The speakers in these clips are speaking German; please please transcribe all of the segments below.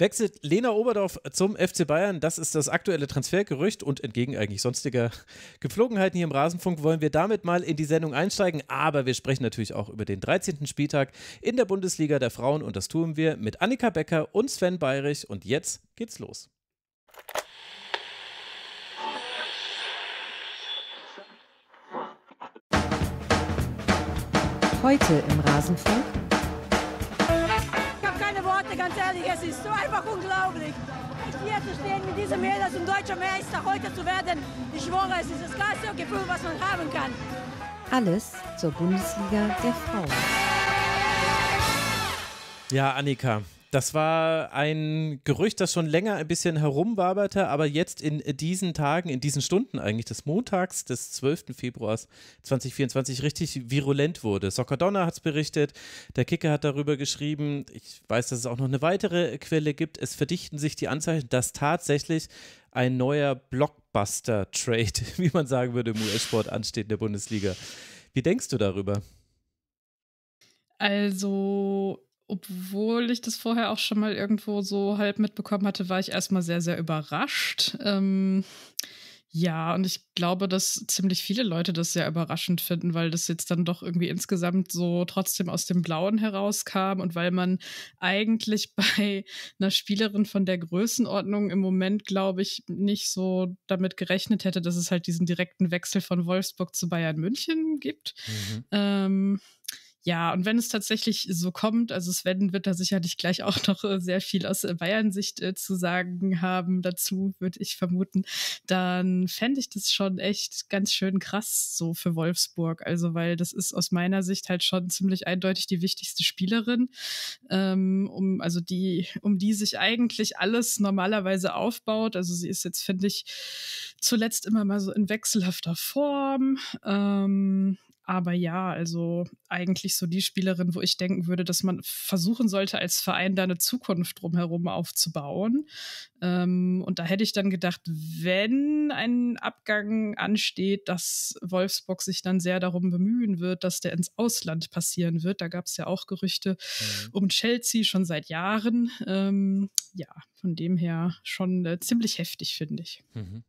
wechselt Lena Oberdorf zum FC Bayern. Das ist das aktuelle Transfergerücht und entgegen eigentlich sonstiger Gepflogenheiten hier im Rasenfunk wollen wir damit mal in die Sendung einsteigen. Aber wir sprechen natürlich auch über den 13. Spieltag in der Bundesliga der Frauen und das tun wir mit Annika Becker und Sven Beyrich. Und jetzt geht's los. Heute im Rasenfunk. Ich habe keine Worte, ganz ehrlich, es ist so einfach unglaublich. Ich hier zu stehen mit diesem Mädels und deutscher Meister heute zu werden, ich schwöre, es ist das geilste Gefühl, was man haben kann. Alles zur Bundesliga der Frauen. Ja, Annika. Das war ein Gerücht, das schon länger ein bisschen herumwaberte, aber jetzt in diesen Tagen, in diesen Stunden eigentlich, des Montags, des 12. Februars 2024, richtig virulent wurde. SoccerDonna hat es berichtet, der Kicker hat darüber geschrieben, ich weiß, dass es auch noch eine weitere Quelle gibt, es verdichten sich die Anzeichen, dass tatsächlich ein neuer Blockbuster-Trade, wie man sagen würde, im US-Sport ansteht in der Bundesliga. Wie denkst du darüber? Also, obwohl ich das vorher auch schon mal irgendwo so halb mitbekommen hatte, war ich erstmal sehr, sehr überrascht. Ja, und ich glaube, dass ziemlich viele Leute das sehr überraschend finden, weil das jetzt dann doch irgendwie insgesamt so trotzdem aus dem Blauen herauskam und weil man eigentlich bei einer Spielerin von der Größenordnung im Moment, glaube ich, nicht so damit gerechnet hätte, dass es halt diesen direkten Wechsel von Wolfsburg zu Bayern München gibt. Mhm. Ja, und wenn es tatsächlich so kommt, also Sven wird da sicherlich gleich auch noch sehr viel aus Bayern-Sicht zu sagen haben dazu, würde ich vermuten, dann fände ich das schon echt ganz schön krass so für Wolfsburg. Also weil das ist aus meiner Sicht halt schon ziemlich eindeutig die wichtigste Spielerin, um die sich eigentlich alles normalerweise aufbaut. Also sie ist jetzt, finde ich, zuletzt immer mal so in wechselhafter Form, aber ja, also eigentlich so die Spielerin, wo ich denken würde, dass man versuchen sollte, als Verein da eine Zukunft drumherum aufzubauen. Und da hätte ich dann gedacht, wenn ein Abgang ansteht, dass Wolfsburg sich dann sehr darum bemühen wird, dass der ins Ausland passieren wird. Da gab es ja auch Gerüchte um Chelsea schon seit Jahren. Ja, von dem her schon ziemlich heftig, finde ich. Mhm.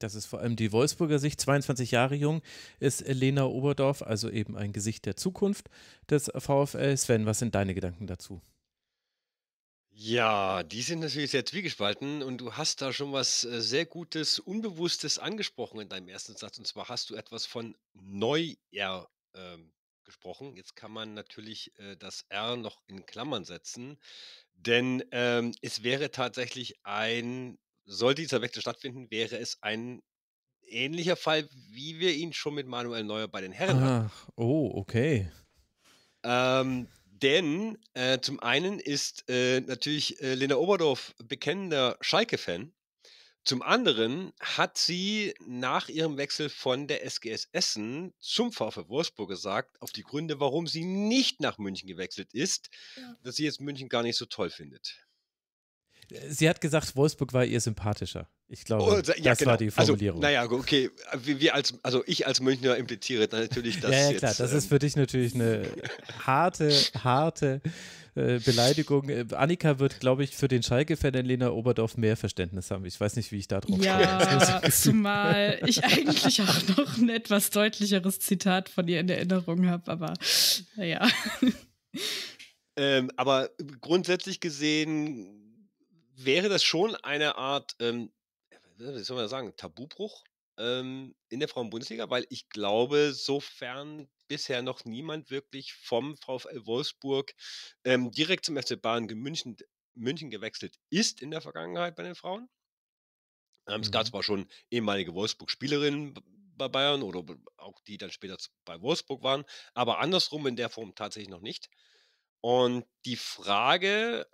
Das ist vor allem die Wolfsburger Sicht. 22 Jahre jung ist Lena Oberdorf, also eben ein Gesicht der Zukunft des VfL. Sven, was sind deine Gedanken dazu? Ja, die sind natürlich sehr zwiegespalten und du hast da schon was sehr Gutes, Unbewusstes angesprochen in deinem ersten Satz. Und zwar hast du etwas von Neuer gesprochen. Jetzt kann man natürlich das R noch in Klammern setzen, denn es wäre tatsächlich ein... Sollte dieser Wechsel stattfinden, wäre es ein ähnlicher Fall, wie wir ihn schon mit Manuel Neuer bei den Herren hatten. Oh, okay. Denn zum einen ist natürlich Lena Oberdorf bekennender Schalke-Fan. Zum anderen hat sie nach ihrem Wechsel von der SGS Essen zum VfL Wolfsburg gesagt, auf die Gründe, warum sie nicht nach München gewechselt ist, ja, dass sie jetzt München gar nicht so toll findet. Sie hat gesagt, Wolfsburg war ihr sympathischer. Ich glaube, das war die Formulierung. Also, naja, okay. Ich als Münchner impliziere natürlich, dass ja, klar, jetzt, das ist für dich natürlich eine harte Beleidigung. Annika wird, glaube ich, für den Schalke-Fan in Lena Oberdorf mehr Verständnis haben. Ich weiß nicht, wie ich da drauf komme. Ja, zumal ich eigentlich auch noch ein etwas deutlicheres Zitat von ihr in Erinnerung habe, aber naja. Aber grundsätzlich gesehen wäre das schon eine Art, wie soll man sagen, Tabubruch in der Frauen-Bundesliga, weil ich glaube, sofern bisher noch niemand wirklich vom VfL Wolfsburg direkt zum FC Bayern München gewechselt ist in der Vergangenheit bei den Frauen. Es gab zwar schon ehemalige Wolfsburg-Spielerinnen bei Bayern oder auch die dann später bei Wolfsburg waren, aber andersrum in der Form tatsächlich noch nicht. Und die Frage,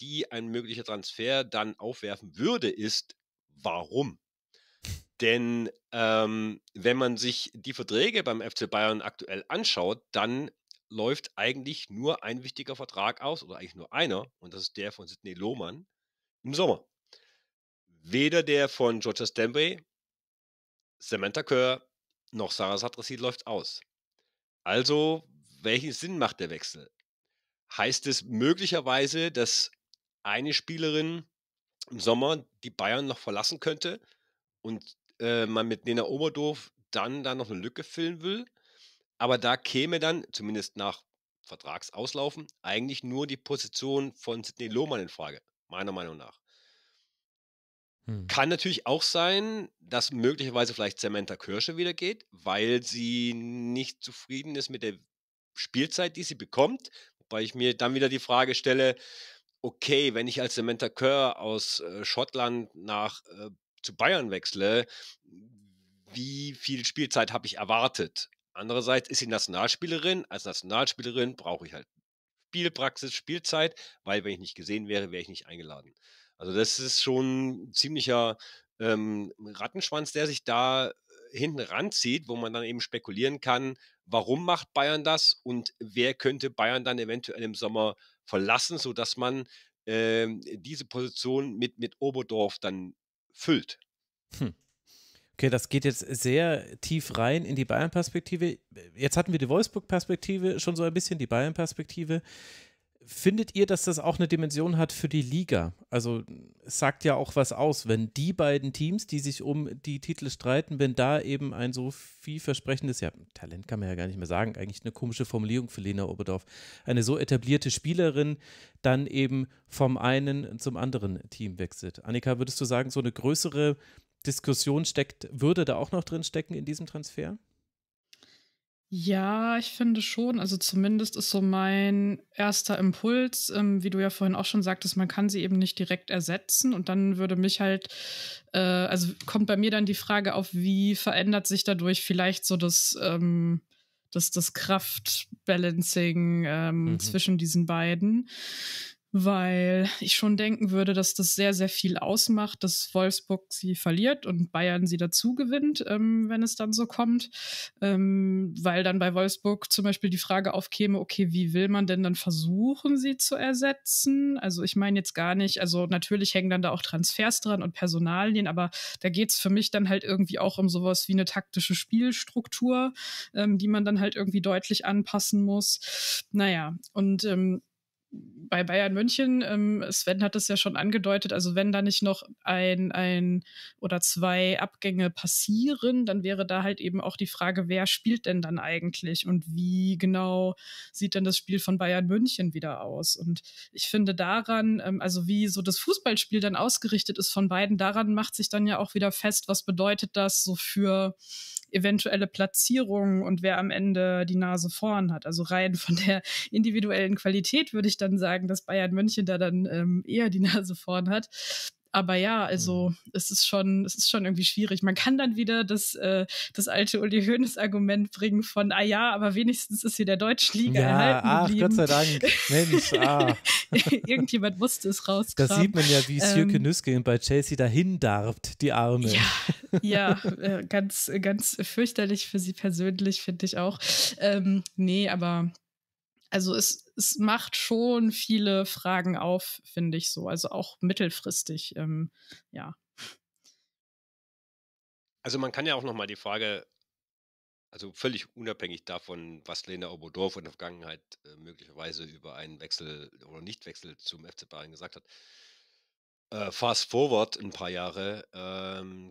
die ein möglicher Transfer dann aufwerfen würde, ist, warum? Denn wenn man sich die Verträge beim FC Bayern aktuell anschaut, dann läuft eigentlich nur ein wichtiger Vertrag aus, oder eigentlich nur einer, und das ist der von Sidney Lohmann im Sommer. Weder der von Georgia Stanbury, Samantha Kerr, noch Sarah Satrassi läuft aus. Also, welchen Sinn macht der Wechsel? Heißt es möglicherweise, dass eine Spielerin im Sommer, die Bayern noch verlassen könnte und man mit Lena Oberdorf dann noch eine Lücke füllen will. Aber da käme dann, zumindest nach Vertragsauslaufen, eigentlich nur die Position von Sidney Lohmann in Frage, meiner Meinung nach. Kann natürlich auch sein, dass möglicherweise vielleicht Samantha Kirsche wieder geht, weil sie nicht zufrieden ist mit der Spielzeit, die sie bekommt. Wobei ich mir dann wieder die Frage stelle, okay, wenn ich als Samantha Kerr aus Schottland zu Bayern wechsle, wie viel Spielzeit habe ich erwartet? Andererseits ist sie Nationalspielerin. Als Nationalspielerin brauche ich halt Spielpraxis, Spielzeit, weil wenn ich nicht gesehen wäre, wäre ich nicht eingeladen. Also das ist schon ein ziemlicher Rattenschwanz, der sich da hinten ranzieht, wo man dann eben spekulieren kann, warum macht Bayern das und wer könnte Bayern dann eventuell im Sommer verlassen, sodass man diese Position mit Oberdorf dann füllt. Okay, das geht jetzt sehr tief rein in die Bayern-Perspektive. Jetzt hatten wir die Wolfsburg-Perspektive, schon so ein bisschen die Bayern-Perspektive. Findet ihr, dass das auch eine Dimension hat für die Liga? Also es sagt ja auch was aus, wenn die beiden Teams, die sich um die Titel streiten, wenn da eben ein so vielversprechendes, ja, Talent kann man ja gar nicht mehr sagen, eigentlich eine komische Formulierung für Lena Oberdorf, eine so etablierte Spielerin dann eben vom einen zum anderen Team wechselt. Annika, würdest du sagen, so eine größere Diskussion würde da auch noch drin stecken in diesem Transfer? Ja, ich finde schon, also zumindest ist so mein erster Impuls, wie du ja vorhin auch schon sagtest, man kann sie eben nicht direkt ersetzen und dann würde mich halt, also kommt bei mir dann die Frage auf, wie verändert sich dadurch vielleicht so das Kraftbalancing zwischen diesen beiden, weil ich schon denken würde, dass das sehr, sehr viel ausmacht, dass Wolfsburg sie verliert und Bayern sie dazu gewinnt, wenn es dann so kommt, weil dann bei Wolfsburg zum Beispiel die Frage aufkäme, okay, wie will man denn dann versuchen, sie zu ersetzen? Also ich meine jetzt gar nicht, also natürlich hängen dann da auch Transfers dran und Personalien, aber da geht's für mich dann halt irgendwie auch um sowas wie eine taktische Spielstruktur, die man dann halt irgendwie deutlich anpassen muss. Naja, und bei Bayern München, Sven hat es ja schon angedeutet, also wenn da nicht noch ein oder zwei Abgänge passieren, dann wäre da halt eben auch die Frage, wer spielt denn dann eigentlich und wie genau sieht denn das Spiel von Bayern München wieder aus? Und ich finde daran, also wie so das Fußballspiel dann ausgerichtet ist von beiden, daran macht sich dann ja auch wieder fest, was bedeutet das so für eventuelle Platzierungen und wer am Ende die Nase vorn hat. Also rein von der individuellen Qualität würde ich dann sagen, dass Bayern München da dann eher die Nase vorn hat. Aber ja, also es ist schon irgendwie schwierig. Man kann dann wieder das alte Uli Hoeneß-Argument bringen von, aber wenigstens ist hier der Deutschen Liga erhalten geblieben. Gott sei Dank, Mensch, Irgendjemand musste es rauskramen. Das sieht man ja, wie es Jürgen Nüsken bei Chelsea dahin darbt, die Arme. Ja, ganz, ganz fürchterlich für sie persönlich, finde ich auch. Nee, aber also es macht schon viele Fragen auf, finde ich so. Also auch mittelfristig, ja. Also man kann ja auch nochmal die Frage, also völlig unabhängig davon, was Lena Oberdorf in der Vergangenheit möglicherweise über einen Wechsel oder Nichtwechsel zum FC Bayern gesagt hat, fast forward ein paar Jahre,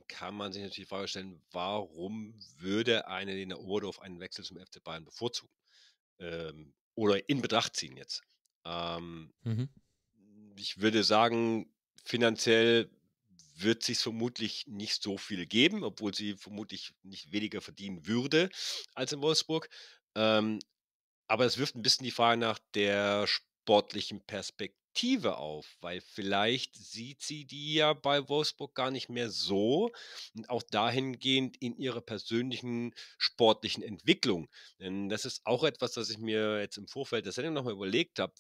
kann man sich natürlich die Frage stellen, warum würde eine Lena Oberdorf einen Wechsel zum FC Bayern bevorzugen? Oder in Betracht ziehen jetzt. Ich würde sagen, finanziell wird es sich vermutlich nicht so viel geben, obwohl sie vermutlich nicht weniger verdienen würde als in Wolfsburg. Aber es wirft ein bisschen die Frage nach der sportlichen Perspektive auf, weil vielleicht sieht sie die ja bei Wolfsburg gar nicht mehr so und auch dahingehend in ihrer persönlichen sportlichen Entwicklung. Denn das ist auch etwas, das ich mir jetzt im Vorfeld der Sendung nochmal überlegt habe.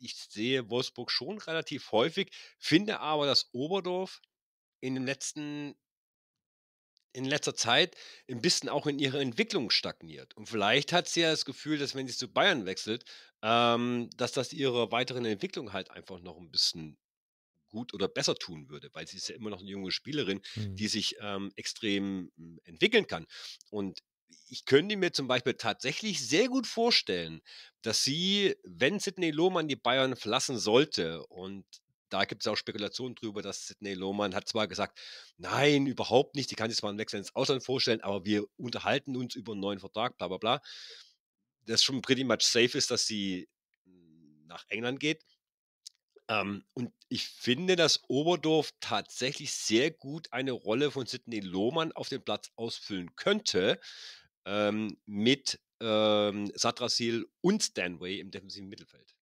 Ich sehe Wolfsburg schon relativ häufig, finde aber, dass Oberdorf in letzter Zeit ein bisschen auch in ihrer Entwicklung stagniert. Und vielleicht hat sie ja das Gefühl, dass wenn sie zu Bayern wechselt, dass das ihrer weiteren Entwicklung halt einfach noch ein bisschen gut oder besser tun würde, weil sie ist ja immer noch eine junge Spielerin, die sich extrem entwickeln kann. Und ich könnte mir zum Beispiel tatsächlich sehr gut vorstellen, dass sie, wenn Sidney Lohmann die Bayern verlassen sollte, und da gibt es auch Spekulationen drüber, dass Sidney Lohmann hat zwar gesagt, nein, überhaupt nicht, die kann sich zwar einen Wechsel ins Ausland vorstellen, aber wir unterhalten uns über einen neuen Vertrag, bla bla bla, das schon pretty much safe ist, dass sie nach England geht. Und ich finde, dass Oberdorf tatsächlich sehr gut eine Rolle von Sidney Lohmann auf dem Platz ausfüllen könnte, mit Sadrasil und Stanway im defensiven Mittelfeld.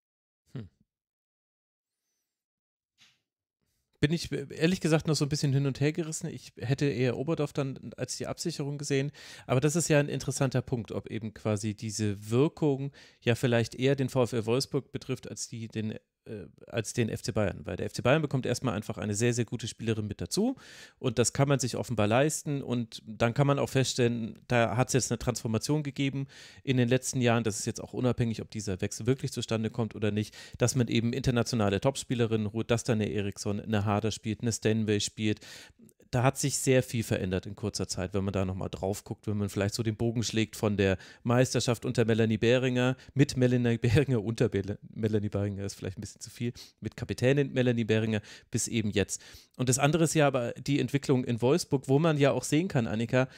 Bin ich ehrlich gesagt noch so ein bisschen hin und her gerissen. Ich hätte eher Oberdorf dann als die Absicherung gesehen. Aber das ist ja ein interessanter Punkt, ob eben quasi diese Wirkung ja vielleicht eher den VfL Wolfsburg betrifft als den FC Bayern. Weil der FC Bayern bekommt erstmal einfach eine sehr, sehr gute Spielerin mit dazu. Und das kann man sich offenbar leisten. Und dann kann man auch feststellen, da hat es jetzt eine Transformation gegeben in den letzten Jahren. Das ist jetzt auch unabhängig, ob dieser Wechsel wirklich zustande kommt oder nicht, dass man eben internationale Topspielerinnen holt, dass dann eine Eriksson, eine Harder spielt, eine Stanway spielt. Da hat sich sehr viel verändert in kurzer Zeit, wenn man da nochmal drauf guckt, wenn man vielleicht so den Bogen schlägt von der Meisterschaft unter Melanie Behringer, mit Melanie Behringer, unter Melanie Behringer ist vielleicht ein bisschen zu viel, mit Kapitänin Melanie Behringer bis eben jetzt. Und das andere ist ja aber die Entwicklung in Wolfsburg, wo man ja auch sehen kann, Annika,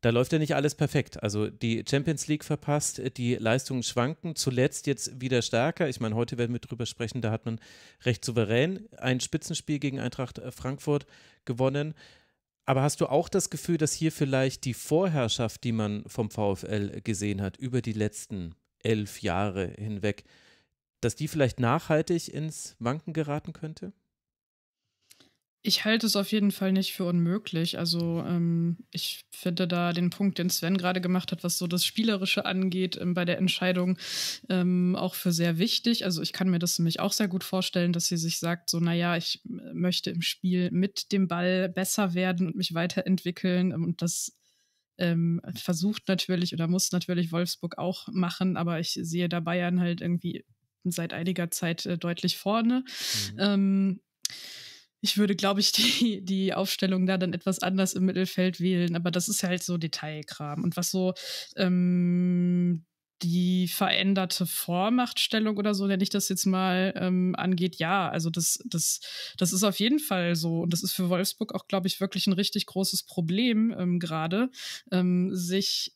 da läuft ja nicht alles perfekt. Also die Champions League verpasst, die Leistungen schwanken, zuletzt jetzt wieder stärker. Ich meine, heute werden wir drüber sprechen, da hat man recht souverän ein Spitzenspiel gegen Eintracht Frankfurt gewonnen. Aber hast du auch das Gefühl, dass hier vielleicht die Vorherrschaft, die man vom VfL gesehen hat, über die letzten 11 Jahre hinweg, dass die vielleicht nachhaltig ins Wanken geraten könnte? Ich halte es auf jeden Fall nicht für unmöglich. Also ich finde da den Punkt, den Sven gerade gemacht hat, was so das Spielerische angeht, bei der Entscheidung auch für sehr wichtig. Also ich kann mir das nämlich auch sehr gut vorstellen, dass sie sich sagt, so naja, ich möchte im Spiel mit dem Ball besser werden und mich weiterentwickeln. Und das versucht natürlich oder muss natürlich Wolfsburg auch machen. Aber ich sehe da Bayern halt irgendwie seit einiger Zeit deutlich vorne. Mhm. Ich würde, glaube ich, die Aufstellung da dann etwas anders im Mittelfeld wählen, aber das ist halt so Detailkram. Und was so die veränderte Vormachtstellung oder so, nenne ich das jetzt mal, angeht, ja, also das ist auf jeden Fall so. Und das ist für Wolfsburg auch, glaube ich, wirklich ein richtig großes Problem gerade, sich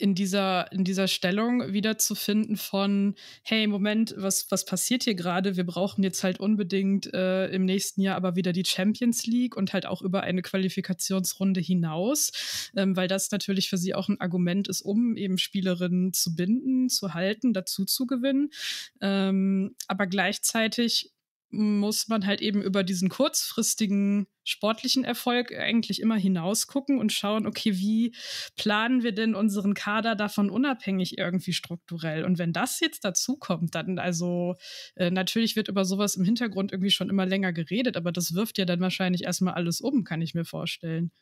in dieser Stellung wiederzufinden von, hey, Moment, was passiert hier gerade? Wir brauchen jetzt halt unbedingt im nächsten Jahr aber wieder die Champions League und halt auch über eine Qualifikationsrunde hinaus, weil das natürlich für sie auch ein Argument ist, um eben Spielerinnen zu binden, zu halten, dazu zu gewinnen. Aber gleichzeitig muss man halt eben über diesen kurzfristigen sportlichen Erfolg eigentlich immer hinausgucken und schauen, okay, wie planen wir denn unseren Kader davon unabhängig irgendwie strukturell? Und wenn das jetzt dazu kommt, dann also natürlich wird über sowas im Hintergrund irgendwie schon immer länger geredet, aber das wirft ja dann wahrscheinlich erstmal alles um, kann ich mir vorstellen.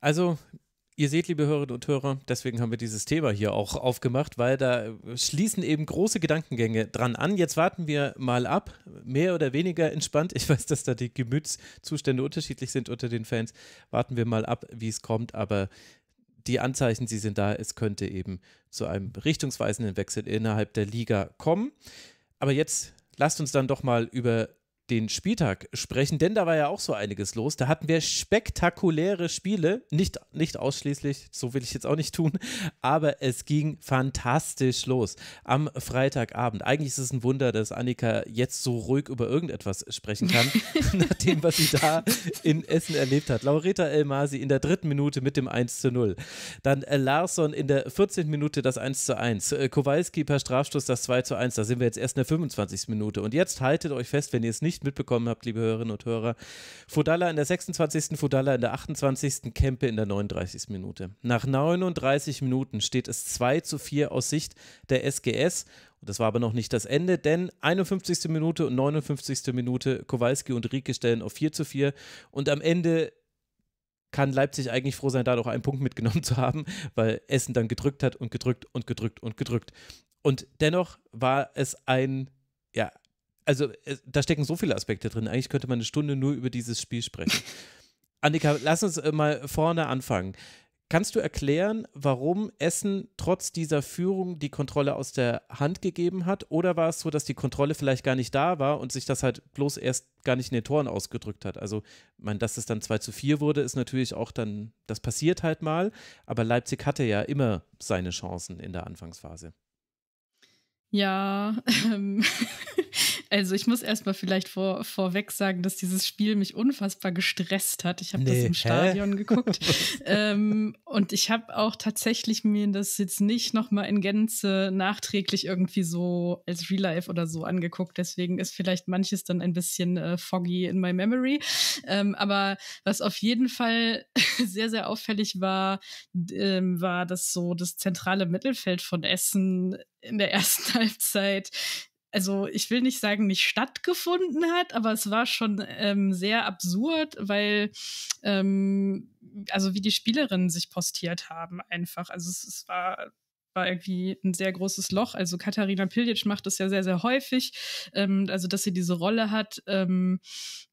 Also ihr seht, liebe Hörerinnen und Hörer, deswegen haben wir dieses Thema hier auch aufgemacht, weil da schließen eben große Gedankengänge dran an. Jetzt warten wir mal ab, mehr oder weniger entspannt. Ich weiß, dass da die Gemütszustände unterschiedlich sind unter den Fans. Warten wir mal ab, wie es kommt, aber die Anzeichen, sie sind da. Es könnte eben zu einem richtungsweisenden Wechsel innerhalb der Liga kommen. Aber jetzt lasst uns dann doch mal über den Spieltag sprechen, denn da war ja auch so einiges los. Da hatten wir spektakuläre Spiele, nicht ausschließlich, so will ich jetzt auch nicht tun, aber es ging fantastisch los am Freitagabend. Eigentlich ist es ein Wunder, dass Annika jetzt so ruhig über irgendetwas sprechen kann, nach dem, was sie da in Essen erlebt hat. Laureta Elmasi in der 3. Minute mit dem 1:0. Dann Larsson in der 14. Minute das 1:1. Kowalski per Strafstoß das 2:1. Da sind wir jetzt erst in der 25. Minute. Und jetzt haltet euch fest, wenn ihr es nicht mitbekommen habt, liebe Hörerinnen und Hörer. Fodala in der 26., Fodala in der 28., Kempe in der 39. Minute. Nach 39 Minuten steht es 2:4 aus Sicht der SGS. Das war aber noch nicht das Ende, denn 51. Minute und 59. Minute Kowalski und Rieke stellen auf 4:4 und am Ende kann Leipzig eigentlich froh sein, da noch einen Punkt mitgenommen zu haben, weil Essen dann gedrückt hat und gedrückt und gedrückt und gedrückt. Und dennoch war es ein, ja, also da stecken so viele Aspekte drin. Eigentlich könnte man eine Stunde nur über dieses Spiel sprechen. Annika, lass uns mal vorne anfangen. Kannst du erklären, warum Essen trotz dieser Führung die Kontrolle aus der Hand gegeben hat? Oder war es so, dass die Kontrolle vielleicht gar nicht da war und sich das halt bloß erst gar nicht in den Toren ausgedrückt hat? Also, ich meine, dass es dann 2:4 wurde, ist natürlich auch dann, das passiert halt mal. Aber Leipzig hatte ja immer seine Chancen in der Anfangsphase. Ja, also ich muss erstmal vielleicht vorweg sagen, dass dieses Spiel mich unfassbar gestresst hat. Ich habe das im Stadion geguckt. Und ich habe auch tatsächlich mir das jetzt nicht nochmal in Gänze nachträglich irgendwie so als Real Life oder so angeguckt. Deswegen ist vielleicht manches dann ein bisschen foggy in my memory. Aber was auf jeden Fall sehr, sehr auffällig war, war, dass so das zentrale Mittelfeld von Essen in der ersten Halbzeit, also ich will nicht sagen, nicht stattgefunden hat, aber es war schon sehr absurd, weil also wie die Spielerinnen sich postiert haben einfach. Also es war irgendwie ein sehr großes Loch. Also Katharina Piljic macht das ja sehr, sehr häufig, also dass sie diese Rolle hat,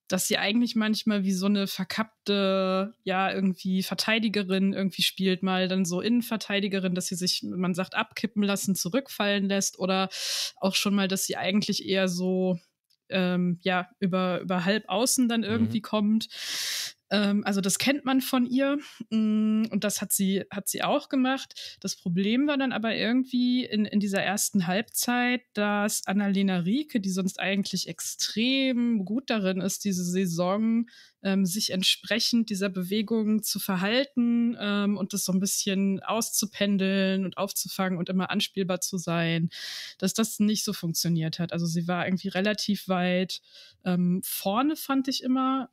dass sie eigentlich manchmal wie so eine verkappte, ja, irgendwie Verteidigerin irgendwie spielt, mal dann so Innenverteidigerin, dass sie sich, man sagt, abkippen lassen, zurückfallen lässt oder auch schon mal, dass sie eigentlich eher so, ja, über halb außen dann irgendwie kommt. Also das kennt man von ihr und das hat sie auch gemacht. Das Problem war dann aber irgendwie in dieser ersten Halbzeit, dass Annalena Rieke, die sonst eigentlich extrem gut darin ist, diese Saison sich entsprechend dieser Bewegung zu verhalten und das so ein bisschen auszupendeln und aufzufangen und immer anspielbar zu sein, dass das nicht so funktioniert hat. Also sie war irgendwie relativ weit vorne, fand ich immer,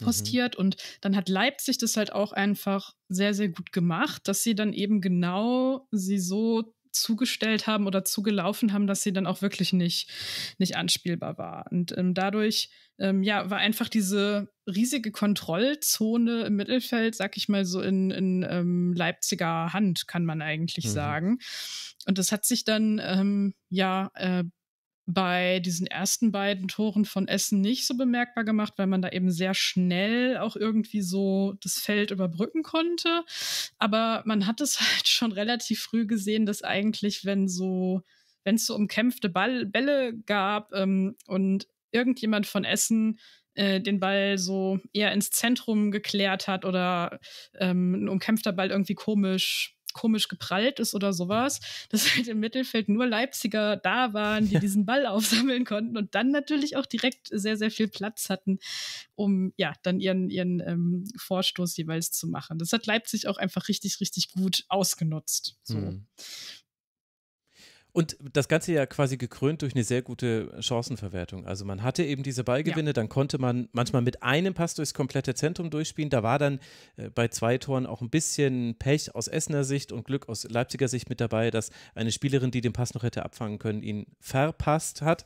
postiert und dann hat Leipzig das halt auch einfach sehr, sehr gut gemacht, dass sie dann eben genau sie so zugestellt haben oder zugelaufen haben, dass sie dann auch wirklich nicht anspielbar war. Und dadurch ja, war einfach diese riesige Kontrollzone im Mittelfeld, sag ich mal so in Leipziger Hand, kann man eigentlich sagen. Und das hat sich dann bei diesen ersten beiden Toren von Essen nicht so bemerkbar gemacht, weil man da eben sehr schnell auch irgendwie so das Feld überbrücken konnte. Aber man hat es halt schon relativ früh gesehen, dass eigentlich, wenn es so umkämpfte Bälle gab und irgendjemand von Essen den Ball so eher ins Zentrum geklärt hat oder ein umkämpfter Ball irgendwie komisch geprallt ist oder sowas, dass halt im Mittelfeld nur Leipziger da waren, die diesen Ball aufsammeln konnten und dann natürlich auch direkt sehr, sehr viel Platz hatten, um ja dann ihren Vorstoß jeweils zu machen. Das hat Leipzig auch einfach richtig, richtig gut ausgenutzt. So. Und das Ganze ja quasi gekrönt durch eine sehr gute Chancenverwertung. Also man hatte eben diese Ballgewinne, dann konnte man manchmal mit einem Pass durchs komplette Zentrum durchspielen. Da war dann bei zwei Toren auch ein bisschen Pech aus Essener Sicht und Glück aus Leipziger Sicht mit dabei, dass eine Spielerin, die den Pass noch hätte abfangen können, ihn verpasst hat.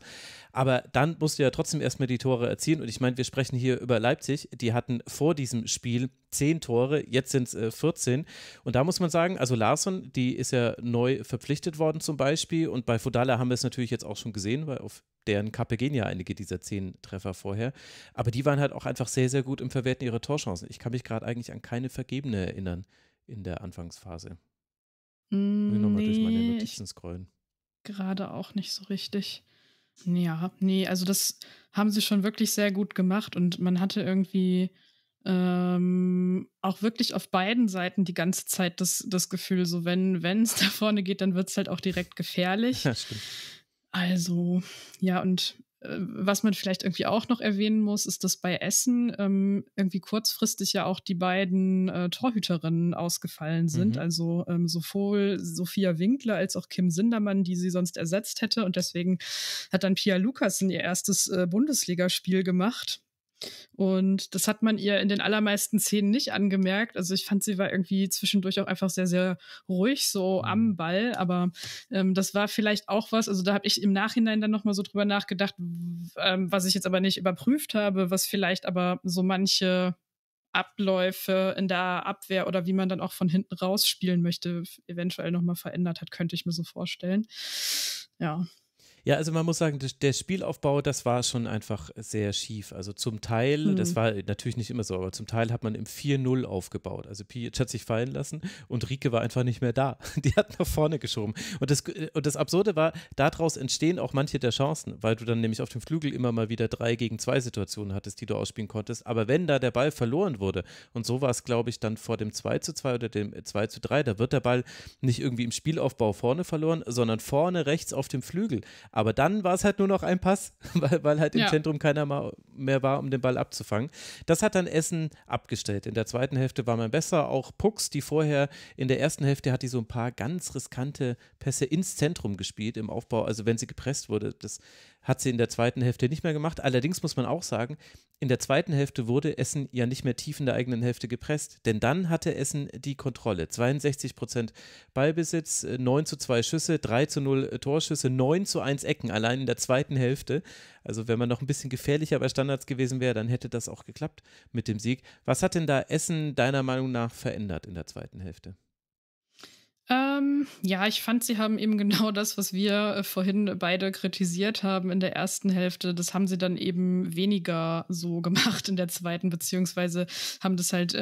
Aber dann musste ja trotzdem erstmal die Tore erzielen. Und ich meine, wir sprechen hier über Leipzig. Die hatten vor diesem Spiel 10 Tore, jetzt sind es 14. Und da muss man sagen, also Larsson, die ist ja neu verpflichtet worden zum Beispiel. Und bei Fodala haben wir es natürlich jetzt auch schon gesehen, weil auf deren Kappe gehen ja einige dieser 10 Treffer vorher. Aber die waren halt auch einfach sehr, sehr gut im Verwerten ihrer Torchancen. Ich kann mich gerade eigentlich an keine vergebene erinnern in der Anfangsphase. Ich will nochmal durch meine Notizen scrollen. Gerade auch nicht so richtig. Ja, nee, also das haben sie schon wirklich sehr gut gemacht und man hatte irgendwie auch wirklich auf beiden Seiten die ganze Zeit das Gefühl, so wenn es da vorne geht, dann wird es halt auch direkt gefährlich. Ja, stimmt. Also, ja, und was man vielleicht irgendwie auch noch erwähnen muss, ist, dass bei Essen irgendwie kurzfristig ja auch die beiden Torhüterinnen ausgefallen sind. Also sowohl Sophia Winkler als auch Kim Sindermann, die sie sonst ersetzt hätte. Und deswegen hat dann Pia Lucasson ihr erstes Bundesligaspiel gemacht. Und das hat man ihr in den allermeisten Szenen nicht angemerkt. Also ich fand, sie war irgendwie zwischendurch auch einfach sehr, sehr ruhig so am Ball. Aber das war vielleicht auch was, also da habe ich im Nachhinein dann nochmal so drüber nachgedacht, was ich jetzt aber nicht überprüft habe, was vielleicht aber so manche Abläufe in der Abwehr oder wie man dann auch von hinten raus spielen möchte, eventuell nochmal verändert hat, könnte ich mir so vorstellen. Ja. Ja, also man muss sagen, der Spielaufbau, das war schon einfach sehr schief. Also zum Teil, das war natürlich nicht immer so, aber zum Teil hat man im 4-0 aufgebaut. Also Pijic hat sich fallen lassen und Rieke war einfach nicht mehr da. Die hat nach vorne geschoben. Und das Absurde war, daraus entstehen auch manche der Chancen, weil du dann nämlich auf dem Flügel immer mal wieder 3-gegen-2 Situationen hattest, die du ausspielen konntest. Aber wenn da der Ball verloren wurde, und so war es, glaube ich, dann vor dem 2:2 oder dem 2:3, da wird der Ball nicht irgendwie im Spielaufbau vorne verloren, sondern vorne rechts auf dem Flügel. Aber dann war es halt nur noch ein Pass, weil halt im Zentrum keiner mehr war, um den Ball abzufangen. Das hat dann Essen abgestellt. In der zweiten Hälfte war man besser. Auch Pucks, die vorher in der ersten Hälfte hat die so ein paar ganz riskante Pässe ins Zentrum gespielt im Aufbau. Also wenn sie gepresst wurde, das hat sie in der zweiten Hälfte nicht mehr gemacht. Allerdings muss man auch sagen, in der zweiten Hälfte wurde Essen ja nicht mehr tief in der eigenen Hälfte gepresst, denn dann hatte Essen die Kontrolle. 62% Ballbesitz, 9:2 Schüsse, 3:0 Torschüsse, 9:1 Ecken, allein in der zweiten Hälfte. Also wenn man noch ein bisschen gefährlicher bei Standards gewesen wäre, dann hätte das auch geklappt mit dem Sieg. Was hat denn da Essen deiner Meinung nach verändert in der zweiten Hälfte? Ja, ich fand, sie haben eben genau das, was wir vorhin beide kritisiert haben in der ersten Hälfte, das haben sie dann eben weniger so gemacht in der zweiten, beziehungsweise haben das halt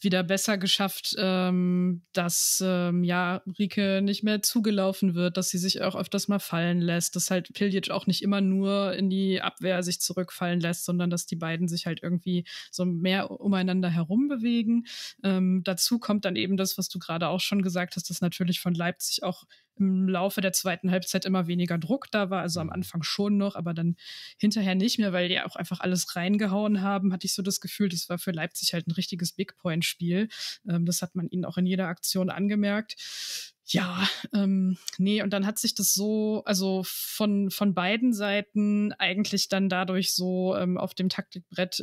wieder besser geschafft, dass Rieke nicht mehr zugelaufen wird, dass sie sich auch öfters mal fallen lässt, dass halt Piljic auch nicht immer nur in die Abwehr sich zurückfallen lässt, sondern dass die beiden sich halt irgendwie so mehr umeinander herum bewegen. Dazu kommt dann eben das, was du gerade auch schon gesagt hast, dass natürlich von Leipzig auch im Laufe der zweiten Halbzeit immer weniger Druck da war, also am Anfang schon noch, aber dann hinterher nicht mehr, weil die auch einfach alles reingehauen haben, hatte ich so das Gefühl, das war für Leipzig halt ein richtiges Big-Point-Spiel. Das hat man ihnen auch in jeder Aktion angemerkt. Ja, nee, und dann hat sich das so, also von beiden Seiten eigentlich dann dadurch so auf dem Taktikbrett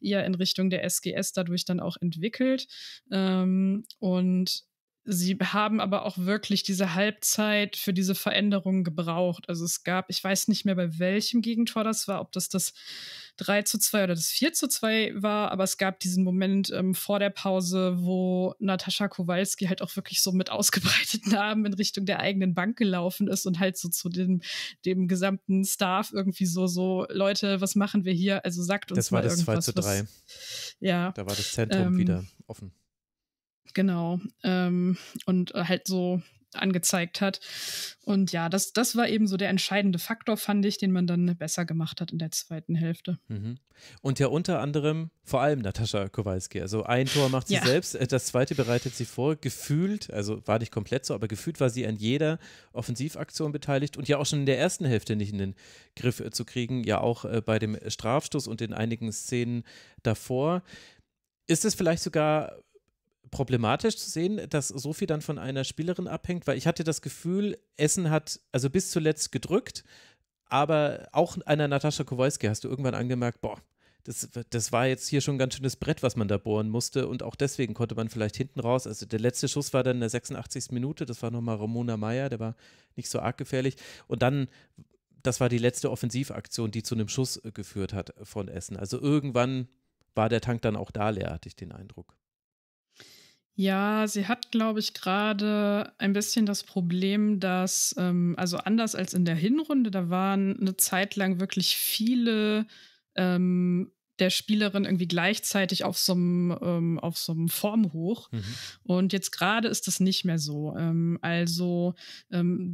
eher in Richtung der SGS dadurch dann auch entwickelt. Und sie haben aber auch wirklich diese Halbzeit für diese Veränderungen gebraucht. Also es gab, ich weiß nicht mehr, bei welchem Gegentor das war, ob das 3:2 oder das 4:2 war, aber es gab diesen Moment vor der Pause, wo Natascha Kowalski halt auch wirklich so mit ausgebreiteten Armen in Richtung der eigenen Bank gelaufen ist und halt so zu dem gesamten Staff irgendwie so, Leute, was machen wir hier? Also sagt uns mal irgendwas. Das war das 2:3. Ja. Da war das Zentrum wieder offen. Genau, und halt so angezeigt hat. Und ja, das war eben so der entscheidende Faktor, fand ich, den man dann besser gemacht hat in der zweiten Hälfte. Mhm. Und ja, unter anderem vor allem Natascha Kowalski. Also ein Tor macht sie selbst, das zweite bereitet sie vor. Gefühlt, also war nicht komplett so, aber gefühlt war sie an jeder Offensivaktion beteiligt und ja auch schon in der ersten Hälfte nicht in den Griff zu kriegen, ja auch bei dem Strafstoß und in einigen Szenen davor. Ist es vielleicht sogar problematisch zu sehen, dass so viel dann von einer Spielerin abhängt, weil ich hatte das Gefühl, Essen hat also bis zuletzt gedrückt, aber auch einer Natascha Kowalski hast du irgendwann angemerkt, boah, das war jetzt hier schon ein ganz schönes Brett, was man da bohren musste und auch deswegen konnte man vielleicht hinten raus, also der letzte Schuss war dann in der 86. Minute, das war nochmal Ramona Meyer, der war nicht so arg gefährlich und dann, das war die letzte Offensivaktion, die zu einem Schuss geführt hat von Essen, also irgendwann war der Tank dann auch da leer, hatte ich den Eindruck. Ja, sie hat, glaube ich, gerade ein bisschen das Problem, dass, also anders als in der Hinrunde, da waren eine Zeit lang wirklich viele der Spielerin irgendwie gleichzeitig auf so einem Formhoch. Mhm. Und jetzt gerade ist das nicht mehr so.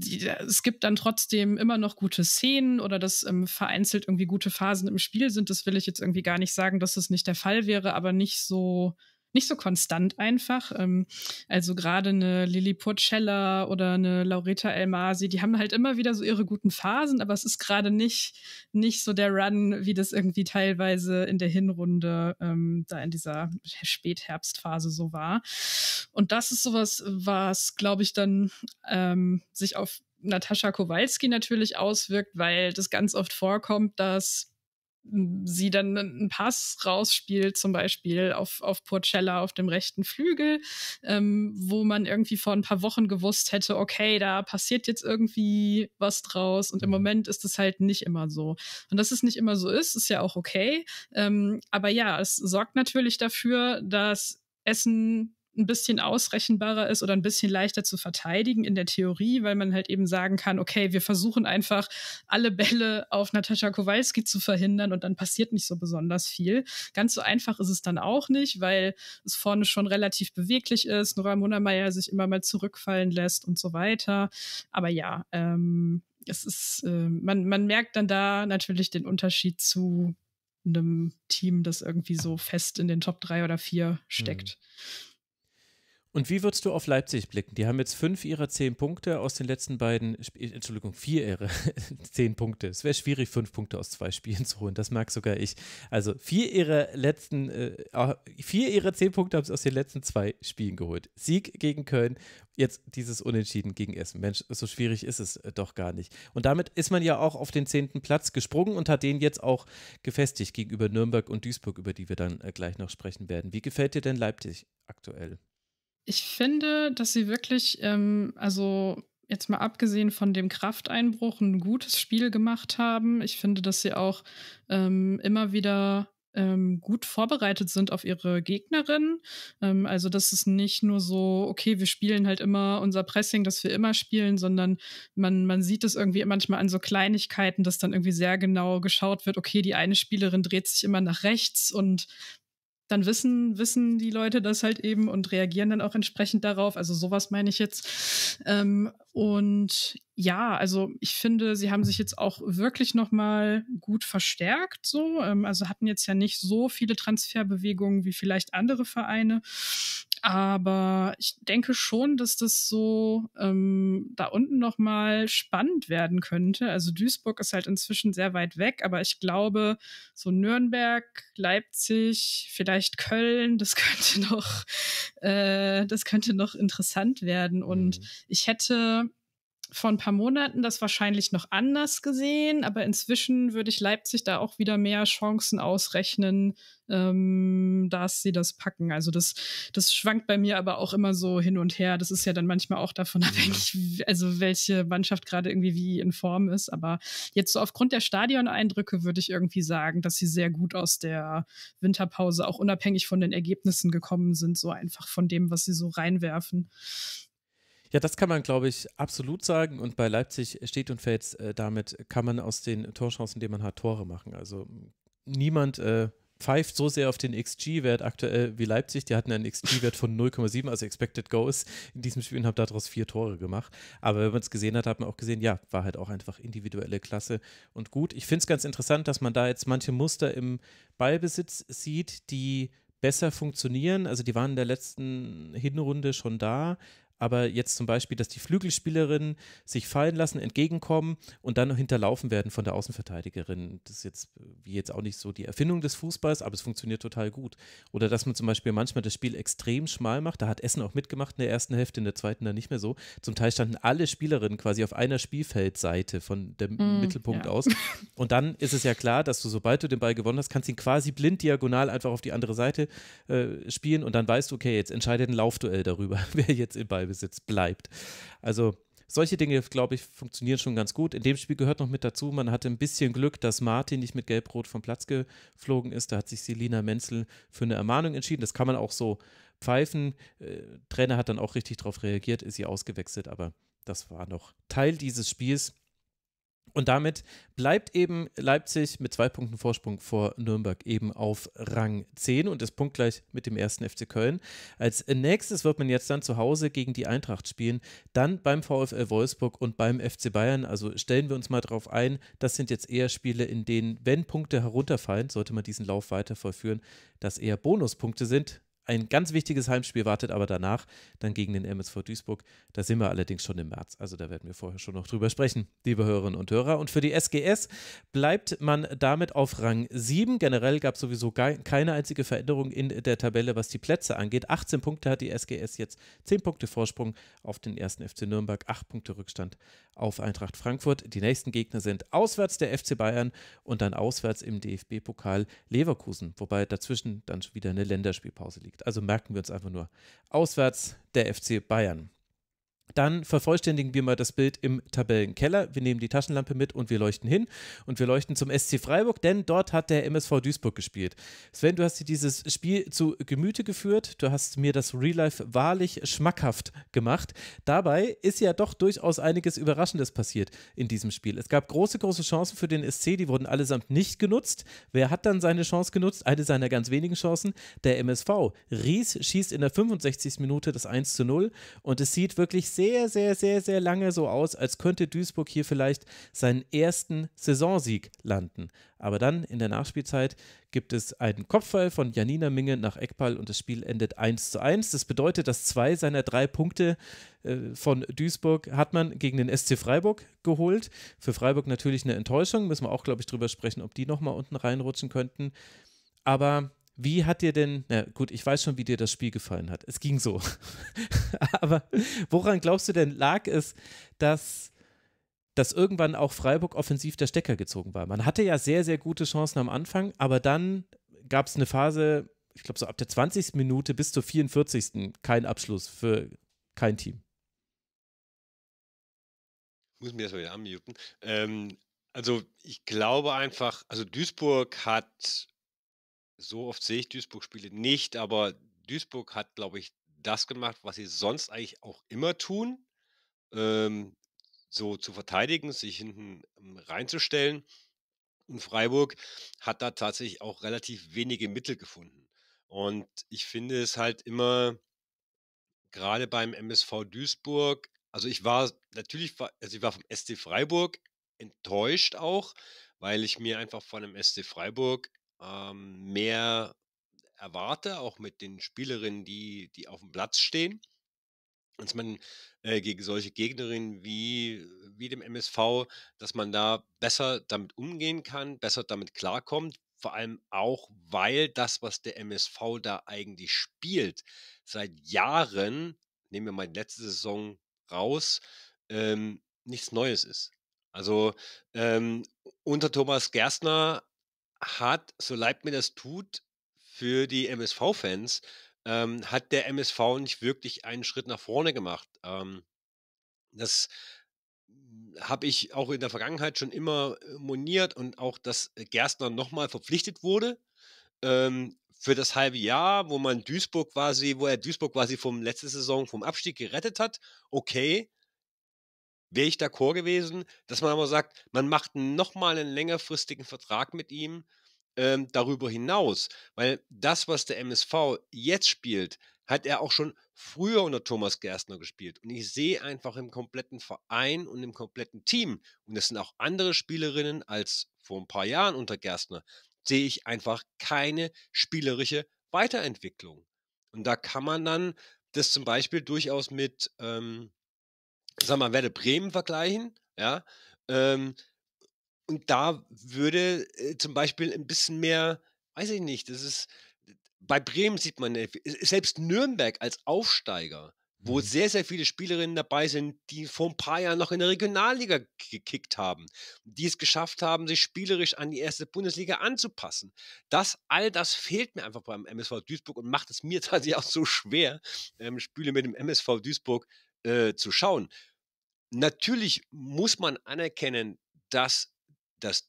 Es gibt dann trotzdem immer noch gute Szenen oder dass vereinzelt irgendwie gute Phasen im Spiel sind. Das will ich jetzt irgendwie gar nicht sagen, dass das nicht der Fall wäre, aber nicht so konstant einfach. Also gerade eine Lili Porcella oder eine Laureta Elmasi, die haben halt immer wieder so ihre guten Phasen, aber es ist gerade nicht so der Run, wie das irgendwie teilweise in der Hinrunde da in dieser Spätherbstphase so war. Und das ist sowas, was, glaube ich, dann sich auf Natascha Kowalski natürlich auswirkt, weil das ganz oft vorkommt, dass sie dann einen Pass rausspielt, zum Beispiel auf Porcella auf dem rechten Flügel, wo man irgendwie vor ein paar Wochen gewusst hätte, okay, da passiert jetzt irgendwie was draus und im Moment ist es halt nicht immer so. Und dass es nicht immer so ist, ist ja auch okay. Aber ja, es sorgt natürlich dafür, dass Essen ein bisschen ausrechenbarer ist oder ein bisschen leichter zu verteidigen in der Theorie, weil man halt eben sagen kann, okay, wir versuchen einfach alle Bälle auf Natascha Kowalski zu verhindern und dann passiert nicht so besonders viel. Ganz so einfach ist es dann auch nicht, weil es vorne schon relativ beweglich ist, Nora Munnermeier sich immer mal zurückfallen lässt und so weiter. Aber ja, es ist, man merkt dann da natürlich den Unterschied zu einem Team, das irgendwie so fest in den Top 3 oder 4 steckt. Und wie würdest du auf Leipzig blicken? Die haben jetzt 5 ihrer 10 Punkte aus den letzten beiden, Entschuldigung, 4 ihrer 10 Punkte. Es wäre schwierig, 5 Punkte aus 2 Spielen zu holen, das mag sogar ich. Also 4 ihrer 10 Punkte haben es aus den letzten 2 Spielen geholt. Sieg gegen Köln, jetzt dieses Unentschieden gegen Essen. Mensch, so schwierig ist es doch gar nicht. Und damit ist man ja auch auf den 10. Platz gesprungen und hat den jetzt auch gefestigt gegenüber Nürnberg und Duisburg, über die wir dann gleich noch sprechen werden. Wie gefällt dir denn Leipzig aktuell? Ich finde, dass sie wirklich, also jetzt mal abgesehen von dem Krafteinbruch, ein gutes Spiel gemacht haben. Ich finde, dass sie auch immer wieder gut vorbereitet sind auf ihre Gegnerin. Also das ist nicht nur so, okay, wir spielen halt immer unser Pressing, das wir immer spielen, sondern man sieht es irgendwie manchmal an so Kleinigkeiten, dass dann irgendwie sehr genau geschaut wird, okay, die eine Spielerin dreht sich immer nach rechts und dann wissen die Leute das halt eben und reagieren dann auch entsprechend darauf. Also sowas meine ich jetzt. Und ja, also ich finde, sie haben sich jetzt auch wirklich nochmal gut verstärkt. So, also hatten jetzt ja nicht so viele Transferbewegungen wie vielleicht andere Vereine. Aber ich denke schon, dass das so da unten nochmal spannend werden könnte. Also Duisburg ist halt inzwischen sehr weit weg, aber ich glaube, so Nürnberg, Leipzig, vielleicht Köln, das könnte noch interessant werden. Und ich hätte vor ein paar Monaten das wahrscheinlich noch anders gesehen, aber inzwischen würde ich Leipzig da auch wieder mehr Chancen ausrechnen, dass sie das packen. Also das schwankt bei mir aber auch immer so hin und her. Das ist ja dann manchmal auch davon abhängig, also welche Mannschaft gerade irgendwie wie in Form ist. Aber jetzt so aufgrund der Stadioneindrücke würde ich irgendwie sagen, dass sie sehr gut aus der Winterpause, auch unabhängig von den Ergebnissen gekommen sind, so einfach von dem, was sie so reinwerfen. Ja, das kann man, glaube ich, absolut sagen. Und bei Leipzig steht und fällt, damit kann man aus den Torschancen, die man hat, Tore machen. Also niemand pfeift so sehr auf den XG-Wert aktuell wie Leipzig. Die hatten einen XG-Wert von 0,7, also Expected Goals in diesem Spiel und haben daraus 4 Tore gemacht. Aber wenn man es gesehen hat, hat man auch gesehen, ja, war halt auch einfach individuelle Klasse und gut. Ich finde es ganz interessant, dass man da jetzt manche Muster im Ballbesitz sieht, die besser funktionieren. Also die waren in der letzten Hinrunde schon da. Aber jetzt zum Beispiel, dass die Flügelspielerinnen sich fallen lassen, entgegenkommen und dann hinterlaufen werden von der Außenverteidigerin. Das ist jetzt wie jetzt auch nicht so die Erfindung des Fußballs, aber es funktioniert total gut. Oder dass man zum Beispiel manchmal das Spiel extrem schmal macht. Da hat Essen auch mitgemacht in der ersten Hälfte, in der zweiten dann nicht mehr so. Zum Teil standen alle Spielerinnen quasi auf einer Spielfeldseite von dem Mittelpunkt aus. Und dann ist es ja klar, dass du, sobald du den Ball gewonnen hast, kannst ihn quasi blind diagonal einfach auf die andere Seite spielen und dann weißt du, okay, jetzt entscheidet ein Laufduell darüber, wer jetzt im Ball Besitz bleibt. Also solche Dinge, glaube ich, funktionieren schon ganz gut. In dem Spiel gehört noch mit dazu, man hatte ein bisschen Glück, dass Martin nicht mit Gelb-Rot vom Platz geflogen ist. Da hat sich Selina Menzel für eine Ermahnung entschieden. Das kann man auch so pfeifen. Trainer hat dann auch richtig darauf reagiert, ist sie ausgewechselt, aber das war noch Teil dieses Spiels. Und damit bleibt eben Leipzig mit 2 Punkten Vorsprung vor Nürnberg eben auf Rang 10 und ist punktgleich mit dem 1. FC Köln. Als nächstes wird man jetzt dann zu Hause gegen die Eintracht spielen, dann beim VfL Wolfsburg und beim FC Bayern. Also stellen wir uns mal darauf ein, das sind jetzt eher Spiele, in denen, wenn Punkte herunterfallen, sollte man diesen Lauf weiter vollführen, dass eher Bonuspunkte sind. Ein ganz wichtiges Heimspiel wartet aber danach, dann gegen den MSV Duisburg. Da sind wir allerdings schon im März, also da werden wir vorher schon noch drüber sprechen, liebe Hörerinnen und Hörer. Und für die SGS bleibt man damit auf Rang 7. Generell gab es sowieso keine einzige Veränderung in der Tabelle, was die Plätze angeht. 18 Punkte hat die SGS jetzt, 10 Punkte Vorsprung auf den 1. FC Nürnberg, 8 Punkte Rückstand auf Eintracht Frankfurt. Die nächsten Gegner sind auswärts der FC Bayern und dann auswärts im DFB-Pokal Leverkusen, wobei dazwischen dann wieder eine Länderspielpause liegt. Also merken wir uns einfach nur: auswärts der FC Bayern. Dann vervollständigen wir mal das Bild im Tabellenkeller. Wir nehmen die Taschenlampe mit und wir leuchten hin. Und wir leuchten zum SC Freiburg, denn dort hat der MSV Duisburg gespielt. Sven, du hast dir dieses Spiel zu Gemüte geführt. Du hast mir das Real Life wahrlich schmackhaft gemacht. Dabei ist ja doch durchaus einiges Überraschendes passiert in diesem Spiel. Es gab große, große Chancen für den SC. Die wurden allesamt nicht genutzt. Wer hat dann seine Chance genutzt? Eine seiner ganz wenigen Chancen. Der MSV. Ries schießt in der 65. Minute das 1:0. Und es sieht wirklich sehr lange so aus, als könnte Duisburg hier vielleicht seinen ersten Saisonsieg landen. Aber dann in der Nachspielzeit gibt es einen Kopfball von Janina Minge nach Eckball und das Spiel endet 1:1. Das bedeutet, dass 2 seiner 3 Punkte von Duisburg hat man gegen den SC Freiburg geholt. Für Freiburg natürlich eine Enttäuschung, müssen wir auch, glaube ich, drüber sprechen, ob die nochmal unten reinrutschen könnten. Aber wie hat dir denn, na gut, ich weiß schon, wie dir das Spiel gefallen hat. Es ging so. Aber woran glaubst du denn lag es, dass irgendwann auch Freiburg offensiv der Stecker gezogen war? Man hatte ja sehr gute Chancen am Anfang, aber dann gab es eine Phase, ich glaube so ab der 20. Minute bis zur 44. kein Abschluss für kein Team. Ich muss mir das mal wieder anmuten. Also ich glaube einfach, also Duisburg hat, so oft sehe ich Duisburg-Spiele nicht, aber Duisburg hat, glaube ich, das gemacht, was sie sonst eigentlich auch immer tun, so zu verteidigen, sich hinten reinzustellen. Und Freiburg hat da tatsächlich auch relativ wenige Mittel gefunden. Und ich finde es halt immer, gerade beim MSV Duisburg, also ich war vom SC Freiburg enttäuscht auch, weil ich mir einfach von dem SC Freiburg mehr erwarte, auch mit den Spielerinnen, die auf dem Platz stehen, dass man gegen solche Gegnerinnen wie dem MSV, dass man da besser damit umgehen kann, besser damit klarkommt, vor allem auch, weil das, was der MSV da eigentlich spielt, seit Jahren, nehmen wir mal die letzte Saison raus, nichts Neues ist. Also unter Thomas Gerstner hat, so leid mir das tut, für die MSV-Fans, hat der MSV nicht wirklich einen Schritt nach vorne gemacht. Das habe ich auch in der Vergangenheit schon immer moniert und auch, dass Gerstner nochmal verpflichtet wurde für das halbe Jahr, wo er Duisburg quasi vom letzten Saison vom Abstieg gerettet hat. Okay, wäre ich d'accord gewesen, dass man aber sagt, man macht nochmal einen längerfristigen Vertrag mit ihm darüber hinaus. Weil das, was der MSV jetzt spielt, hat er auch schon früher unter Thomas Gerstner gespielt. Und ich sehe einfach im kompletten Verein und im kompletten Team, und das sind auch andere Spielerinnen als vor ein paar Jahren unter Gerstner, sehe ich einfach keine spielerische Weiterentwicklung. Und da kann man dann das zum Beispiel durchaus mit Werder Bremen vergleichen, ja, und da würde zum Beispiel ein bisschen mehr, weiß ich nicht, das ist, bei Bremen sieht man, selbst Nürnberg als Aufsteiger, wo sehr viele Spielerinnen dabei sind, die vor ein paar Jahren noch in der Regionalliga gekickt haben, die es geschafft haben, sich spielerisch an die erste Bundesliga anzupassen. All das fehlt mir einfach beim MSV Duisburg und macht es mir tatsächlich auch so schwer, Spiele mit dem MSV Duisburg zu schauen. Natürlich muss man anerkennen, dass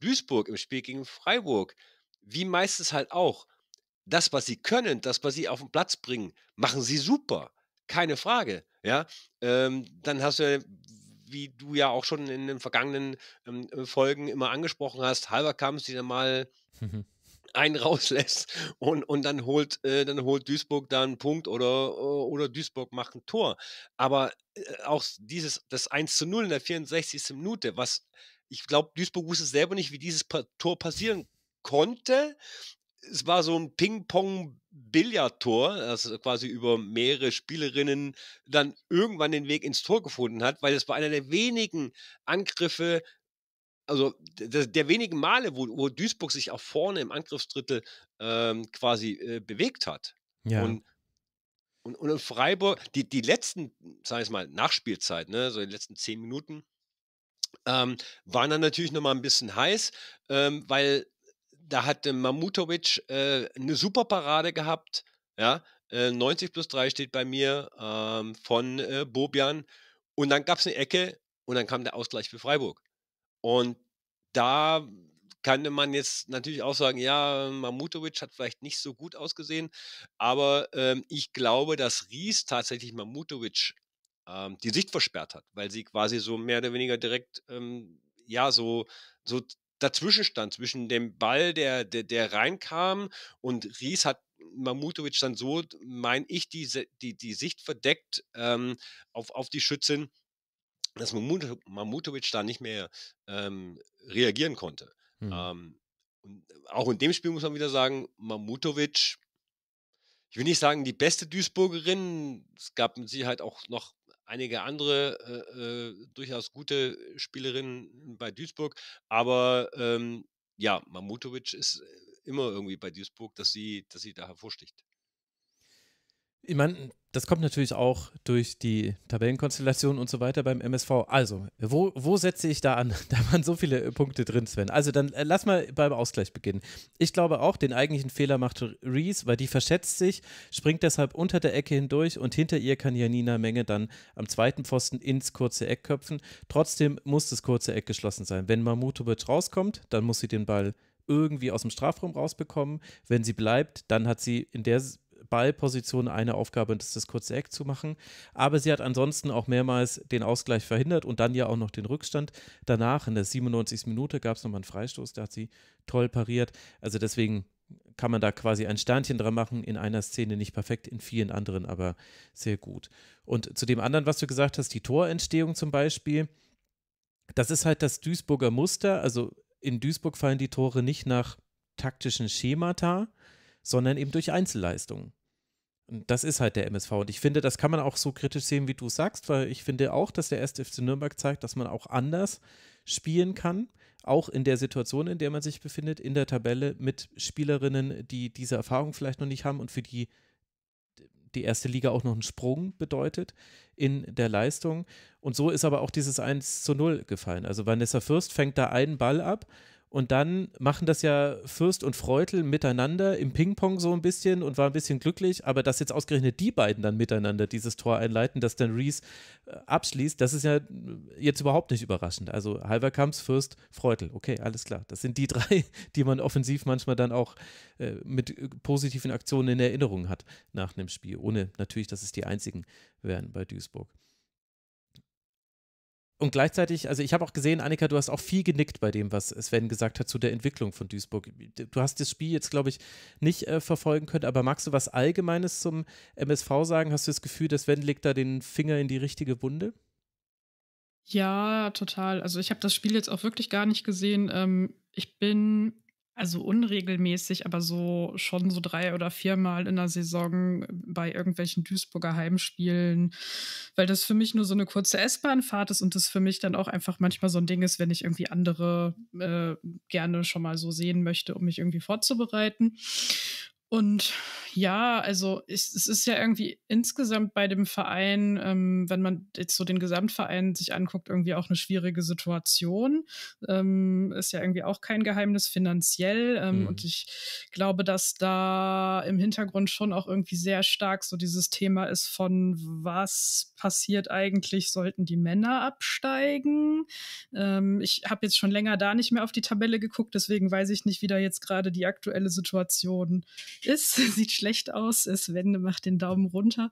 Duisburg im Spiel gegen Freiburg, wie meistens halt auch, das, was sie können, das, was sie auf den Platz bringen, machen sie super. Keine Frage. Ja? Dann hast du, wie du ja auch schon in den vergangenen Folgen immer angesprochen hast, Halberkamp, die dann mal einen rauslässt und dann holt Duisburg da einen Punkt oder Duisburg macht ein Tor. Aber auch das 1:0 in der 64. Minute, was ich glaube, Duisburg wusste selber nicht, wie dieses Tor passieren konnte. Es war so ein Ping-Pong-Billard-Tor, das quasi über mehrere Spielerinnen dann irgendwann den Weg ins Tor gefunden hat, weil es war einer der wenigen Angriffe, also der wenigen Male, wo Duisburg sich auch vorne im Angriffsdrittel bewegt hat. Ja. Und Freiburg, die letzten, sag ich mal, Nachspielzeit, ne, so die letzten 10 Minuten, waren dann natürlich nochmal ein bisschen heiß, weil da hatte Mamutovic eine super Parade gehabt, ja, 90 + 3 steht bei mir, von Bobian. Und dann gab es eine Ecke und dann kam der Ausgleich für Freiburg. Und da kann man jetzt natürlich auch sagen, ja, Mahmutovic hat vielleicht nicht so gut ausgesehen, aber ich glaube, dass Ries tatsächlich Mahmutovic die Sicht versperrt hat, weil sie quasi so mehr oder weniger direkt so dazwischen stand, zwischen dem Ball, der reinkam, und Ries hat Mahmutovic dann so, meine ich, die Sicht verdeckt auf die Schützin, dass Mahmutovic da nicht mehr reagieren konnte. Und auch in dem Spiel muss man wieder sagen, Mahmutovic, ich will nicht sagen die beste Duisburgerin, es gab mit Sicherheit auch noch einige andere durchaus gute Spielerinnen bei Duisburg, aber Mahmutovic ist immer irgendwie bei Duisburg, dass sie da hervorsticht. Ich meine, das kommt natürlich auch durch die Tabellenkonstellation und so weiter beim MSV. Also, wo setze ich da an? Da waren so viele Punkte drin, Sven. Also, dann lass mal beim Ausgleich beginnen. Ich glaube auch, den eigentlichen Fehler macht Ries, weil die verschätzt sich, springt deshalb unter der Ecke hindurch und hinter ihr kann Janina Minge dann am zweiten Pfosten ins kurze Eck köpfen. Trotzdem muss das kurze Eck geschlossen sein. Wenn Mahmutovic rauskommt, dann muss sie den Ball irgendwie aus dem Strafraum rausbekommen. Wenn sie bleibt, dann hat sie in der Ballposition eine Aufgabe, und das ist das kurze Eck zu machen. Aber sie hat ansonsten auch mehrmals den Ausgleich verhindert und dann ja auch noch den Rückstand. Danach in der 97. Minute gab es nochmal einen Freistoß, da hat sie toll pariert. Also deswegen kann man da quasi ein Sternchen dran machen, in einer Szene nicht perfekt, in vielen anderen aber sehr gut. Und zu dem anderen, was du gesagt hast, die Torentstehung zum Beispiel, das ist halt das Duisburger Muster. Also in Duisburg fallen die Tore nicht nach taktischen Schemata, sondern eben durch Einzelleistungen. Und das ist halt der MSV. Und ich finde, das kann man auch so kritisch sehen, wie du sagst, weil ich finde auch, dass der 1. FC Nürnberg zeigt, dass man auch anders spielen kann, auch in der Situation, in der man sich befindet, in der Tabelle mit Spielerinnen, die diese Erfahrung vielleicht noch nicht haben und für die die erste Liga auch noch einen Sprung bedeutet in der Leistung. Und so ist aber auch dieses 1:0 gefallen. Also Vanessa Fürst fängt da einen Ball ab, und dann machen das ja Fürst und Freutel miteinander im Ping-Pong so ein bisschen und war ein bisschen glücklich. Aber dass jetzt ausgerechnet die beiden dann miteinander dieses Tor einleiten, das dann Ries abschließt, das ist ja jetzt überhaupt nicht überraschend. Also Halverkamps, Fürst, Freutel. Okay, alles klar. Das sind die drei, die man offensiv manchmal dann auch mit positiven Aktionen in Erinnerung hat nach einem Spiel. Ohne natürlich, dass es die einzigen wären bei Duisburg. Und gleichzeitig, also ich habe auch gesehen, Annika, du hast auch viel genickt bei dem, was Sven gesagt hat zu der Entwicklung von Duisburg. Du hast das Spiel jetzt, glaube ich, nicht verfolgen können, aber magst du was Allgemeines zum MSV sagen? Hast du das Gefühl, dass Sven legt da den Finger in die richtige Wunde? Ja, total. Also ich habe das Spiel jetzt auch wirklich gar nicht gesehen. Ich bin also unregelmäßig, aber so schon so 3 oder 4 Mal in der Saison bei irgendwelchen Duisburger Heimspielen, weil das für mich nur so eine kurze S-Bahn-Fahrt ist und das für mich dann auch einfach manchmal so ein Ding ist, wenn ich irgendwie andere gerne schon mal so sehen möchte, um mich irgendwie vorzubereiten. Und ja, also es ist ja irgendwie insgesamt bei dem Verein, wenn man jetzt so den Gesamtverein sich anguckt, irgendwie auch eine schwierige Situation. Ist ja irgendwie auch kein Geheimnis finanziell. Und ich glaube, dass da im Hintergrund schon auch irgendwie sehr stark so dieses Thema ist von, was passiert eigentlich, sollten die Männer absteigen? Ich habe jetzt schon länger da nicht mehr auf die Tabelle geguckt, deswegen weiß ich nicht, wie da jetzt gerade die aktuelle Situation ist. Sieht schlecht aus. Sven macht den Daumen runter.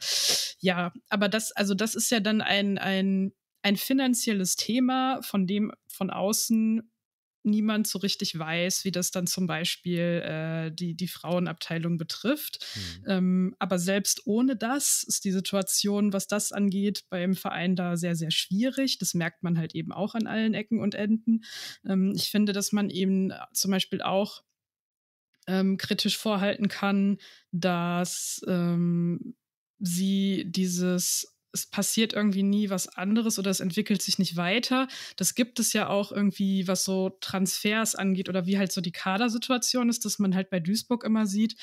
Ja, aber das ist ja dann ein finanzielles Thema, von dem von außen niemand so richtig weiß, wie das dann zum Beispiel die Frauenabteilung betrifft. Aber selbst ohne das ist die Situation, was das angeht, beim Verein da sehr, sehr schwierig. Das merkt man halt eben auch an allen Ecken und Enden. Ich finde, dass man eben zum Beispiel auch kritisch vorhalten kann, dass sie dieses, es passiert irgendwie nie was anderes oder es entwickelt sich nicht weiter. Das gibt es ja auch irgendwie, was so Transfers angeht oder wie halt so die Kadersituation ist, dass man halt bei Duisburg immer sieht,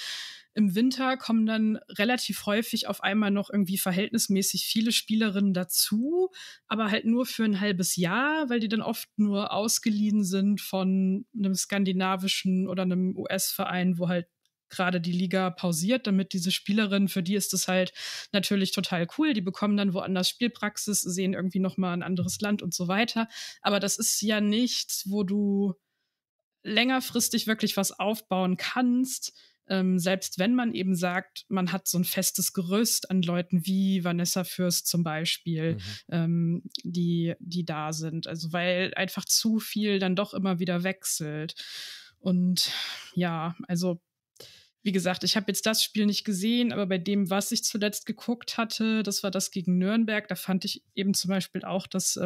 im Winter kommen dann relativ häufig auf einmal noch irgendwie verhältnismäßig viele Spielerinnen dazu, aber halt nur für ein halbes Jahr, weil die dann oft nur ausgeliehen sind von einem skandinavischen oder einem US-Verein, wo halt gerade die Liga pausiert, damit diese Spielerinnen, für die ist es halt natürlich total cool, die bekommen dann woanders Spielpraxis, sehen irgendwie nochmal ein anderes Land und so weiter, aber das ist ja nichts, wo du längerfristig wirklich was aufbauen kannst, selbst wenn man eben sagt, man hat so ein festes Gerüst an Leuten wie Vanessa Fürst zum Beispiel, die da sind, also weil einfach zu viel dann doch immer wieder wechselt. Und ja, also wie gesagt, ich habe jetzt das Spiel nicht gesehen, aber bei dem, was ich zuletzt geguckt hatte, das war das gegen Nürnberg, da fand ich eben zum Beispiel auch, dass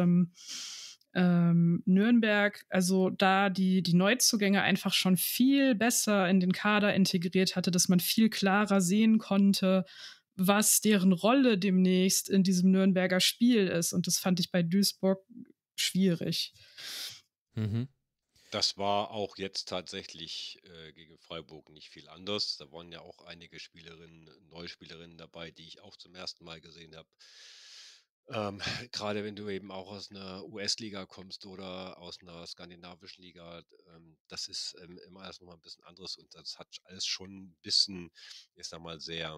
Nürnberg, also da die Neuzugänge einfach schon viel besser in den Kader integriert hatte, dass man viel klarer sehen konnte, was deren Rolle demnächst in diesem Nürnberger Spiel ist. Und das fand ich bei Duisburg schwierig. Mhm. Das war auch jetzt tatsächlich gegen Freiburg nicht viel anders. Da waren ja auch einige Spielerinnen, Neuspielerinnen dabei, die ich auch zum ersten Mal gesehen habe. Gerade wenn du eben auch aus einer US-Liga kommst oder aus einer skandinavischen Liga, das ist immer erst nochmal ein bisschen anderes und das hat alles schon ein bisschen, ich sag mal, sehr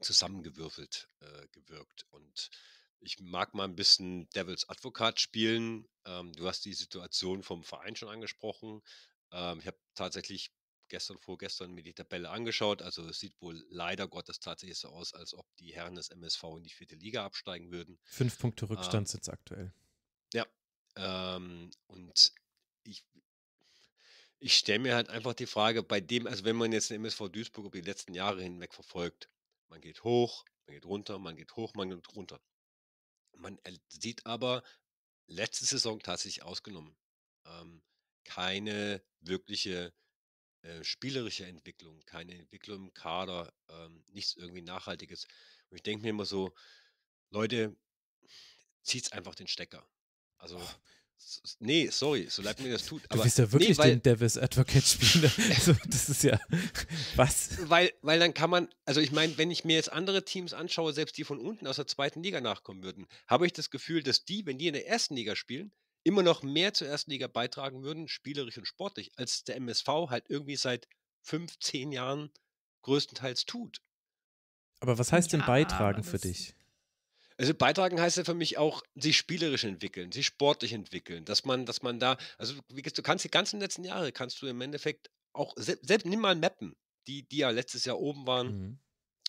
zusammengewürfelt gewirkt. Und ich mag mal ein bisschen Devils Advokat spielen. Du hast die Situation vom Verein schon angesprochen. Ich habe tatsächlich vorgestern mir die Tabelle angeschaut. Also es sieht wohl leider Gottes tatsächlich so aus, als ob die Herren des MSV in die 4. Liga absteigen würden. 5 Punkte Rückstand sind es aktuell. Ja. Und ich stelle mir halt einfach die Frage, bei dem, also wenn man jetzt den MSV Duisburg über die letzten Jahre hinweg verfolgt, man geht hoch, man geht runter, man geht hoch, man geht runter. Man sieht aber letzte Saison tatsächlich ausgenommen keine wirkliche spielerische Entwicklung, keine Entwicklung im Kader, nichts irgendwie Nachhaltiges. Und ich denke mir immer so, Leute, zieht's einfach den Stecker. Also, nee, sorry, so leid mir das tut. Du bist ja wirklich den Devil's Advocate Spieler. Also, das ist ja, was? Weil dann kann man, also ich meine, wenn ich mir jetzt andere Teams anschaue, selbst die von unten aus der 2. Liga nachkommen würden, habe ich das Gefühl, dass die, wenn die in der 1. Liga spielen, immer noch mehr zur 1. Liga beitragen würden, spielerisch und sportlich, als der MSV halt irgendwie seit 5, 10 Jahren größtenteils tut. Aber was heißt denn beitragen für dich? Also beitragen heißt ja für mich auch, sich spielerisch entwickeln, sich sportlich entwickeln, dass man da, also du kannst die ganzen letzten Jahre, kannst du im Endeffekt auch, selbst nimm mal Mappen, die ja letztes Jahr oben waren,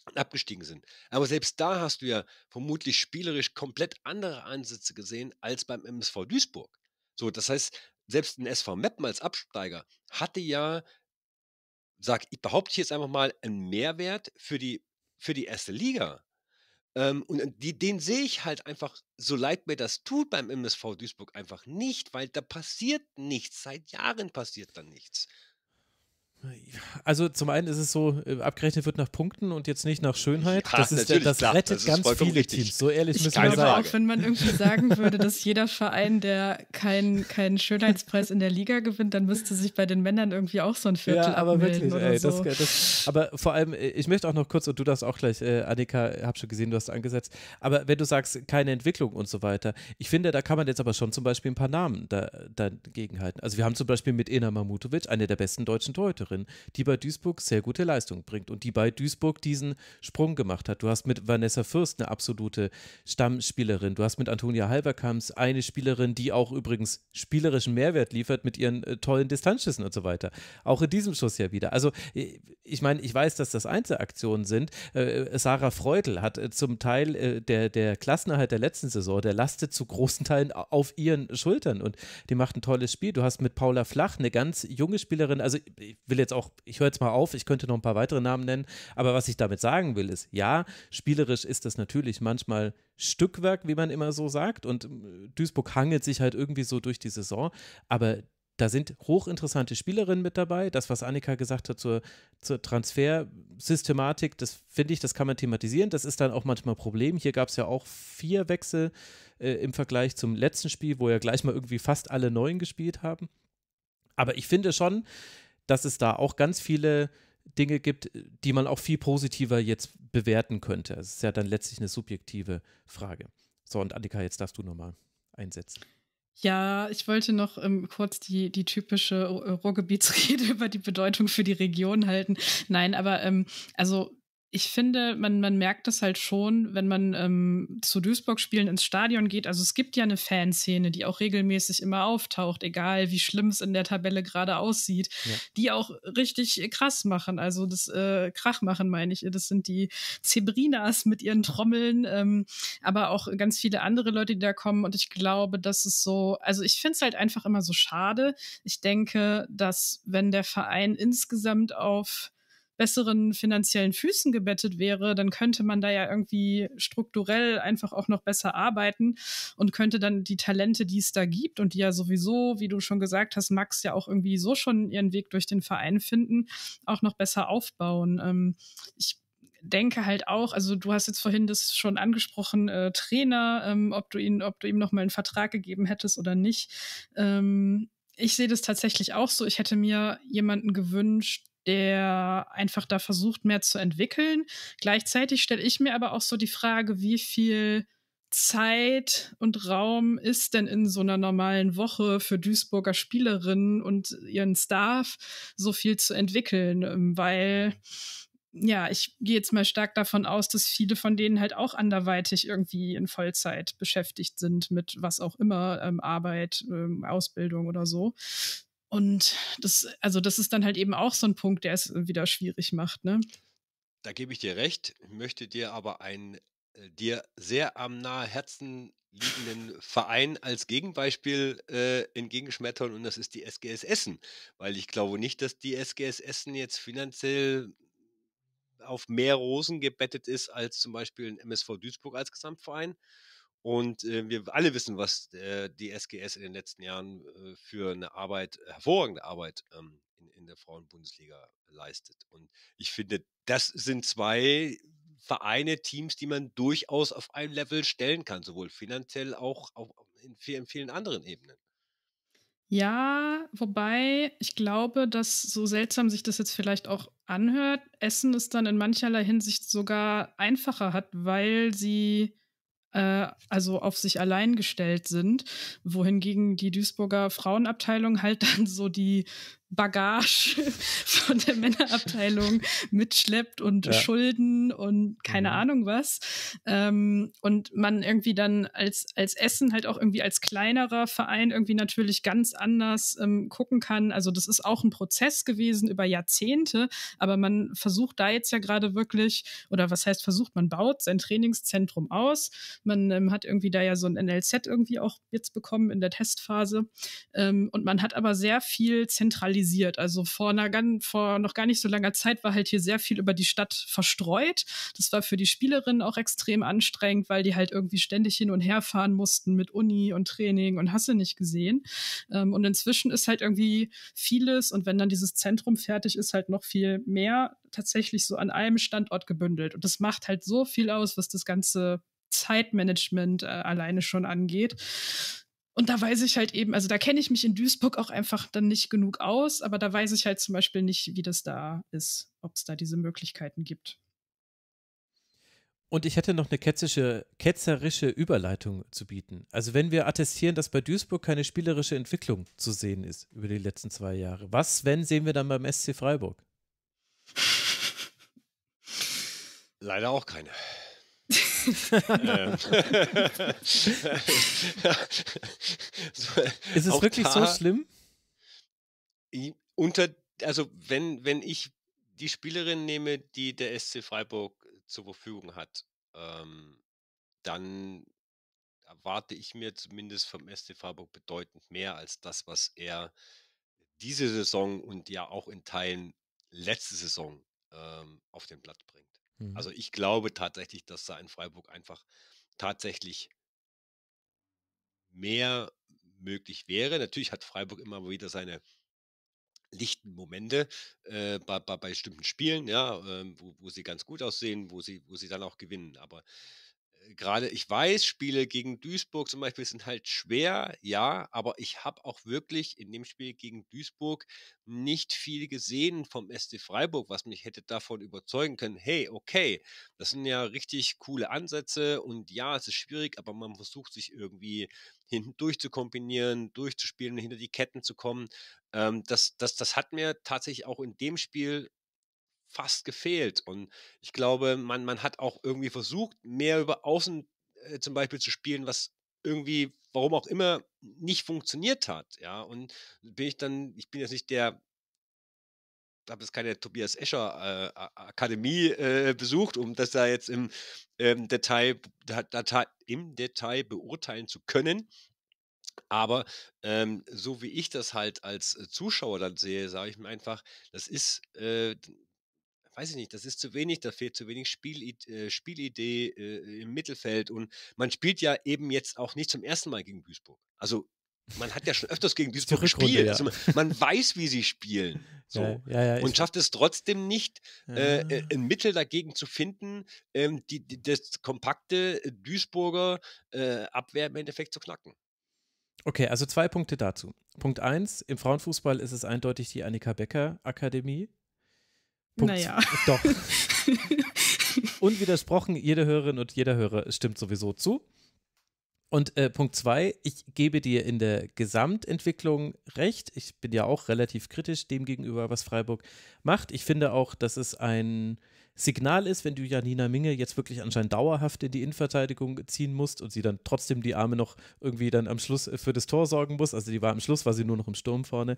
und abgestiegen sind. Aber selbst da hast du ja vermutlich spielerisch komplett andere Ansätze gesehen als beim MSV Duisburg. So, das heißt, selbst ein SV Meppen als Absteiger hatte ja, behaupte ich jetzt einfach mal, einen Mehrwert für die 1. Liga. Und den sehe ich halt einfach, so leid mir das tut, beim MSV Duisburg einfach nicht, weil da passiert nichts. Seit Jahren passiert da nichts. Also zum einen ist es so, abgerechnet wird nach Punkten und jetzt nicht nach Schönheit. Ja, das rettet das ganz viele richtig. Teams, so ehrlich müssen wir sagen. Auch wenn man irgendwie sagen würde, dass jeder Verein, der keinen Schönheitspreis in der Liga gewinnt, dann müsste sich bei den Männern irgendwie auch so ein Viertel abmelden. Ja, aber wirklich, so. Aber vor allem, ich möchte auch noch kurz, und du darfst auch gleich, Annika, hab schon gesehen, du hast angesetzt, aber wenn du sagst, keine Entwicklung und so weiter, ich finde, da kann man jetzt aber schon zum Beispiel ein paar Namen dagegen halten. Also wir haben zum Beispiel mit Ena Mahmutovic, eine der besten deutschen Torhüterinnen, die bei Duisburg sehr gute Leistung bringt und die bei Duisburg diesen Sprung gemacht hat. Du hast mit Vanessa Fürst eine absolute Stammspielerin. Du hast mit Antonia Halberkamps eine Spielerin, die auch übrigens spielerischen Mehrwert liefert mit ihren tollen Distanzschüssen und so weiter. Auch in diesem Schuss ja wieder. Also ich meine, ich weiß, dass das Einzelaktionen sind. Sarah Freudl hat zum Teil der Klassenerhalt der letzten Saison, der lastet zu großen Teilen auf ihren Schultern und die macht ein tolles Spiel. Du hast mit Paula Flach eine ganz junge Spielerin, also ich höre jetzt mal auf, ich könnte noch ein paar weitere Namen nennen, aber was ich damit sagen will ist, ja, spielerisch ist das natürlich manchmal Stückwerk, wie man immer so sagt, und Duisburg hangelt sich halt irgendwie so durch die Saison, aber da sind hochinteressante Spielerinnen mit dabei. Das, was Annika gesagt hat zur Transfersystematik, das finde ich, das kann man thematisieren. Das ist dann auch manchmal ein Problem. Hier gab es ja auch 4 Wechsel im Vergleich zum letzten Spiel, wo ja gleich mal irgendwie fast alle Neuen gespielt haben. Aber ich finde schon, dass es da auch ganz viele Dinge gibt, die man auch viel positiver jetzt bewerten könnte. Das ist ja dann letztlich eine subjektive Frage. So, und Annika, jetzt darfst du nochmal einsetzen. Ja, ich wollte noch kurz die typische Ruhrgebietsrede über die Bedeutung für die Region halten. Nein, aber also ich finde, man merkt das halt schon, wenn man zu Duisburg-Spielen ins Stadion geht. Also es gibt ja eine Fanszene, die auch regelmäßig immer auftaucht, egal wie schlimm es in der Tabelle gerade aussieht, ja. Die auch richtig krass machen, also das Krach machen, meine ich. Das sind die Zebrinas mit ihren Trommeln, aber auch ganz viele andere Leute, die da kommen. Und ich glaube, das ist so, also ich finde es halt einfach immer so schade. Ich denke, dass wenn der Verein insgesamt auf besseren finanziellen Füßen gebettet wäre, dann könnte man da ja irgendwie strukturell einfach auch noch besser arbeiten und könnte dann die Talente, die es da gibt und die ja sowieso, wie du schon gesagt hast, Max, ja auch irgendwie so schon ihren Weg durch den Verein finden, auch noch besser aufbauen. Ich denke halt auch, also du hast jetzt vorhin das schon angesprochen, Trainer, ob du ihm nochmal einen Vertrag gegeben hättest oder nicht. Ich sehe das tatsächlich auch so. Ich hätte mir jemanden gewünscht, der einfach da versucht, mehr zu entwickeln. Gleichzeitig stelle ich mir aber auch so die Frage, wie viel Zeit und Raum ist denn in so einer normalen Woche für Duisburger Spielerinnen und ihren Staff so viel zu entwickeln, weil ja, ich gehe jetzt mal stark davon aus, dass viele von denen halt auch anderweitig irgendwie in Vollzeit beschäftigt sind mit was auch immer, Arbeit, Ausbildung oder so. Und das ist dann halt eben auch so ein Punkt, der es wieder schwierig macht, ne? Da gebe ich dir recht, möchte dir aber einen dir sehr am nahe Herzen liegenden Verein als Gegenbeispiel entgegenschmettern, und das ist die SGS Essen, weil ich glaube nicht, dass die SGS Essen jetzt finanziell auf mehr Rosen gebettet ist als zum Beispiel ein MSV Duisburg als Gesamtverein. Und wir alle wissen, was die SGS in den letzten Jahren für eine Arbeit, hervorragende Arbeit in der Frauenbundesliga leistet. Und ich finde, das sind zwei Vereine, Teams, die man durchaus auf ein Level stellen kann, sowohl finanziell auch in vielen anderen Ebenen. Ja, wobei ich glaube, dass, so seltsam sich das jetzt vielleicht auch anhört, Essen es dann in mancherlei Hinsicht sogar einfacher hat, weil sie also auf sich allein gestellt sind, wohingegen die Duisburger Frauenabteilung halt dann so die Bagage von der Männerabteilung mitschleppt und ja. Schulden und keine Ahnung was. Und man irgendwie dann als Essen halt auch irgendwie als kleinerer Verein irgendwie natürlich ganz anders gucken kann. Also das ist auch ein Prozess gewesen über Jahrzehnte, aber man versucht da jetzt ja gerade wirklich, oder was heißt versucht, man baut sein Trainingszentrum aus. Man hat irgendwie da ja so ein NLZ irgendwie auch jetzt bekommen in der Testphase. Und man hat aber sehr viel zentralisiert. Also vor noch gar nicht so langer Zeit war halt hier sehr viel über die Stadt verstreut. Das war für die Spielerinnen auch extrem anstrengend, weil die halt irgendwie ständig hin und her fahren mussten mit Uni und Training und hast du nicht gesehen. Und inzwischen ist halt irgendwie vieles, und wenn dann dieses Zentrum fertig ist, halt noch viel mehr tatsächlich so an einem Standort gebündelt. Und das macht halt so viel aus, was das ganze Zeitmanagement alleine schon angeht. Und da weiß ich halt eben, also da kenne ich mich in Duisburg auch einfach dann nicht genug aus, aber da weiß ich halt zum Beispiel nicht, wie das da ist, ob es da diese Möglichkeiten gibt. Und ich hätte noch eine ketzerische Überleitung zu bieten. Also wenn wir attestieren, dass bei Duisburg keine spielerische Entwicklung zu sehen ist über die letzten 2 Jahre, was, wenn, sehen wir dann beim SC Freiburg? Leider auch keine. Ist es wirklich so schlimm? Also wenn ich die Spielerin nehme, die der SC Freiburg zur Verfügung hat, dann erwarte ich mir zumindest vom SC Freiburg bedeutend mehr als das, was er diese Saison und ja auch in Teilen letzte Saison auf den Platz bringt. Also ich glaube tatsächlich, dass da in Freiburg einfach tatsächlich mehr möglich wäre. Natürlich hat Freiburg immer wieder seine lichten Momente bei bestimmten Spielen, ja, wo sie ganz gut aussehen, wo sie dann auch gewinnen. Aber gerade, ich weiß, Spiele gegen Duisburg zum Beispiel sind halt schwer, ja, aber ich habe auch wirklich in dem Spiel gegen Duisburg nicht viel gesehen vom SC Freiburg, was mich hätte davon überzeugen können, hey, okay, das sind ja richtig coole Ansätze und ja, es ist schwierig, aber man versucht sich irgendwie hinten durchzukombinieren, durchzuspielen, hinter die Ketten zu kommen. Das hat mir tatsächlich auch in dem Spiel fast gefehlt. Und ich glaube, man hat auch irgendwie versucht, mehr über Außen zum Beispiel zu spielen, was irgendwie, warum auch immer, nicht funktioniert hat. Ja, und ich bin jetzt nicht der, ich habe jetzt keine Tobias Escher Akademie besucht, um das da jetzt im Detail beurteilen zu können. Aber so wie ich das halt als Zuschauer dann sehe, sage ich mir einfach, das ist, weiß ich nicht, das ist zu wenig, da fehlt zu wenig Spielidee im Mittelfeld. Und man spielt ja eben jetzt auch nicht zum ersten Mal gegen Duisburg. Also man hat ja schon öfters gegen Duisburg gespielt. Ja. Also man weiß, wie sie spielen. So. Ja, und schafft es trotzdem nicht, ein Mittel dagegen zu finden, das kompakte Duisburger Abwehr im Endeffekt zu knacken. Okay, also 2 Punkte dazu. Punkt 1, im Frauenfußball ist es eindeutig die Annika Becker Akademie. Punkt. Naja. Doch. Unwidersprochen, jede Hörerin und jeder Hörer stimmt sowieso zu. Und Punkt 2, ich gebe dir in der Gesamtentwicklung recht. Ich bin ja auch relativ kritisch dem gegenüber, was Freiburg macht. Ich finde auch, dass es ein Signal ist, wenn du Janina Minge jetzt wirklich anscheinend dauerhaft in die Innenverteidigung ziehen musst und sie dann trotzdem die Arme noch irgendwie dann am Schluss für das Tor sorgen muss. Also am Schluss war sie nur noch im Sturm vorne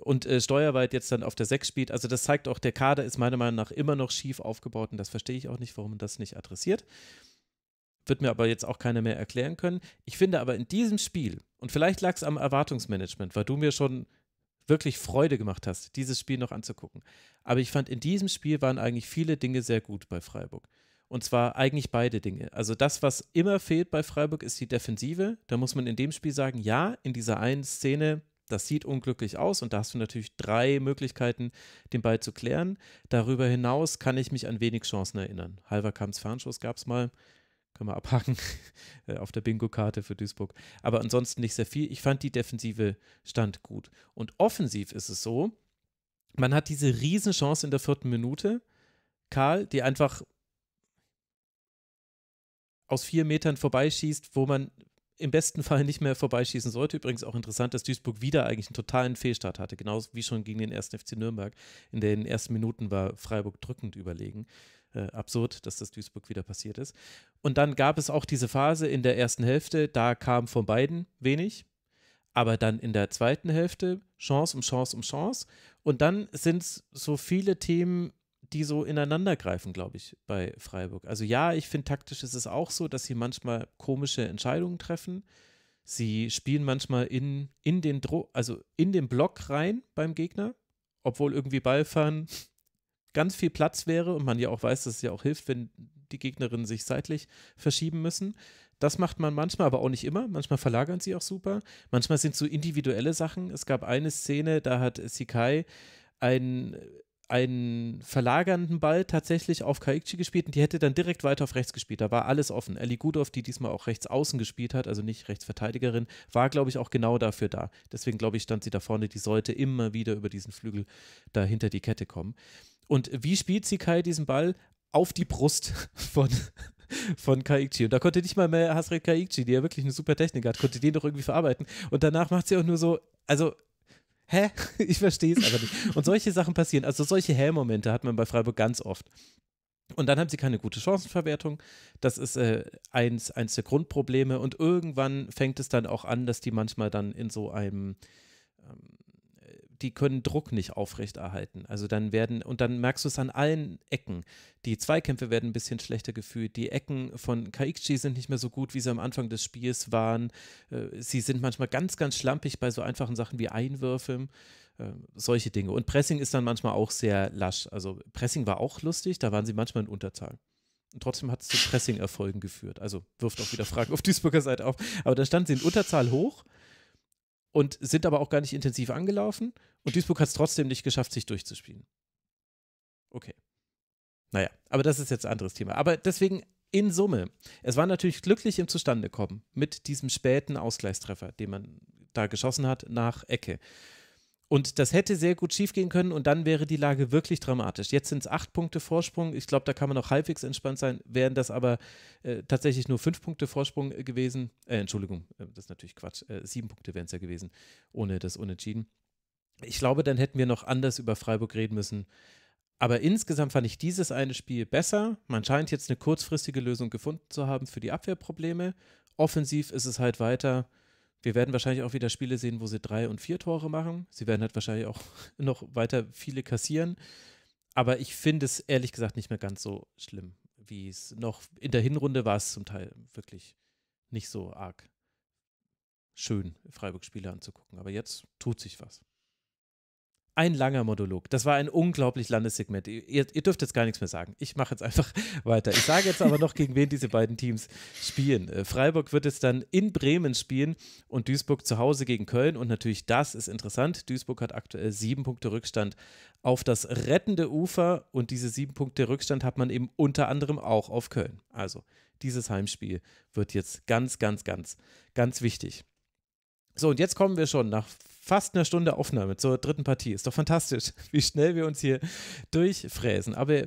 und Steuerweit jetzt dann auf der 6 spielt. Also das zeigt auch, der Kader ist meiner Meinung nach immer noch schief aufgebaut und das verstehe ich auch nicht, warum man das nicht adressiert. Wird mir aber jetzt auch keiner mehr erklären können. Ich finde aber in diesem Spiel, und vielleicht lag es am Erwartungsmanagement, weil du mir schon wirklich Freude gemacht hast, dieses Spiel noch anzugucken. Aber ich fand, in diesem Spiel waren eigentlich viele Dinge sehr gut bei Freiburg. Und zwar eigentlich beide Dinge. Also das, was immer fehlt bei Freiburg, ist die Defensive. Da muss man in dem Spiel sagen, ja, in dieser einen Szene, das sieht unglücklich aus und da hast du natürlich 3 Möglichkeiten, den Ball zu klären. Darüber hinaus kann ich mich an wenig Chancen erinnern. Halber Kamps Fernschuss gab es mal. Können wir abhaken auf der Bingo-Karte für Duisburg. Aber ansonsten nicht sehr viel. Ich fand, die Defensive stand gut. Und offensiv ist es so, man hat diese Riesenchance in der 4. Minute, Karl, die einfach aus 4 Metern vorbeischießt, wo man im besten Fall nicht mehr vorbeischießen sollte. Übrigens auch interessant, dass Duisburg wieder eigentlich einen totalen Fehlstart hatte. Genauso wie schon gegen den 1. FC Nürnberg. In den ersten Minuten war Freiburg drückend überlegen. Absurd, dass das Duisburg wieder passiert ist. Und dann gab es auch diese Phase in der ersten Hälfte, da kam von beiden wenig, aber dann in der zweiten Hälfte Chance um Chance um Chance. Und dann sind es so viele Themen, die so ineinander greifen, glaube ich, bei Freiburg. Also ja, ich finde, taktisch ist es auch so, dass sie manchmal komische Entscheidungen treffen. Sie spielen manchmal in den Block rein beim Gegner, obwohl irgendwie Ballfahren ganz viel Platz wäre und man ja auch weiß, dass es ja auch hilft, wenn die Gegnerinnen sich seitlich verschieben müssen. Das macht man manchmal, aber auch nicht immer. Manchmal verlagern sie auch super. Manchmal sind es so individuelle Sachen. Es gab eine Szene, da hat Sikai einen verlagernden Ball tatsächlich auf Kaichi gespielt und die hätte dann direkt weiter auf rechts gespielt. Da war alles offen. Ellie Gudorf, die diesmal auch rechts außen gespielt hat, also nicht Rechtsverteidigerin, war, glaube ich, auch genau dafür da. Deswegen, glaube ich, stand sie da vorne. Die sollte immer wieder über diesen Flügel da hinter die Kette kommen. Und wie spielt Sikai diesen Ball? Auf die Brust von Kaichi. Und da konnte nicht mal mehr Hasret Kaichi, die ja wirklich eine super Technik hat, konnte den doch irgendwie verarbeiten. Und danach macht sie auch nur so, also, hä? Ich verstehe es aber nicht. Und solche Sachen passieren. Also solche Hä-Momente hat man bei Freiburg ganz oft. Und dann haben sie keine gute Chancenverwertung. Das ist eins der Grundprobleme. Und irgendwann fängt es dann auch an, dass die manchmal dann in so einem die können Druck nicht aufrechterhalten. Also dann merkst du es an allen Ecken. Die Zweikämpfe werden ein bisschen schlechter gefühlt. Die Ecken von Kaichi sind nicht mehr so gut, wie sie am Anfang des Spiels waren. Sie sind manchmal ganz, ganz schlampig bei so einfachen Sachen wie Einwürfen. Solche Dinge. Und Pressing ist dann manchmal auch sehr lasch. Also Pressing war auch lustig, da waren sie manchmal in Unterzahl. Und trotzdem hat es zu Pressing-Erfolgen geführt. Also wirft auch wieder Fragen auf Duisburger Seite auf. Aber da standen sie in Unterzahl hoch. Und sind aber auch gar nicht intensiv angelaufen. Und Duisburg hat es trotzdem nicht geschafft, sich durchzuspielen. Okay. Naja, aber das ist jetzt ein anderes Thema. Aber deswegen, in Summe. Es war natürlich glücklich im Zustandekommen mit diesem späten Ausgleichstreffer, den man da geschossen hat, nach Ecke. Und das hätte sehr gut schiefgehen können und dann wäre die Lage wirklich dramatisch. Jetzt sind es 8 Punkte Vorsprung. Ich glaube, da kann man noch halbwegs entspannt sein. Wären das aber tatsächlich nur 5 Punkte Vorsprung gewesen. Entschuldigung, das ist natürlich Quatsch. 7 Punkte wären es ja gewesen, ohne das Unentschieden. Ich glaube, dann hätten wir noch anders über Freiburg reden müssen. Aber insgesamt fand ich dieses eine Spiel besser. Man scheint jetzt eine kurzfristige Lösung gefunden zu haben für die Abwehrprobleme. Offensiv ist es halt weiter. Wir werden wahrscheinlich auch wieder Spiele sehen, wo sie 3 und 4 Tore machen. Sie werden halt wahrscheinlich auch noch weiter viele kassieren. Aber ich finde es ehrlich gesagt nicht mehr ganz so schlimm, wie es noch in der Hinrunde war. Es zum Teil wirklich nicht so arg schön, Freiburg-Spiele anzugucken. Aber jetzt tut sich was. Ein langer Monolog. Das war ein unglaublich langes Segment. Ihr dürft jetzt gar nichts mehr sagen. Ich mache jetzt einfach weiter. Ich sage jetzt aber noch, gegen wen diese beiden Teams spielen. Freiburg wird jetzt dann in Bremen spielen und Duisburg zu Hause gegen Köln. Und natürlich, das ist interessant. Duisburg hat aktuell 7 Punkte Rückstand auf das rettende Ufer. Und diese 7 Punkte Rückstand hat man eben unter anderem auch auf Köln. Also dieses Heimspiel wird jetzt ganz, ganz, ganz, ganz wichtig. So, und jetzt kommen wir schon nach fast einer Stunde Aufnahme zur dritten Partie. Ist doch fantastisch, wie schnell wir uns hier durchfräsen. Aber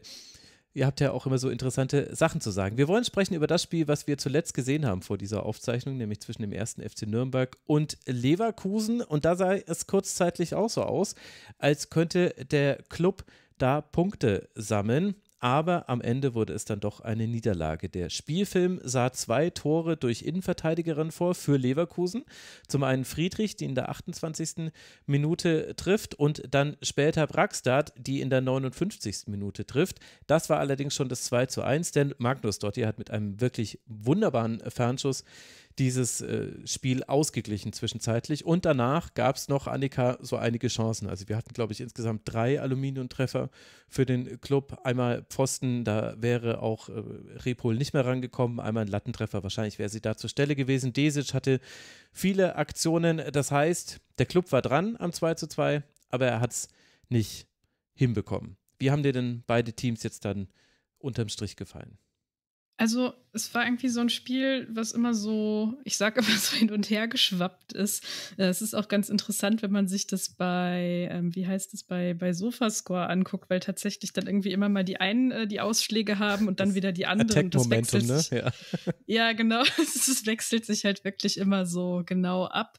ihr habt ja auch immer so interessante Sachen zu sagen. Wir wollen sprechen über das Spiel, was wir zuletzt gesehen haben vor dieser Aufzeichnung, nämlich zwischen dem 1. FC Nürnberg und Leverkusen. Und da sah es kurzzeitig auch so aus, als könnte der Club da Punkte sammeln. Aber am Ende wurde es dann doch eine Niederlage. Der Spielfilm sah 2 Tore durch Innenverteidigerin vor für Leverkusen. Zum einen Friedrich, die in der 28. Minute trifft und dann später Bragstad, die in der 59. Minute trifft. Das war allerdings schon das 2:1, denn Magnus Dotti hat mit einem wirklich wunderbaren Fernschuss dieses Spiel ausgeglichen zwischenzeitlich. Und danach gab es noch, Annika, so einige Chancen. Also wir hatten, glaube ich, insgesamt 3 Aluminiumtreffer für den Club. Einmal Pfosten, da wäre auch Repol nicht mehr rangekommen. Einmal ein Lattentreffer, wahrscheinlich wäre sie da zur Stelle gewesen. Desic hatte viele Aktionen. Das heißt, der Club war dran am 2:2, aber er hat es nicht hinbekommen. Wie haben dir denn beide Teams jetzt dann unterm Strich gefallen? Also es war irgendwie so ein Spiel, was immer so, ich sage immer so hin und her geschwappt ist. Es ist auch ganz interessant, wenn man sich das bei, bei Sofascore anguckt, weil tatsächlich dann irgendwie immer mal die einen die Ausschläge haben und dann das wieder die anderen. Das wechselt sich, ne? Ja, genau. Es wechselt sich halt wirklich immer so genau ab.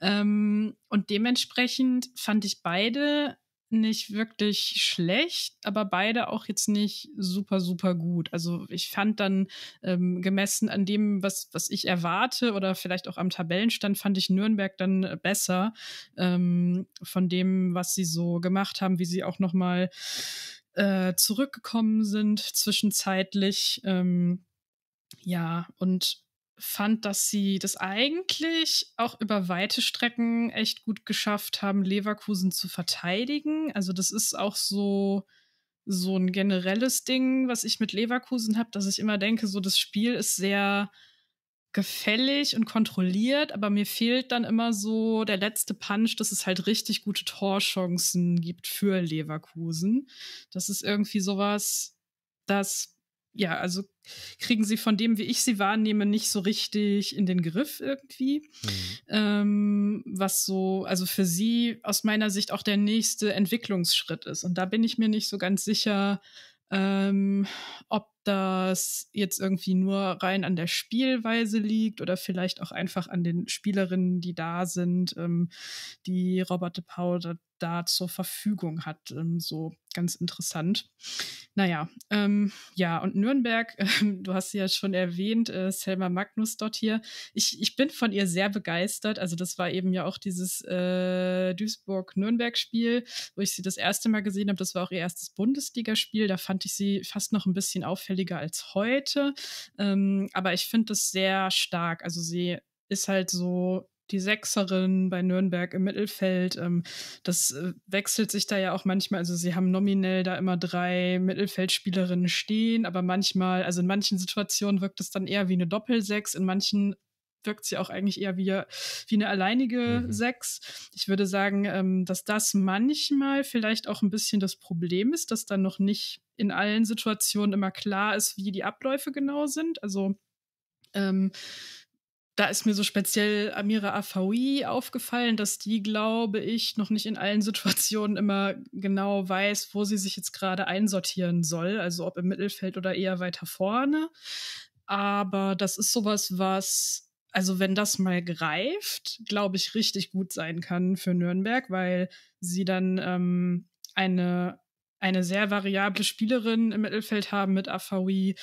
Und dementsprechend fand ich beide nicht wirklich schlecht, aber beide auch jetzt nicht super, super gut. Also ich fand dann gemessen an dem, was ich erwarte oder vielleicht auch am Tabellenstand, fand ich Nürnberg dann besser von dem, was sie so gemacht haben, wie sie auch nochmal zurückgekommen sind zwischenzeitlich. Ja, und fand, dass sie das eigentlich auch über weite Strecken echt gut geschafft haben, Leverkusen zu verteidigen. Also das ist auch so ein generelles Ding, was ich mit Leverkusen habe, dass ich immer denke, so das Spiel ist sehr gefällig und kontrolliert, aber mir fehlt dann immer so der letzte Punch, dass es halt richtig gute Torchancen gibt für Leverkusen. Das ist irgendwie sowas, das ja, also kriegen sie von dem, wie ich sie wahrnehme, nicht so richtig in den Griff irgendwie. Mhm. Was so, also für sie aus meiner Sicht auch der nächste Entwicklungsschritt ist. Und da bin ich mir nicht so ganz sicher, ob das jetzt irgendwie nur rein an der Spielweise liegt oder vielleicht auch einfach an den Spielerinnen, die da sind, die Robert de Pau da zur Verfügung hat. So ganz interessant. Naja, ja, und Nürnberg, du hast sie ja schon erwähnt, Selma Magnus dort hier. Ich bin von ihr sehr begeistert. Also das war eben ja auch dieses Duisburg-Nürnberg-Spiel, wo ich sie das erste Mal gesehen habe. Das war auch ihr erstes Bundesligaspiel. Da fand ich sie fast noch ein bisschen auffälliger als heute. Aber ich finde das sehr stark. Also sie ist halt so die Sechserin bei Nürnberg im Mittelfeld. Das wechselt sich da ja auch manchmal. Also sie haben nominell da immer 3 Mittelfeldspielerinnen stehen, aber manchmal, also in manchen Situationen wirkt es dann eher wie eine Doppelsechs, in manchen wirkt sie auch eigentlich eher wie eine alleinige Sechs. Ich würde sagen, dass das manchmal vielleicht auch ein bisschen das Problem ist, dass dann noch nicht in allen Situationen immer klar ist, wie die Abläufe genau sind. Also da ist mir so speziell Amira Afawi aufgefallen, dass die, glaube ich, noch nicht in allen Situationen immer genau weiß, wo sie sich jetzt gerade einsortieren soll, also ob im Mittelfeld oder eher weiter vorne. Aber das ist sowas, was, also wenn das mal greift, glaube ich, richtig gut sein kann für Nürnberg, weil sie dann eine sehr variable Spielerin im Mittelfeld haben mit Afawi,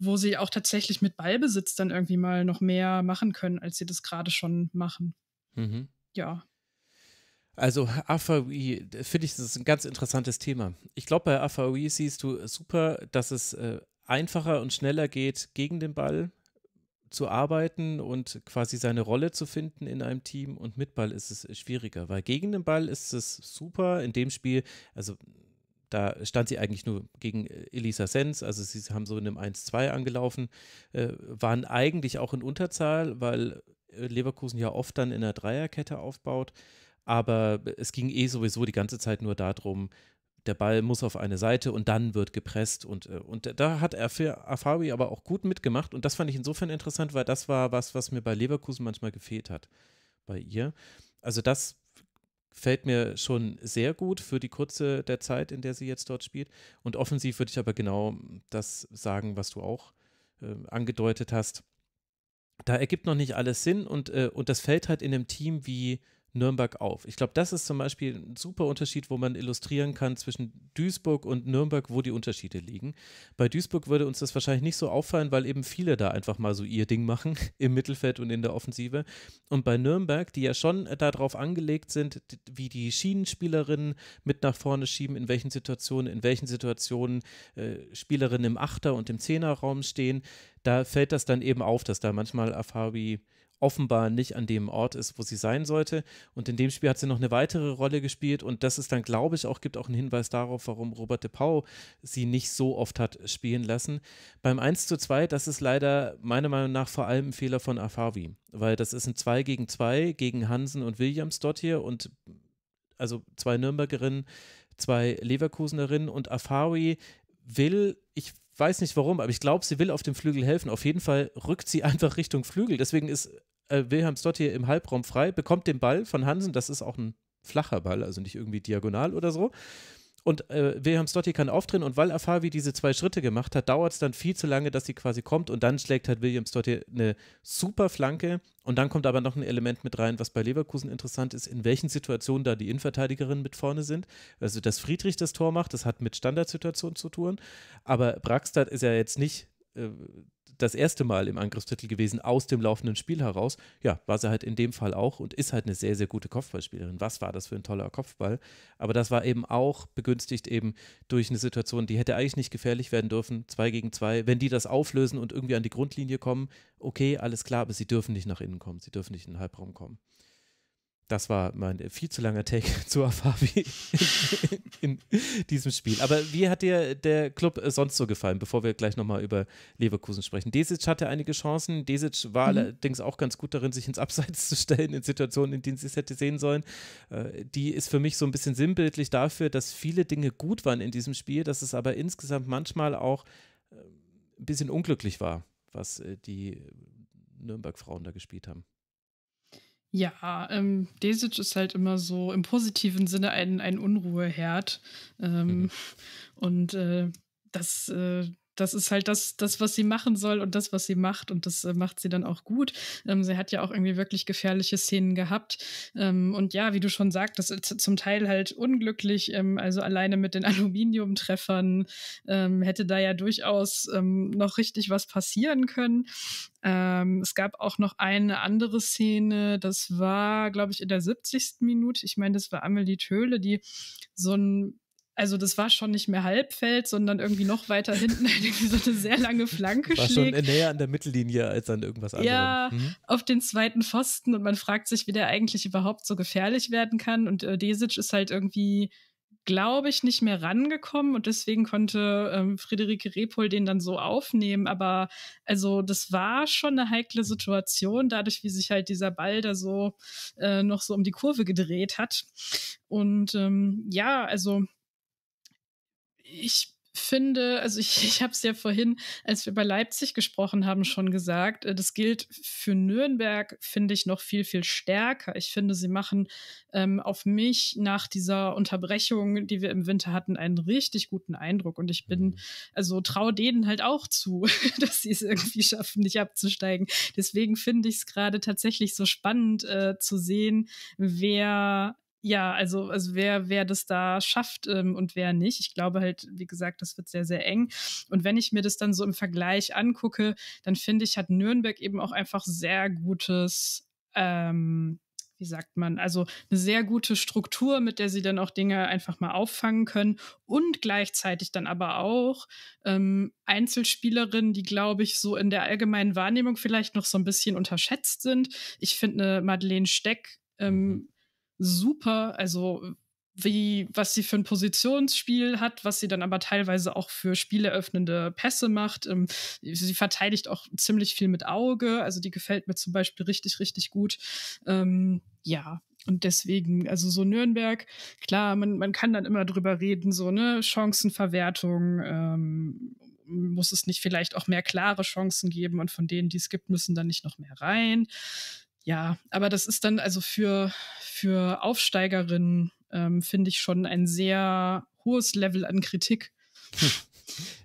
wo sie auch tatsächlich mit Ballbesitz dann irgendwie mal noch mehr machen können, als sie das gerade schon machen. Mhm. Ja. Also Afawi, finde ich, das ist ein ganz interessantes Thema. Ich glaube, bei Afawi siehst du super, dass es einfacher und schneller geht, gegen den Ball zu arbeiten und quasi seine Rolle zu finden in einem Team, und mit Ball ist es schwieriger, weil gegen den Ball ist es super in dem Spiel, also da stand sie eigentlich nur gegen Elisa Sens, also sie haben so in einem 1-2 angelaufen, waren eigentlich auch in Unterzahl, weil Leverkusen ja oft dann in einer Dreierkette aufbaut, aber es ging sowieso die ganze Zeit nur darum, der Ball muss auf eine Seite und dann wird gepresst, und da hat Afawi aber auch gut mitgemacht, und das fand ich insofern interessant, weil das war was mir bei Leverkusen manchmal gefehlt hat, bei ihr. Also das fällt mir schon sehr gut für die kurze der Zeit, in der sie jetzt dort spielt. Und offensiv würde ich aber genau das sagen, was du auch angedeutet hast. Da ergibt noch nicht alles Sinn, und das fällt halt in einem Team wie Nürnberg auf. Ich glaube, das ist zum Beispiel ein super Unterschied, wo man illustrieren kann zwischen Duisburg und Nürnberg, wo die Unterschiede liegen. Bei Duisburg würde uns das wahrscheinlich nicht so auffallen, weil eben viele da einfach mal so ihr Ding machen im Mittelfeld und in der Offensive. Und bei Nürnberg, die ja schon darauf angelegt sind, wie die Schienenspielerinnen mit nach vorne schieben, in welchen Situationen Spielerinnen im Achter- und im Zehnerraum stehen, da fällt das dann eben auf, dass da manchmal Afawi offenbar nicht an dem Ort ist, wo sie sein sollte. Und in dem Spiel hat sie noch eine weitere Rolle gespielt, und das ist dann, glaube ich, gibt auch einen Hinweis darauf, warum Robert de Pau sie nicht so oft hat spielen lassen. Beim 1:2, das ist leider meiner Meinung nach vor allem ein Fehler von Afawi, weil das ist ein 2 gegen 2 gegen Hansen und Williams dort hier, und also 2 Nürnbergerinnen, 2 Leverkusenerinnen, und Afawi will, ich weiß nicht warum, aber ich glaube, sie will auf dem Flügel helfen. Auf jeden Fall rückt sie einfach Richtung Flügel. Deswegen ist Wilhelms Dott hier im Halbraum frei, bekommt den Ball von Hansen. Das ist auch ein flacher Ball, also nicht irgendwie diagonal oder so. Und Wilhelms Dott hier kann aufdrehen, und weil Afawi diese 2 Schritte gemacht hat, dauert es dann viel zu lange, dass sie quasi kommt, und dann schlägt halt Wilhelms Dott hier eine super Flanke, und dann kommt aber noch ein Element mit rein, was bei Leverkusen interessant ist, in welchen Situationen da die Innenverteidigerinnen mit vorne sind. Also, dass Friedrich das Tor macht, das hat mit Standardsituationen zu tun, aber Bragstad ist ja jetzt nicht das erste Mal im Angriffstitel gewesen, aus dem laufenden Spiel heraus. Ja, war sie halt in dem Fall auch, und ist halt eine sehr, sehr gute Kopfballspielerin. Was war das für ein toller Kopfball? Aber das war eben auch begünstigt eben durch eine Situation, die hätte eigentlich nicht gefährlich werden dürfen, 2 gegen 2. Wenn die das auflösen und irgendwie an die Grundlinie kommen, okay, alles klar, aber sie dürfen nicht nach innen kommen, sie dürfen nicht in den Halbraum kommen. Das war mein viel zu langer Take zu Afawi in diesem Spiel. Aber wie hat dir der Club sonst so gefallen, bevor wir gleich nochmal über Leverkusen sprechen? Desic hatte einige Chancen. Desic war allerdings auch ganz gut darin, sich ins Abseits zu stellen, in Situationen, in denen sie es hätte sehen sollen. Die ist für mich so ein bisschen sinnbildlich dafür, dass viele Dinge gut waren in diesem Spiel, dass es aber insgesamt manchmal auch ein bisschen unglücklich war, was die Nürnberg-Frauen da gespielt haben. Ja, Desic ist halt immer so im positiven Sinne ein Unruheherd. Und das ist halt das, was sie machen soll, und das, was sie macht. Und das macht sie dann auch gut. Sie hat ja auch irgendwie wirklich gefährliche Szenen gehabt. Und ja, wie du schon sagtest, zum Teil halt unglücklich. Also alleine mit den Aluminiumtreffern hätte da ja durchaus noch richtig was passieren können. Es gab auch noch eine andere Szene, das war, glaube ich, in der 70. Minute. Ich meine, das war Amelie Töhle, die also das war schon nicht mehr Halbfeld, sondern irgendwie noch weiter hinten so eine sehr lange Flanke schlägt. War schon näher an der Mittellinie als an irgendwas anderem. Ja, auf den zweiten Pfosten, und man fragt sich, wie der eigentlich überhaupt so gefährlich werden kann. Und Desic ist halt irgendwie, glaube ich, nicht mehr rangekommen und deswegen konnte Friederike Repol den dann so aufnehmen. Aber also das war schon eine heikle Situation, dadurch, wie sich halt dieser Ball da so noch so um die Kurve gedreht hat. Und ja, also ich finde, also ich habe es ja vorhin, als wir bei Leipzig gesprochen haben, schon gesagt, das gilt für Nürnberg, finde ich, noch viel, viel stärker. Ich finde, sie machen auf mich nach dieser Unterbrechung, die wir im Winter hatten, einen richtig guten Eindruck. Und ich bin, also traue denen halt auch zu, dass sie es irgendwie schaffen, nicht abzusteigen. Deswegen finde ich es gerade tatsächlich so spannend zu sehen, wer... Ja, also wer das da schafft und wer nicht. Ich glaube halt, wie gesagt, das wird sehr, sehr eng. Und wenn ich mir das dann so im Vergleich angucke, dann finde ich, hat Nürnberg eben auch einfach sehr gutes, wie sagt man, also eine sehr gute Struktur, mit der sie dann auch Dinge einfach mal auffangen können und gleichzeitig dann aber auch Einzelspielerinnen, die, glaube ich, so in der allgemeinen Wahrnehmung vielleicht noch so ein bisschen unterschätzt sind. Ich finde eine Madeleine Steck super, also was sie für ein Positionsspiel hat, was sie dann aber teilweise auch für spieleröffnende Pässe macht. Sie verteidigt auch ziemlich viel mit Auge, also die gefällt mir zum Beispiel richtig, richtig gut. Ja, und deswegen, also so Nürnberg, klar, man kann dann immer drüber reden, so ne, Chancenverwertung, muss es nicht vielleicht auch mehr klare Chancen geben und von denen, die es gibt, müssen dann nicht noch mehr rein. Ja, aber das ist dann also für Aufsteigerinnen, finde ich, schon ein sehr hohes Level an Kritik.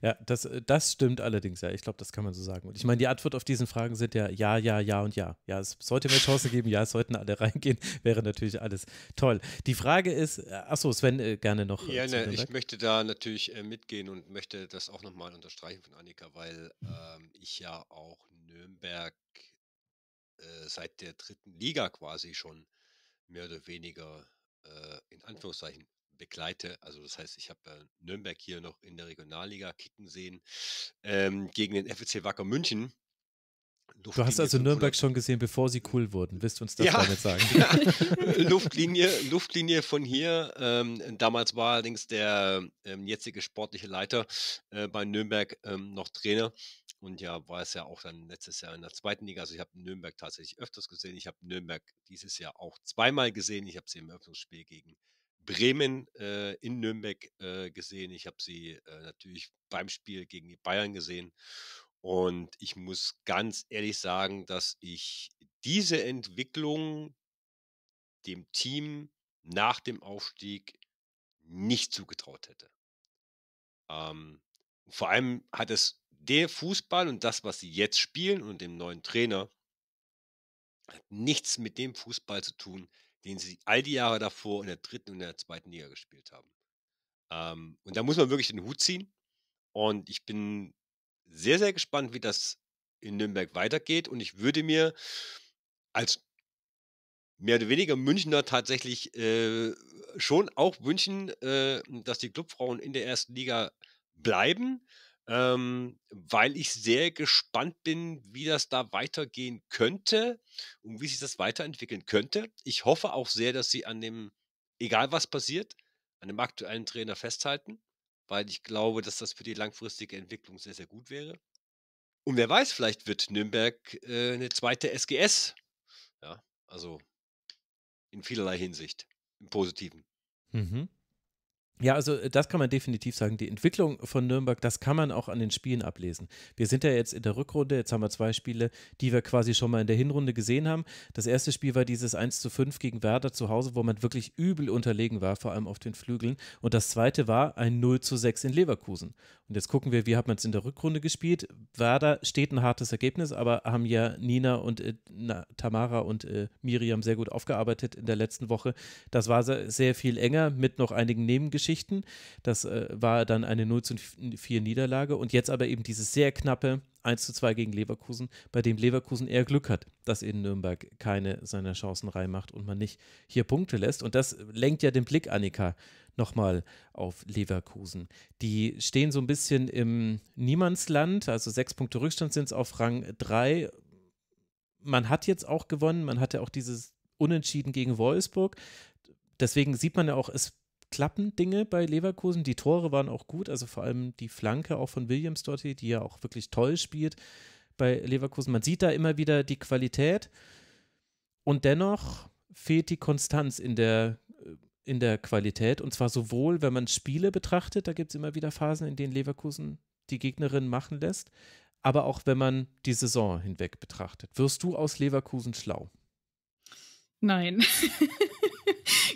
Ja, das stimmt allerdings, ja. Ich glaube, das kann man so sagen. Und ich meine, die Antwort auf diesen Fragen sind ja und ja. Ja, es sollte mehr Chancen geben, ja, es sollten alle reingehen, wäre natürlich alles toll. Die Frage ist, achso, Sven, gerne noch. Ja, ich möchte da natürlich mitgehen und möchte das auch nochmal unterstreichen von Annika, weil ich ja auch Nürnberg seit der dritten Liga quasi schon mehr oder weniger in Anführungszeichen begleite. Also das heißt, ich habe Nürnberg hier noch in der Regionalliga kicken sehen gegen den FC Wacker München. Du hast also Nürnberg schon gesehen, bevor sie cool wurden. Willst du uns das damit sagen? Ja. Luftlinie von hier. Damals war allerdings der jetzige sportliche Leiter bei Nürnberg noch Trainer. Und ja, war es ja auch dann letztes Jahr in der zweiten Liga. Also ich habe Nürnberg tatsächlich öfters gesehen. Ich habe Nürnberg dieses Jahr auch zweimal gesehen. Ich habe sie im Eröffnungsspiel gegen Bremen in Nürnberg gesehen. Ich habe sie natürlich beim Spiel gegen die Bayern gesehen. Und ich muss ganz ehrlich sagen, dass ich diese Entwicklung dem Team nach dem Aufstieg nicht zugetraut hätte. Vor allem hat es der Fußball und das, was sie jetzt spielen und dem neuen Trainer, hat nichts mit dem Fußball zu tun, den sie all die Jahre davor in der dritten und der zweiten Liga gespielt haben. Und da muss man wirklich den Hut ziehen. Und ich bin sehr, sehr gespannt, wie das in Nürnberg weitergeht, und ich würde mir als mehr oder weniger Münchner tatsächlich schon auch wünschen, dass die Clubfrauen in der ersten Liga bleiben, weil ich sehr gespannt bin, wie das da weitergehen könnte und wie sich das weiterentwickeln könnte. Ich hoffe auch sehr, dass sie an dem, egal was passiert, an dem aktuellen Trainer festhalten, weil ich glaube, dass das für die langfristige Entwicklung sehr, sehr gut wäre. Und wer weiß, vielleicht wird Nürnberg eine zweite SGS. Ja, also in vielerlei Hinsicht, im Positiven. Mhm. Ja, also das kann man definitiv sagen. Die Entwicklung von Nürnberg, das kann man auch an den Spielen ablesen. Wir sind ja jetzt in der Rückrunde, jetzt haben wir zwei Spiele, die wir quasi schon mal in der Hinrunde gesehen haben. Das erste Spiel war dieses 1:5 gegen Werder zu Hause, wo man wirklich übel unterlegen war, vor allem auf den Flügeln. Und das zweite war ein 0:6 in Leverkusen. Und jetzt gucken wir, wie hat man es in der Rückrunde gespielt. Werder steht ein hartes Ergebnis, aber haben ja Nina und Tamara und Miriam sehr gut aufgearbeitet in der letzten Woche. Das war sehr viel enger mit noch einigen Nebengeschichten. Das war dann eine 0:4 Niederlage und jetzt aber eben dieses sehr knappe 1:2 gegen Leverkusen, bei dem Leverkusen eher Glück hat, dass in Nürnberg keine seiner Chancen reinmacht und man nicht hier Punkte lässt. Und das lenkt ja den Blick, Annika, nochmal auf Leverkusen. Die stehen so ein bisschen im Niemandsland, also 6 Punkte Rückstand sind es auf Rang 3. Man hat jetzt auch gewonnen, man hatte auch dieses Unentschieden gegen Wolfsburg. Deswegen sieht man ja auch, es klappen Dinge bei Leverkusen. Die Tore waren auch gut, also vor allem die Flanke auch von Williams Dotti, die ja auch wirklich toll spielt bei Leverkusen. Man sieht da immer wieder die Qualität und dennoch fehlt die Konstanz in der Qualität, und zwar sowohl, wenn man Spiele betrachtet, da gibt es immer wieder Phasen, in denen Leverkusen die Gegnerin machen lässt, aber auch wenn man die Saison hinweg betrachtet. Wirst du aus Leverkusen schlau? Nein.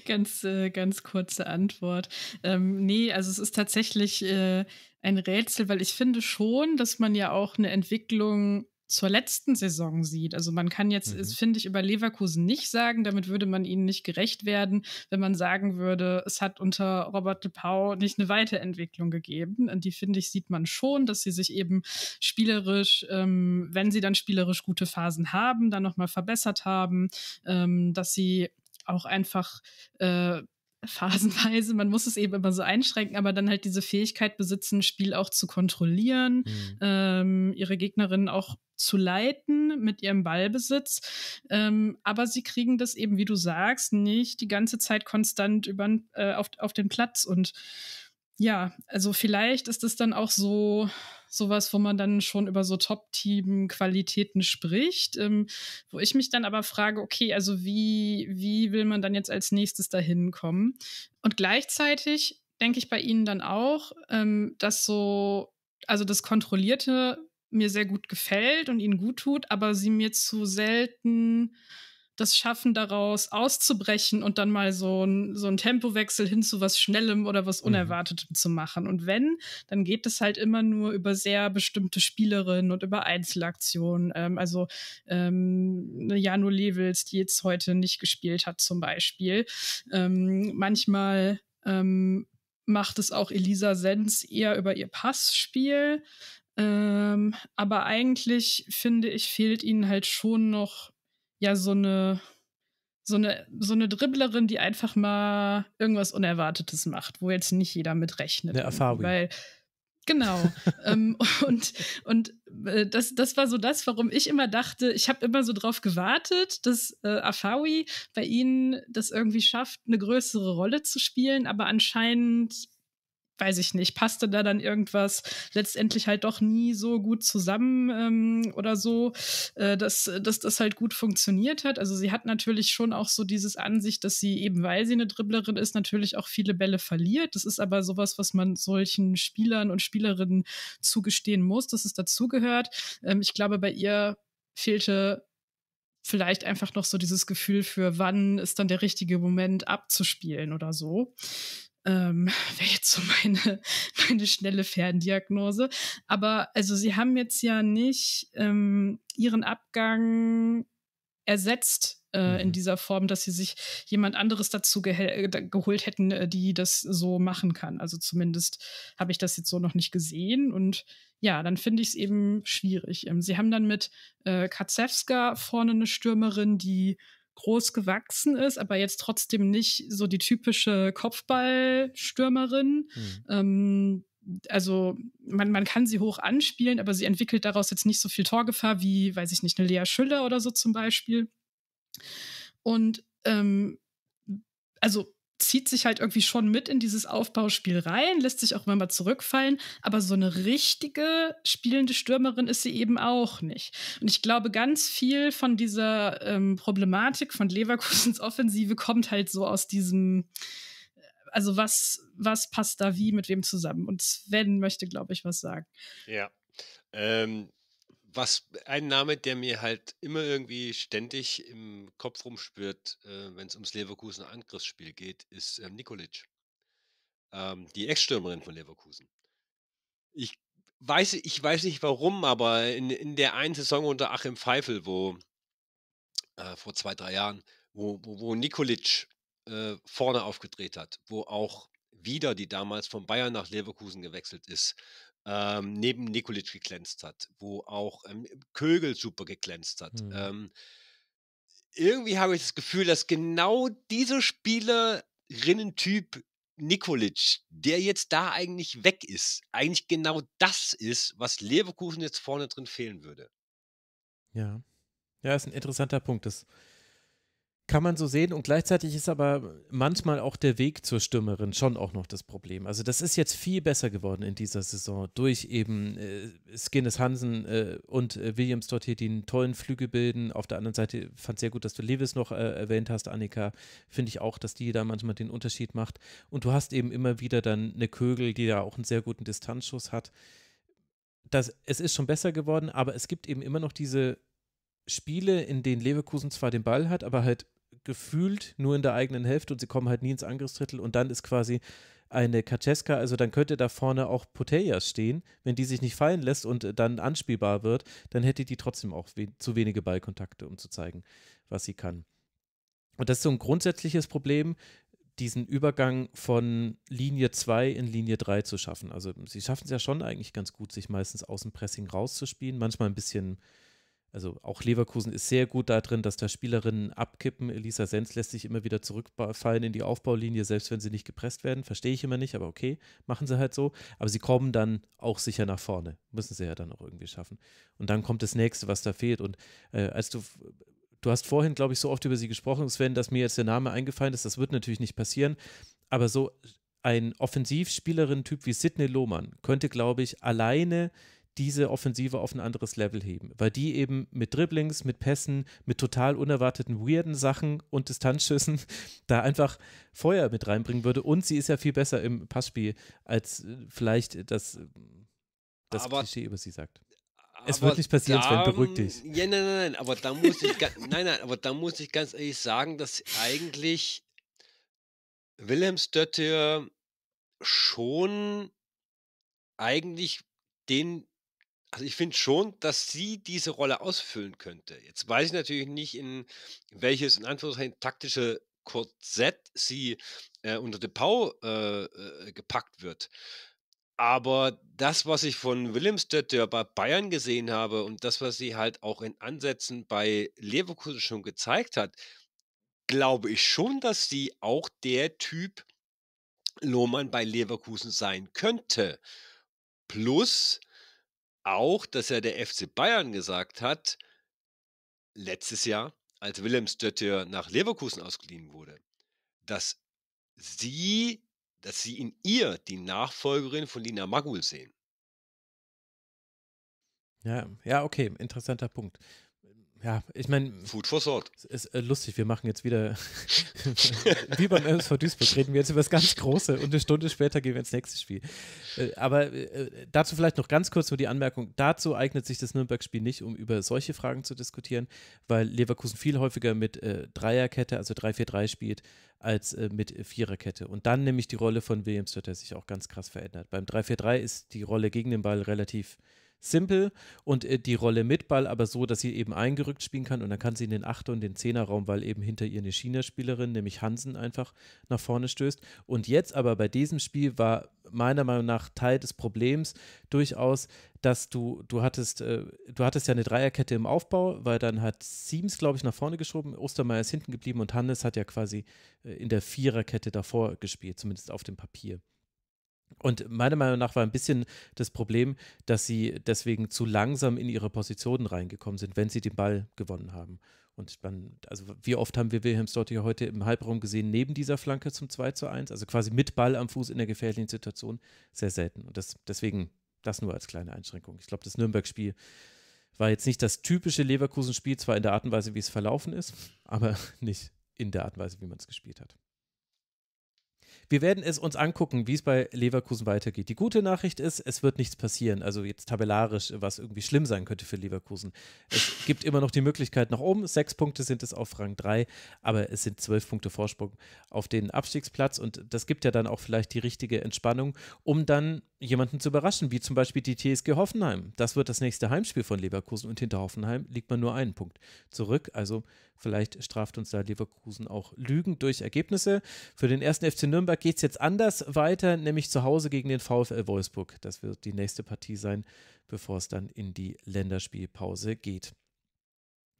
Ganz kurze Antwort. Nee, also es ist tatsächlich ein Rätsel, weil ich finde schon, dass man ja auch eine Entwicklung zur letzten Saison sieht. Also man kann jetzt, finde ich, über Leverkusen nicht sagen, damit würde man ihnen nicht gerecht werden, wenn man sagen würde, es hat unter Robert de Pau nicht eine Weiterentwicklung gegeben. Und die, finde ich, sieht man schon, dass sie sich eben spielerisch, wenn sie dann spielerisch gute Phasen haben, dann nochmal verbessert haben, dass sie auch einfach phasenweise, man muss es eben immer so einschränken, aber dann halt diese Fähigkeit besitzen, Spiel auch zu kontrollieren, ihre Gegnerinnen auch zu leiten mit ihrem Ballbesitz. Aber sie kriegen das eben, wie du sagst, nicht die ganze Zeit konstant auf den Platz. Und ja, also vielleicht ist es dann auch sowas, wo man dann schon über so Top-Team-Qualitäten spricht, wo ich mich dann aber frage, okay, also wie will man dann jetzt als nächstes dahin kommen? Und gleichzeitig denke ich bei ihnen dann auch, dass so, also das Kontrollierte mir sehr gut gefällt und ihnen gut tut, aber sie mir zu selten das Schaffen, daraus auszubrechen und dann mal so ein Tempowechsel hin zu was Schnellem oder was Unerwartetem zu machen. Und wenn, dann geht es halt immer nur über sehr bestimmte Spielerinnen und über Einzelaktionen. Janu Levels, die jetzt heute nicht gespielt hat zum Beispiel. Manchmal macht es auch Elisa Sens eher über ihr Passspiel. Aber eigentlich, finde ich, fehlt ihnen halt schon noch ja so eine Dribblerin, die einfach mal irgendwas Unerwartetes macht, wo jetzt nicht jeder mit rechnet. Eine Erfahrung. Weil, genau. Das war so das, warum ich immer dachte, ich habe immer so drauf gewartet, dass Afawi bei ihnen das irgendwie schafft, eine größere Rolle zu spielen, aber anscheinend, weiß ich nicht, passte da dann irgendwas letztendlich halt doch nie so gut zusammen oder so, dass das halt gut funktioniert hat. Also sie hat natürlich schon auch so dieses Ansicht, dass sie eben, weil sie eine Dribblerin ist, natürlich auch viele Bälle verliert. Das ist aber sowas, was man solchen Spielern und Spielerinnen zugestehen muss, dass es dazugehört. Ich glaube, bei ihr fehlte vielleicht einfach noch so dieses Gefühl für, wann ist dann der richtige Moment abzuspielen oder so. Wäre jetzt so meine schnelle Ferndiagnose. Aber also sie haben jetzt ja nicht ihren Abgang ersetzt in dieser Form, dass sie sich jemand anderes dazu geholt hätten, die das so machen kann. Also zumindest habe ich das jetzt so noch nicht gesehen. Und ja, dann finde ich es eben schwierig. Sie haben dann mit Kaczewska vorne eine Stürmerin, die groß gewachsen ist, aber jetzt trotzdem nicht so die typische Kopfballstürmerin. Also man kann sie hoch anspielen, aber sie entwickelt daraus jetzt nicht so viel Torgefahr wie, weiß ich nicht, eine Lea Schüller oder so zum Beispiel. Und also zieht sich halt irgendwie schon mit in dieses Aufbauspiel rein, lässt sich auch immer mal zurückfallen, aber so eine richtige spielende Stürmerin ist sie eben auch nicht. Und ich glaube, ganz viel von dieser Problematik von Leverkusens Offensive kommt halt so aus diesem, also was passt da wie, mit wem zusammen? Und Sven möchte, glaube ich, was sagen. Ja, ein Name, der mir halt immer irgendwie ständig im Kopf rumspürt, wenn es ums Leverkusener Angriffsspiel geht, ist Nikolic, die Ex-Stürmerin von Leverkusen. Ich weiß nicht warum, aber in der einen Saison unter Achim Pfeifel, wo vor 2-3 Jahren, wo Nikolic vorne aufgedreht hat, wo auch wieder, die damals von Bayern nach Leverkusen gewechselt ist, neben Nikolic geglänzt hat, wo auch Kögel super geglänzt hat. Irgendwie habe ich das Gefühl, dass genau dieser Spielerinnen-Typ Nikolic, der jetzt da eigentlich weg ist, eigentlich genau das ist, was Leverkusen jetzt vorne drin fehlen würde. Ja, ist ein interessanter Punkt. Das Kann man so sehen, und gleichzeitig ist aber manchmal auch der Weg zur Stürmerin schon auch noch das Problem. Also das ist jetzt viel besser geworden in dieser Saison durch eben Skinnes Hansen und Williams dort hier, die einen tollen Flügel bilden. Auf der anderen Seite fand ich sehr gut, dass du Lewis noch erwähnt hast, Annika. Finde ich auch, dass die da manchmal den Unterschied macht. Und du hast eben immer wieder dann eine Kögel, die ja auch einen sehr guten Distanzschuss hat. Es ist schon besser geworden, aber es gibt eben immer noch diese Spiele, in denen Leverkusen zwar den Ball hat, aber halt gefühlt nur in der eigenen Hälfte, und sie kommen halt nie ins Angriffsdrittel, und dann ist quasi eine Kaczewska, also dann könnte da vorne auch Poteja stehen, wenn die sich nicht fallen lässt und dann anspielbar wird, dann hätte die trotzdem auch zu wenige Ballkontakte, um zu zeigen, was sie kann. Und das ist so ein grundsätzliches Problem, diesen Übergang von Linie 2 in Linie 3 zu schaffen. Also sie schaffen es ja schon eigentlich ganz gut, sich meistens aus dem Pressing rauszuspielen, manchmal ein bisschen. Also auch Leverkusen ist sehr gut da drin, dass da Spielerinnen abkippen. Elisa Senz lässt sich immer wieder zurückfallen in die Aufbaulinie, selbst wenn sie nicht gepresst werden. Verstehe ich immer nicht, aber okay, machen sie halt so. Aber sie kommen dann auch sicher nach vorne. Müssen sie ja dann auch irgendwie schaffen. Und dann kommt das Nächste, was da fehlt. Und als du hast vorhin, glaube ich, so oft über sie gesprochen, Sven, dass mir jetzt der Name eingefallen ist. Das wird natürlich nicht passieren. Aber so ein Offensivspielerinnen-Typ wie Sidney Lohmann könnte, glaube ich, alleine diese Offensive auf ein anderes Level heben, weil die eben mit Dribblings, mit Pässen, mit total unerwarteten, weirden Sachen und Distanzschüssen da einfach Feuer mit reinbringen würde, und sie ist ja viel besser im Passspiel, als vielleicht das Klischee über sie sagt. Es wird nicht passieren, Sven, beruhig dich. Ja, nein, aber da muss ich, ganz ehrlich sagen, dass eigentlich Wilhelmsdöttir schon eigentlich also ich finde schon, dass sie diese Rolle ausfüllen könnte. Jetzt weiß ich natürlich nicht, in welches, in Anführungszeichen, taktische Korsett sie unter De Pau gepackt wird. Aber das, was ich von Wilhelmsdöttir bei Bayern gesehen habe und das, was sie halt auch in Ansätzen bei Leverkusen schon gezeigt hat, glaube ich schon, dass sie auch der Typ Lohmann bei Leverkusen sein könnte. Plus auch, dass ja der FC Bayern gesagt hat, letztes Jahr, als Wilhelmsdöttir nach Leverkusen ausgeliehen wurde, dass sie in ihr die Nachfolgerin von Lina Magul sehen. Ja, okay, interessanter Punkt. Ja, ich meine, Food for Thought. Ist lustig, wir machen jetzt wieder, wie beim MSV Duisburg, reden wir jetzt über das ganz Große und eine Stunde später gehen wir ins nächste Spiel. Aber dazu vielleicht noch ganz kurz nur die Anmerkung, dazu eignet sich das Nürnberg-Spiel nicht, um über solche Fragen zu diskutieren, weil Leverkusen viel häufiger mit Dreierkette, also 3-4-3 spielt, als mit Viererkette. Und dann nämlich die Rolle von Wilhelmsdöttir sich auch ganz krass verändert. Beim 3-4-3 ist die Rolle gegen den Ball relativ simpel und die Rolle mit Ball aber so, dass sie eben eingerückt spielen kann, und dann kann sie in den 8er- und den 10er-Raum, weil eben hinter ihr eine China-Spielerin, nämlich Hansen, einfach nach vorne stößt. Und jetzt aber bei diesem Spiel war meiner Meinung nach Teil des Problems durchaus, dass du hattest ja eine Dreierkette im Aufbau, weil dann hat Siems, glaube ich, nach vorne geschoben, Ostermeier ist hinten geblieben und Hannes hat ja quasi in der Viererkette davor gespielt, zumindest auf dem Papier. Und meiner Meinung nach war ein bisschen das Problem, dass sie deswegen zu langsam in ihre Positionen reingekommen sind, wenn sie den Ball gewonnen haben. Und dann, also wie oft haben wir Wilhelmsdöttir heute im Halbraum gesehen, neben dieser Flanke zum 2:1, also quasi mit Ball am Fuß in der gefährlichen Situation, sehr selten. Und deswegen das nur als kleine Einschränkung. Ich glaube, das Nürnberg-Spiel war jetzt nicht das typische Leverkusen-Spiel, zwar in der Art und Weise, wie es verlaufen ist, aber nicht in der Art und Weise, wie man es gespielt hat. Wir werden es uns angucken, wie es bei Leverkusen weitergeht. Die gute Nachricht ist, es wird nichts passieren. Also jetzt tabellarisch, was irgendwie schlimm sein könnte für Leverkusen. Es gibt immer noch die Möglichkeit nach oben. 6 Punkte sind es auf Rang 3, aber es sind 12 Punkte Vorsprung auf den Abstiegsplatz. Und das gibt ja dann auch vielleicht die richtige Entspannung, um dann jemanden zu überraschen, wie zum Beispiel die TSG Hoffenheim. Das wird das nächste Heimspiel von Leverkusen, und hinter Hoffenheim liegt man nur 1 Punkt zurück. Also vielleicht straft uns da Leverkusen auch Lügen durch Ergebnisse. Für den 1. FC Nürnberg geht es jetzt anders weiter, nämlich zu Hause gegen den VfL Wolfsburg. Das wird die nächste Partie sein, bevor es dann in die Länderspielpause geht.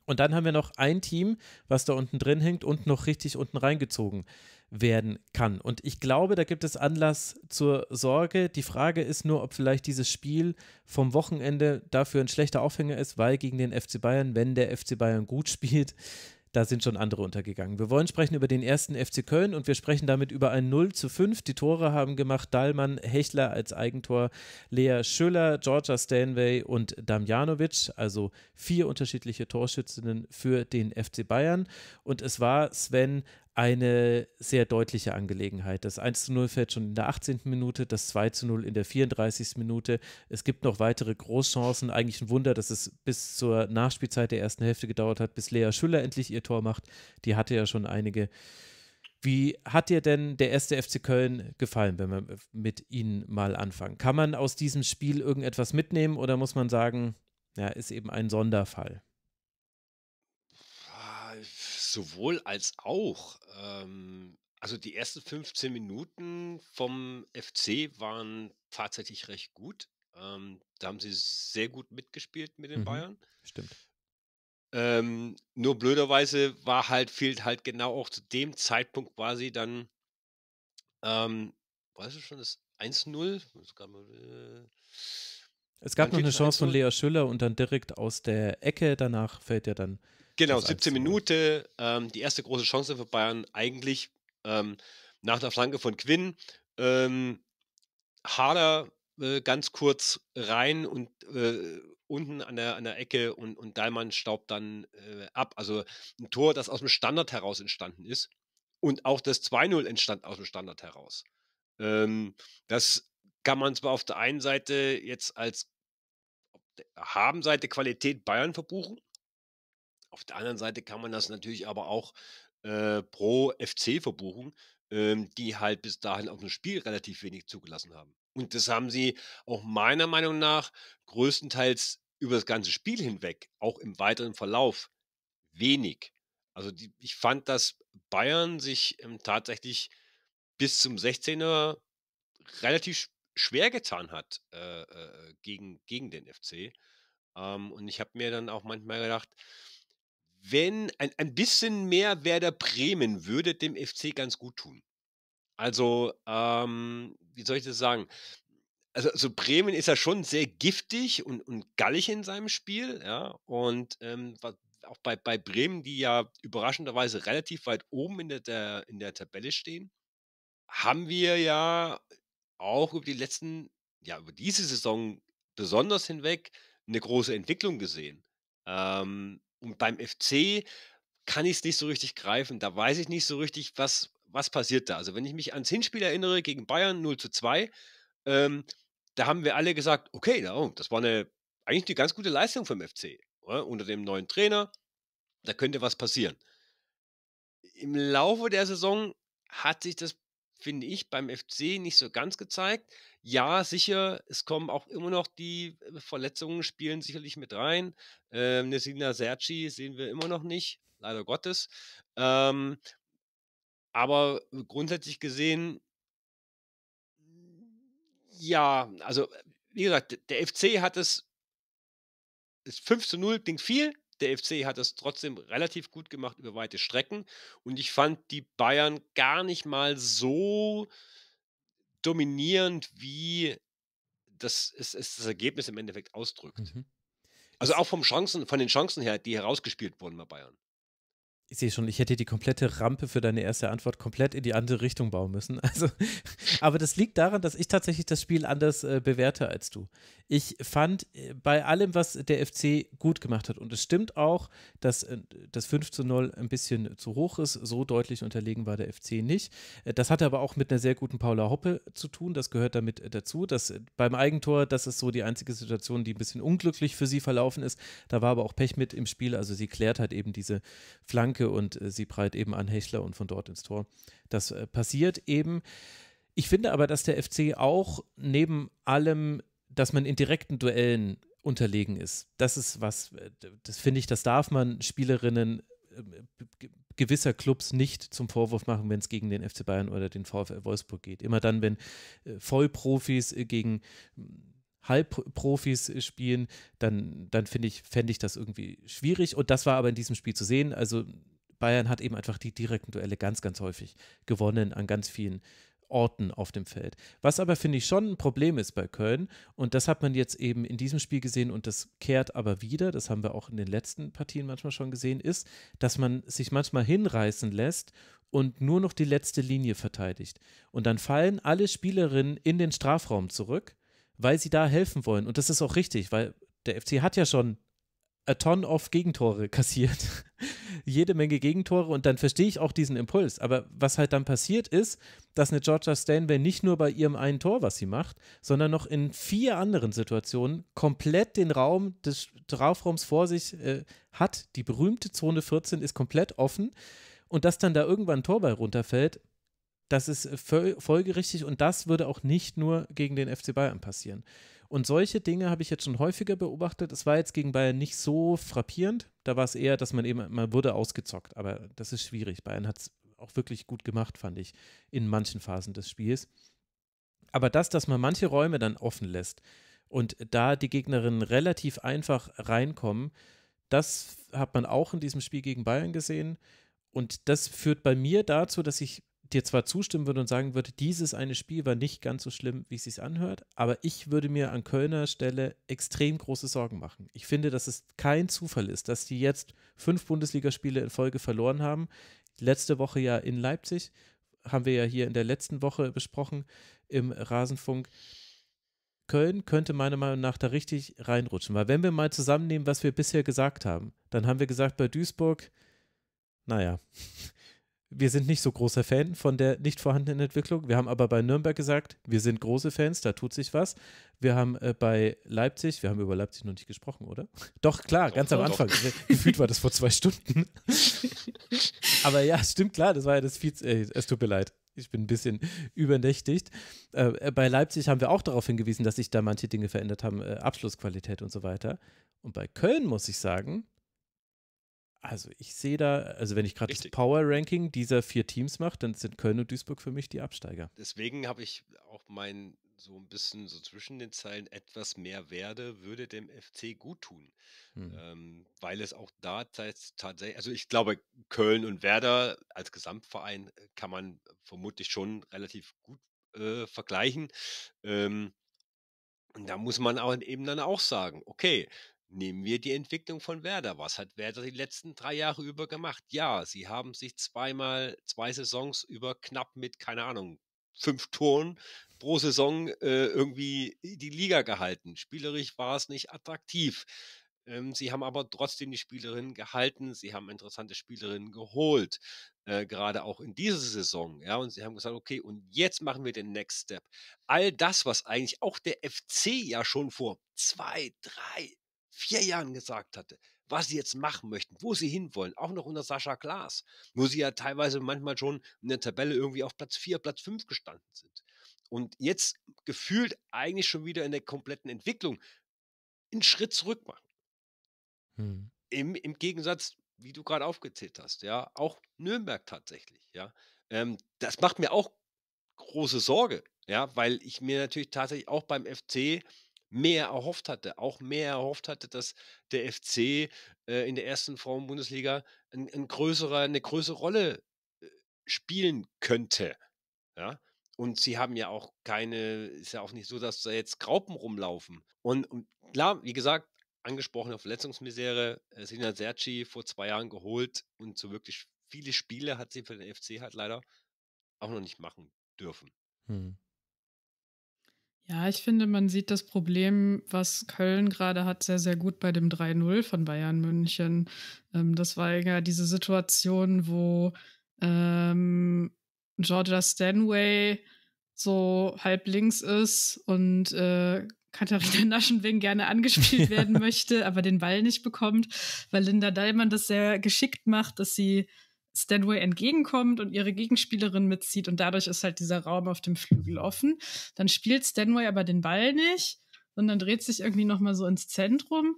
Und dann haben wir noch ein Team, was da unten drin hängt und noch richtig unten reingezogen werden kann. Und ich glaube, da gibt es Anlass zur Sorge. Die Frage ist nur, ob vielleicht dieses Spiel vom Wochenende dafür ein schlechter Aufhänger ist, weil gegen den FC Bayern, wenn der FC Bayern gut spielt, da sind schon andere untergegangen. Wir wollen sprechen über den 1. FC Köln und wir sprechen damit über ein 0:5. Die Tore haben gemacht Dahlmann, Hechler als Eigentor, Lea Schöller, Georgia Stanway und Damjanovic, also 4 unterschiedliche Torschützinnen für den FC Bayern. Und es war, Sven, eine sehr deutliche Angelegenheit. Das 1:0 fällt schon in der 18. Minute, das 2:0 in der 34. Minute. Es gibt noch weitere Großchancen. Eigentlich ein Wunder, dass es bis zur Nachspielzeit der ersten Hälfte gedauert hat, bis Lea Schüller endlich ihr Tor macht. Die hatte ja schon einige. Wie hat dir denn der 1. FC Köln gefallen, wenn wir mit ihnen mal anfangen? Kann man aus diesem Spiel irgendetwas mitnehmen oder muss man sagen, ja, ist eben ein Sonderfall? Sowohl als auch. Also die ersten 15 Minuten vom FC waren tatsächlich recht gut. Da haben sie sehr gut mitgespielt mit den Bayern. Stimmt. Nur blöderweise fehlt halt genau auch zu dem Zeitpunkt quasi dann, weißt du schon, das 1:0? Es gab noch eine Chance von Lea Schüller und dann direkt aus der Ecke. Danach fällt ja dann. Genau, 17 Minuten, die erste große Chance für Bayern eigentlich nach der Flanke von Quinn. Harder ganz kurz rein und unten an der Ecke und Dahlmann staubt dann ab. Also ein Tor, das aus dem Standard heraus entstanden ist und auch das 2:0 entstand aus dem Standard heraus. Das kann man zwar auf der einen Seite jetzt als Habenseite Qualität Bayern verbuchen. Auf der anderen Seite kann man das natürlich aber auch pro FC verbuchen, die halt bis dahin auf dem Spiel relativ wenig zugelassen haben. Und das haben sie auch meiner Meinung nach größtenteils über das ganze Spiel hinweg, auch im weiteren Verlauf, wenig. Also ich fand, dass Bayern sich tatsächlich bis zum 16er relativ schwer getan hat gegen den FC. Und ich habe mir dann auch manchmal gedacht, wenn ein bisschen mehr Werder Bremen würde dem FC ganz gut tun. Also, wie soll ich das sagen? Also Bremen ist ja schon sehr giftig und gallig in seinem Spiel, ja. Und auch bei Bremen, die ja überraschenderweise relativ weit oben in der Tabelle stehen, haben wir ja auch über diese Saison besonders hinweg eine große Entwicklung gesehen. Und beim FC kann ich es nicht so richtig greifen. Da weiß ich nicht so richtig, was passiert da. Also wenn ich mich ans Hinspiel erinnere, gegen Bayern 0:2, da haben wir alle gesagt, okay, das war eigentlich eine ganz gute Leistung vom FC. Oder? Unter dem neuen Trainer, da könnte was passieren. Im Laufe der Saison hat sich das, finde ich, beim FC nicht so ganz gezeigt. Ja, sicher, es kommen auch immer noch die Verletzungen, spielen sicherlich mit rein. Nesina Serci sehen wir immer noch nicht, leider Gottes. Aber grundsätzlich gesehen, ja, also wie gesagt, der FC hat es, 5:0 klingt viel, der FC hat es trotzdem relativ gut gemacht über weite Strecken und ich fand die Bayern gar nicht mal so dominierend, wie das Ergebnis im Endeffekt ausdrückt. Mhm. Also auch von den Chancen her, die herausgespielt wurden bei Bayern. Ich sehe schon, ich hätte die komplette Rampe für deine erste Antwort komplett in die andere Richtung bauen müssen. Also, aber das liegt daran, dass ich tatsächlich das Spiel anders bewerte als du. Ich fand bei allem, was der FC gut gemacht hat, und es stimmt auch, dass das 5:0 ein bisschen zu hoch ist, so deutlich unterlegen war der FC nicht. Das hatte aber auch mit einer sehr guten Paula Hoppe zu tun, das gehört damit dazu. Dass beim Eigentor, das ist so die einzige Situation, die ein bisschen unglücklich für sie verlaufen ist. Da war aber auch Pech mit im Spiel, also sie klärt halt eben diese Flanke und sie breit eben an Hechler und von dort ins Tor. Das passiert eben. Ich finde aber, dass der FC auch neben allem, dass man in direkten Duellen unterlegen ist, das ist was, das finde ich, das darf man Spielerinnen gewisser Clubs nicht zum Vorwurf machen, wenn es gegen den FC Bayern oder den VfL Wolfsburg geht. Immer dann, wenn Vollprofis gegen Halbprofis spielen, dann fände ich das irgendwie schwierig. Und das war aber in diesem Spiel zu sehen. Also Bayern hat eben einfach die direkten Duelle ganz, ganz häufig gewonnen an ganz vielen Orten auf dem Feld. Was aber, finde ich, schon ein Problem ist bei Köln, und das hat man jetzt eben in diesem Spiel gesehen und das kehrt aber wieder, das haben wir auch in den letzten Partien manchmal schon gesehen, ist, dass man sich manchmal hinreißen lässt und nur noch die letzte Linie verteidigt. Und dann fallen alle Spielerinnen in den Strafraum zurück, weil sie da helfen wollen. Und das ist auch richtig, weil der FC hat ja schon a ton of Gegentore kassiert. Jede Menge Gegentore, und dann verstehe ich auch diesen Impuls. Aber was halt dann passiert ist, dass eine Georgia Stanway nicht nur bei ihrem einen Tor, was sie macht, sondern noch in 4 anderen Situationen komplett den Raum des Strafraums vor sich hat. Die berühmte Zone 14 ist komplett offen, und dass dann da irgendwann ein Torball runterfällt, das ist folgerichtig, und das würde auch nicht nur gegen den FC Bayern passieren. Und solche Dinge habe ich jetzt schon häufiger beobachtet. Es war jetzt gegen Bayern nicht so frappierend. Da war es eher, dass man eben, man wurde ausgezockt. Aber das ist schwierig. Bayern hat es auch wirklich gut gemacht, fand ich, in manchen Phasen des Spiels. Aber das, dass man manche Räume dann offen lässt und da die Gegnerinnen relativ einfach reinkommen, das hat man auch in diesem Spiel gegen Bayern gesehen. Und das führt bei mir dazu, dass ich dir zwar zustimmen würde und sagen würde, dieses eine Spiel war nicht ganz so schlimm, wie es sich anhört, aber ich würde mir an Kölner Stelle extrem große Sorgen machen. Ich finde, dass es kein Zufall ist, dass die jetzt 5 Bundesligaspiele in Folge verloren haben. Letzte Woche ja in Leipzig, haben wir ja hier in der letzten Woche besprochen im Rasenfunk. Köln könnte meiner Meinung nach da richtig reinrutschen, weil wenn wir mal zusammennehmen, was wir bisher gesagt haben, dann haben wir gesagt, bei Duisburg, naja, wir sind nicht so großer Fan von der nicht vorhandenen Entwicklung. Wir haben aber bei Nürnberg gesagt, wir sind große Fans, da tut sich was. Wir haben bei Leipzig, wir haben über Leipzig noch nicht gesprochen, oder? Doch, klar, ganz am Anfang. Gefühlt war das vor 2 Stunden. Aber ja, stimmt, klar, das war ja das es tut mir leid, ich bin ein bisschen übernächtigt. Bei Leipzig haben wir auch darauf hingewiesen, dass sich da manche Dinge verändert haben, Abschlussqualität und so weiter. Und bei Köln muss ich sagen, also ich sehe da, also wenn ich gerade das Power-Ranking dieser 4 Teams mache, dann sind Köln und Duisburg für mich die Absteiger. Deswegen habe ich auch meinen, so ein bisschen so zwischen den Zeilen, etwas mehr Werde würde dem FC gut tun. Weil es auch da tatsächlich, also ich glaube, Köln und Werder als Gesamtverein kann man vermutlich schon relativ gut vergleichen. Und da muss man auch eben dann auch sagen, okay, nehmen wir die Entwicklung von Werder. Was hat Werder die letzten 3 Jahre über gemacht? Ja, sie haben sich 2 Saisons über knapp mit, keine Ahnung, 5 Toren pro Saison irgendwie die Liga gehalten. Spielerisch war es nicht attraktiv. Sie haben aber trotzdem die Spielerinnen gehalten. Sie haben interessante Spielerinnen geholt, gerade auch in dieser Saison. Ja, und sie haben gesagt, okay, und jetzt machen wir den Next Step. All das, was eigentlich auch der FC ja schon vor 2, 3, 4 Jahren gesagt hatte, was sie jetzt machen möchten, wo sie hinwollen, auch noch unter Sascha Glas, wo sie ja teilweise manchmal schon in der Tabelle irgendwie auf Platz 4, Platz 5 gestanden sind. Und jetzt gefühlt eigentlich schon wieder in der kompletten Entwicklung einen Schritt zurück machen. Im Gegensatz, wie du gerade aufgezählt hast, ja, auch Nürnberg tatsächlich, ja. Das macht mir auch große Sorge, ja, weil ich mir natürlich tatsächlich auch beim FC mehr erhofft hatte, dass der FC in der ersten Frauen-Bundesliga eine größere Rolle spielen könnte. Ja? Und sie haben ja auch keine, ist ja auch nicht so, dass da jetzt Graupen rumlaufen. Und klar, wie gesagt, angesprochene Verletzungsmisere, Sina Serci vor 2 Jahren geholt, und so wirklich viele Spiele hat sie für den FC halt leider auch noch nicht machen dürfen. Ja, ich finde, man sieht das Problem, was Köln gerade hat, sehr, sehr gut bei dem 3-0 von Bayern München. Das war ja diese Situation, wo Georgia Stanway so halb links ist und Katharina Naschenweng gerne angespielt werden möchte, aber den Ball nicht bekommt, weil Linda Dallmann das sehr geschickt macht, dass sie Stanway entgegenkommt und ihre Gegenspielerin mitzieht, und dadurch ist halt dieser Raum auf dem Flügel offen. Dann spielt Stanway aber den Ball nicht, sondern dreht sich irgendwie nochmal so ins Zentrum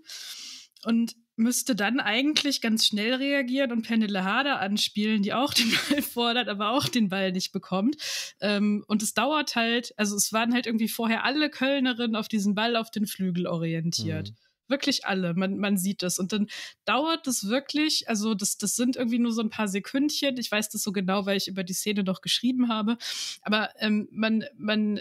und müsste dann eigentlich ganz schnell reagieren und Pernille Harder anspielen, die auch den Ball fordert, aber auch den Ball nicht bekommt. Und es dauert halt, also es waren halt irgendwie vorher alle Kölnerinnen auf diesen Ball auf den Flügel orientiert. Wirklich alle, man sieht es. Und dann dauert es wirklich, also das sind irgendwie nur so ein paar Sekündchen. Ich weiß das so genau, weil ich über die Szene noch geschrieben habe. Aber man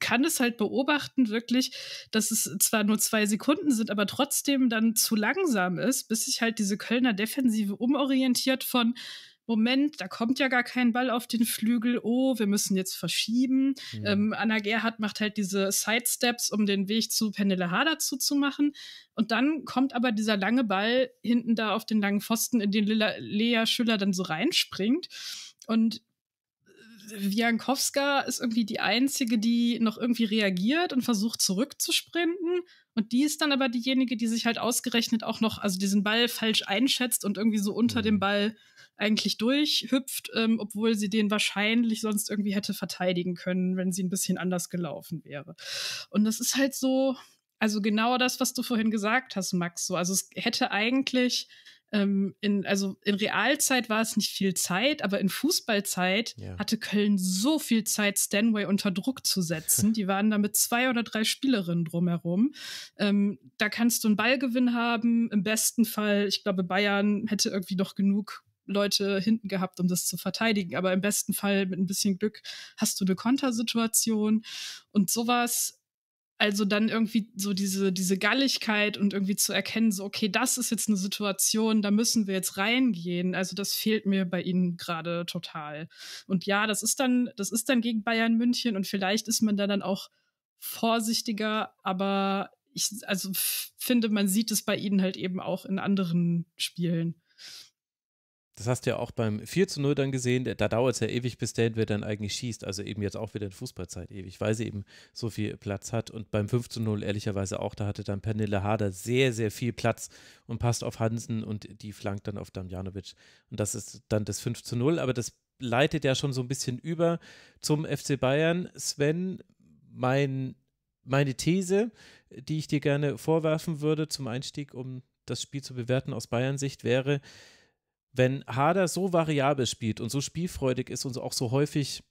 kann es halt beobachten wirklich, dass es zwar nur 2 Sekunden sind, aber trotzdem dann zu langsam ist, bis sich halt diese Kölner Defensive umorientiert von Moment, da kommt ja gar kein Ball auf den Flügel, oh, wir müssen jetzt verschieben. Mhm. Anna Gerhardt macht halt diese Sidesteps, um den Weg zu Pernille Harder zuzumachen. Und dann kommt aber dieser lange Ball hinten da auf den langen Pfosten, in den Lea Schüller dann so reinspringt. Und Wiankowska ist irgendwie die Einzige, die noch irgendwie reagiert und versucht zurückzusprinten. Und die ist dann aber diejenige, die sich halt ausgerechnet auch noch, also diesen Ball falsch einschätzt und irgendwie so unter dem Ball eigentlich durchhüpft, obwohl sie den wahrscheinlich sonst irgendwie hätte verteidigen können, wenn sie ein bisschen anders gelaufen wäre. Und das ist halt so, also genau das, was du vorhin gesagt hast, Max. So, also es hätte eigentlich in Realzeit war es nicht viel Zeit, aber in Fußballzeit hatte Köln so viel Zeit, Stanway unter Druck zu setzen. Die waren da mit 2 oder 3 Spielerinnen drumherum. Da kannst du einen Ballgewinn haben. Im besten Fall, ich glaube, Bayern hätte irgendwie noch genug Leute hinten gehabt, um das zu verteidigen. Aber im besten Fall, mit ein bisschen Glück, hast du eine Kontersituation und sowas. Also dann irgendwie so diese Galligkeit und irgendwie zu erkennen, so okay, das ist jetzt eine Situation, da müssen wir jetzt reingehen. Also das fehlt mir bei ihnen gerade total. Und ja, das ist dann gegen Bayern München und vielleicht ist man da dann auch vorsichtiger, aber ich also finde, man sieht es bei ihnen halt eben auch in anderen Spielen. Das hast du ja auch beim 4:0 dann gesehen, da dauert es ja ewig, bis der Entweder dann eigentlich schießt, also eben jetzt auch wieder in Fußballzeit ewig, weil sie eben so viel Platz hat und beim 5:0 ehrlicherweise auch, da hatte dann Pernille Harder sehr, sehr viel Platz und passt auf Hansen und die flankt dann auf Damjanovic und das ist dann das 5:0, aber das leitet ja schon so ein bisschen über zum FC Bayern. Sven, meine These, die ich dir gerne vorwerfen würde zum Einstieg, um das Spiel zu bewerten aus Bayern-Sicht, wäre: Wenn Harder so variabel spielt und so spielfreudig ist und auch so häufig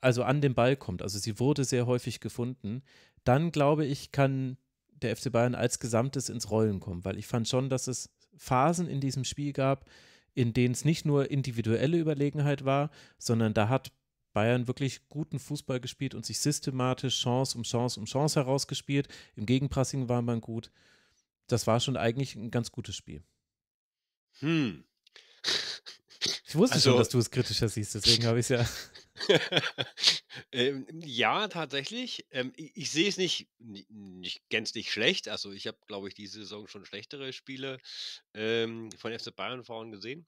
also an den Ball kommt, also sie wurde sehr häufig gefunden, dann glaube ich, kann der FC Bayern als Gesamtes ins Rollen kommen, weil ich fand schon, dass es Phasen in diesem Spiel gab, in denen es nicht nur individuelle Überlegenheit war, sondern da hat Bayern wirklich guten Fußball gespielt und sich systematisch Chance um Chance um Chance herausgespielt. Im Gegenpressing war man gut. Das war schon eigentlich ein ganz gutes Spiel. Ich wusste schon, dass du es kritischer siehst, deswegen habe ich es ja. Ja, tatsächlich. Ich sehe es nicht gänzlich schlecht. Also ich habe, glaube ich, diese Saison schon schlechtere Spiele von FC Bayern Frauen gesehen.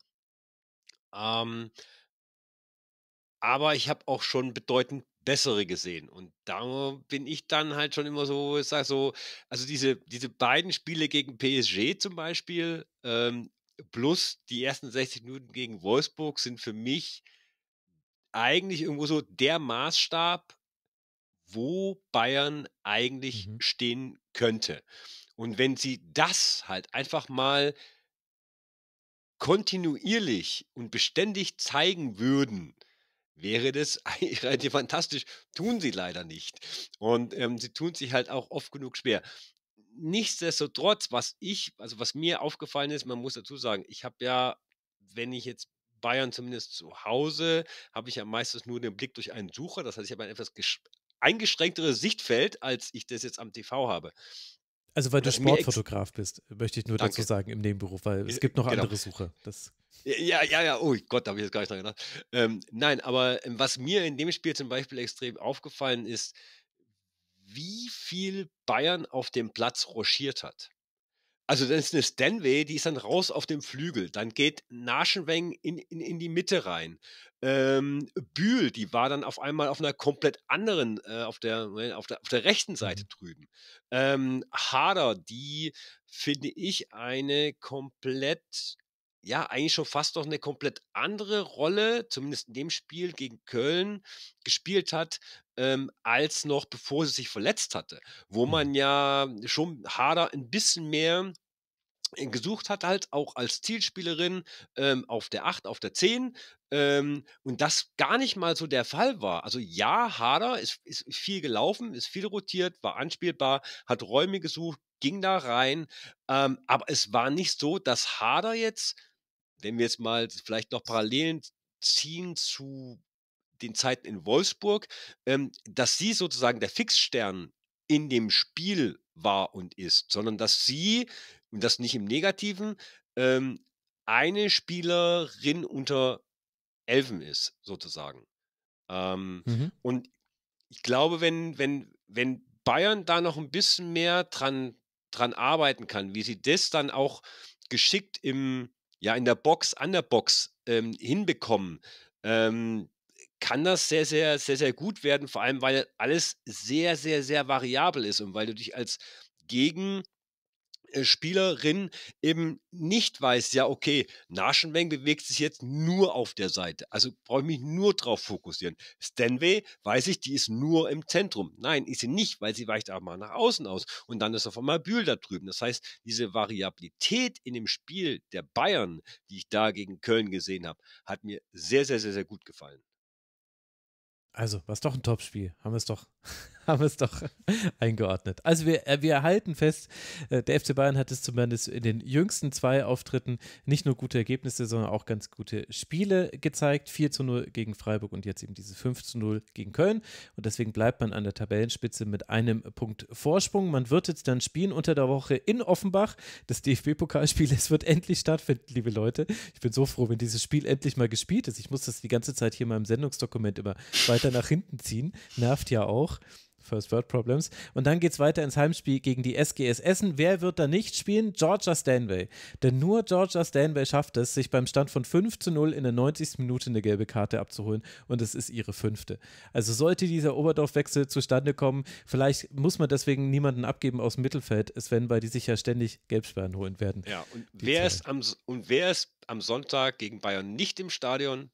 Aber ich habe auch schon bedeutend bessere gesehen. Und da bin ich dann halt schon immer so, ich sage so, also diese beiden Spiele gegen PSG zum Beispiel, plus die ersten 60 Minuten gegen Wolfsburg sind für mich eigentlich irgendwo so der Maßstab, wo Bayern eigentlich stehen könnte. Und wenn sie das halt einfach mal kontinuierlich und beständig zeigen würden, wäre das eigentlich relativ fantastisch. Tun sie leider nicht. Und sie tun sich halt auch oft genug schwer. Nichtsdestotrotz, was mir aufgefallen ist, man muss dazu sagen, ich habe ja, wenn ich jetzt Bayern zumindest zu Hause, habe ich ja meistens nur den Blick durch einen Sucher, das heißt, ich habe ein etwas eingeschränkteres Sichtfeld, als ich das jetzt am TV habe. Also weil du Sportfotograf bist, möchte ich nur dazu sagen, im Nebenberuf, weil es gibt noch andere Sucher. Ja, oh Gott, da habe ich jetzt gar nicht dran gedacht. Nein, aber was mir in dem Spiel zum Beispiel extrem aufgefallen ist, wie viel Bayern auf dem Platz rochiert hat. Also das ist eine Stanway, die ist dann raus auf dem Flügel. Dann geht Naschenweng in die Mitte rein. Bühl, die war dann auf einmal auf einer komplett anderen, auf der rechten Seite drüben. Harder, die finde ich eigentlich schon fast noch eine komplett andere Rolle, zumindest in dem Spiel gegen Köln, gespielt hat, als noch bevor sie sich verletzt hatte. Wo man ja schon Harder ein bisschen mehr gesucht hat, halt auch als Zielspielerin auf der 8, auf der 10 und das gar nicht mal so der Fall war. Also ja, Hader ist viel gelaufen, ist viel rotiert, war anspielbar, hat Räume gesucht, ging da rein, aber es war nicht so, dass Hader jetzt, wenn wir jetzt mal vielleicht noch Parallelen ziehen zu den Zeiten in Wolfsburg, dass sie sozusagen der Fixstern in dem Spiel war und ist, sondern dass sie, und das nicht im Negativen, eine Spielerin unter Elfen ist, sozusagen. Und ich glaube, wenn Bayern da noch ein bisschen mehr dran arbeiten kann, wie sie das dann auch geschickt in der Box, an der Box hinbekommen, kann das sehr, sehr, sehr, sehr gut werden, vor allem, weil alles sehr, sehr, sehr variabel ist und weil du dich als Gegenspielerin eben nicht weißt, ja, okay, Naschenweng bewegt sich jetzt nur auf der Seite, also brauche ich mich nur drauf fokussieren. Stanway, weiß ich, die ist nur im Zentrum. Nein, ist sie nicht, weil sie weicht auch mal nach außen aus und dann ist auf einmal Bühl da drüben. Das heißt, diese Variabilität in dem Spiel der Bayern, die ich da gegen Köln gesehen habe, hat mir sehr, sehr, sehr, sehr gut gefallen. Also, war es doch ein Topspiel, haben wir es doch eingeordnet. Also wir halten fest, der FC Bayern hat es zumindest in den jüngsten 2 Auftritten nicht nur gute Ergebnisse, sondern auch ganz gute Spiele gezeigt. 4:0 gegen Freiburg und jetzt eben dieses 5:0 gegen Köln. Und deswegen bleibt man an der Tabellenspitze mit einem Punkt Vorsprung. Man wird jetzt dann spielen unter der Woche in Offenbach. Das DFB-Pokalspiel, es wird endlich stattfinden, liebe Leute. Ich bin so froh, wenn dieses Spiel endlich mal gespielt ist. Ich muss das die ganze Zeit hier in meinem Sendungsdokument immer weiter nach hinten ziehen. Nervt ja auch. First World Problems. Und dann geht es weiter ins Heimspiel gegen die SGS Essen. Wer wird da nicht spielen? Georgia Stanway. Denn nur Georgia Stanway schafft es, sich beim Stand von 5:0 in der 90. Minute eine gelbe Karte abzuholen. Und es ist ihre 5. Also sollte dieser Oberdorf-Wechsel zustande kommen, vielleicht muss man deswegen niemanden abgeben aus dem Mittelfeld, Sven, weil die sich ja ständig Gelbsperren holen werden. Ja, und wer ist am Sonntag gegen Bayern nicht im Stadion?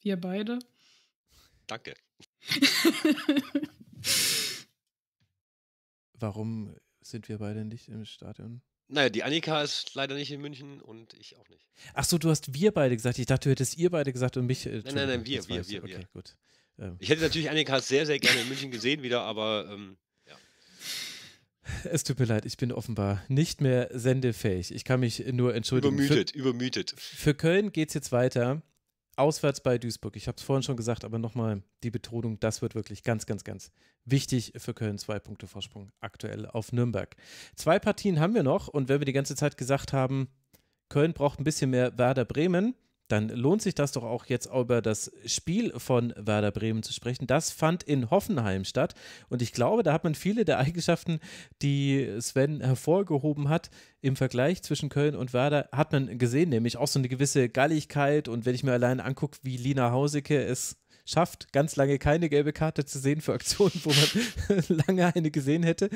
Wir beide. Danke. Warum sind wir beide nicht im Stadion? Naja, die Annika ist leider nicht in München und ich auch nicht. Ach so, du hast wir beide gesagt. Ich dachte, du hättest ihr beide gesagt und mich. Nein, wir. Okay, gut. Ich hätte natürlich Annika sehr, sehr gerne in München gesehen wieder, aber ja. Es tut mir leid, ich bin offenbar nicht mehr sendefähig. Ich kann mich nur entschuldigen. Übermüdet. Für Köln geht es jetzt weiter. Auswärts bei Duisburg. Ich habe es vorhin schon gesagt, aber nochmal die Betonung, das wird wirklich ganz, ganz, ganz wichtig für Köln. 2 Punkte Vorsprung aktuell auf Nürnberg. 2 Partien haben wir noch und wenn wir die ganze Zeit gesagt haben, Köln braucht ein bisschen mehr Werder Bremen, dann lohnt sich das doch auch jetzt über das Spiel von Werder Bremen zu sprechen. Das fand in Hoffenheim statt und ich glaube, da hat man viele der Eigenschaften, die Sven hervorgehoben hat, im Vergleich zwischen Köln und Werder hat man gesehen, nämlich auch so eine gewisse Galligkeit und wenn ich mir alleine angucke, wie Lina Hausicke es schafft, ganz lange keine gelbe Karte zu sehen für Aktionen, wo man lange eine gesehen hätte.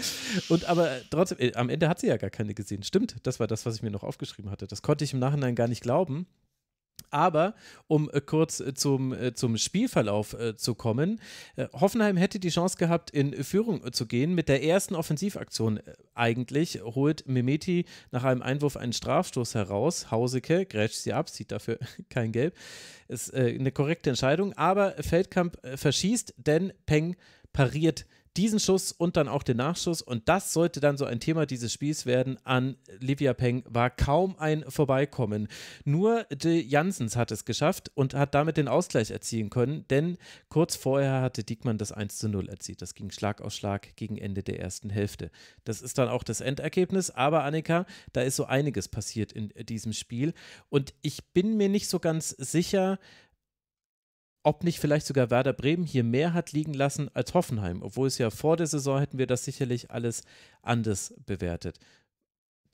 Und aber trotzdem, am Ende hat sie ja gar keine gesehen. Stimmt, das war das, was ich mir noch aufgeschrieben hatte. Das konnte ich im Nachhinein gar nicht glauben. Aber um kurz zum Spielverlauf zu kommen, Hoffenheim hätte die Chance gehabt, in Führung zu gehen. Mit der ersten Offensivaktion eigentlich holt Mehmeti nach einem Einwurf einen Strafstoß heraus. Hausicke grätscht sie ab, sieht dafür kein Gelb. Ist eine korrekte Entscheidung, aber Feldkamp verschießt, denn Peng pariert diesen Schuss und dann auch den Nachschuss und das sollte dann so ein Thema dieses Spiels werden. An Livia Peng war kaum ein Vorbeikommen. Nur De Janssens hat es geschafft und hat damit den Ausgleich erzielen können, denn kurz vorher hatte Diekmann das 1:0 erzielt. Das ging Schlag auf Schlag gegen Ende der ersten Hälfte. Das ist dann auch das Endergebnis, aber Annika, da ist so einiges passiert in diesem Spiel und ich bin mir nicht so ganz sicher, ob nicht vielleicht sogar Werder Bremen hier mehr hat liegen lassen als Hoffenheim, obwohl es ja vor der Saison hätten wir das sicherlich alles anders bewertet.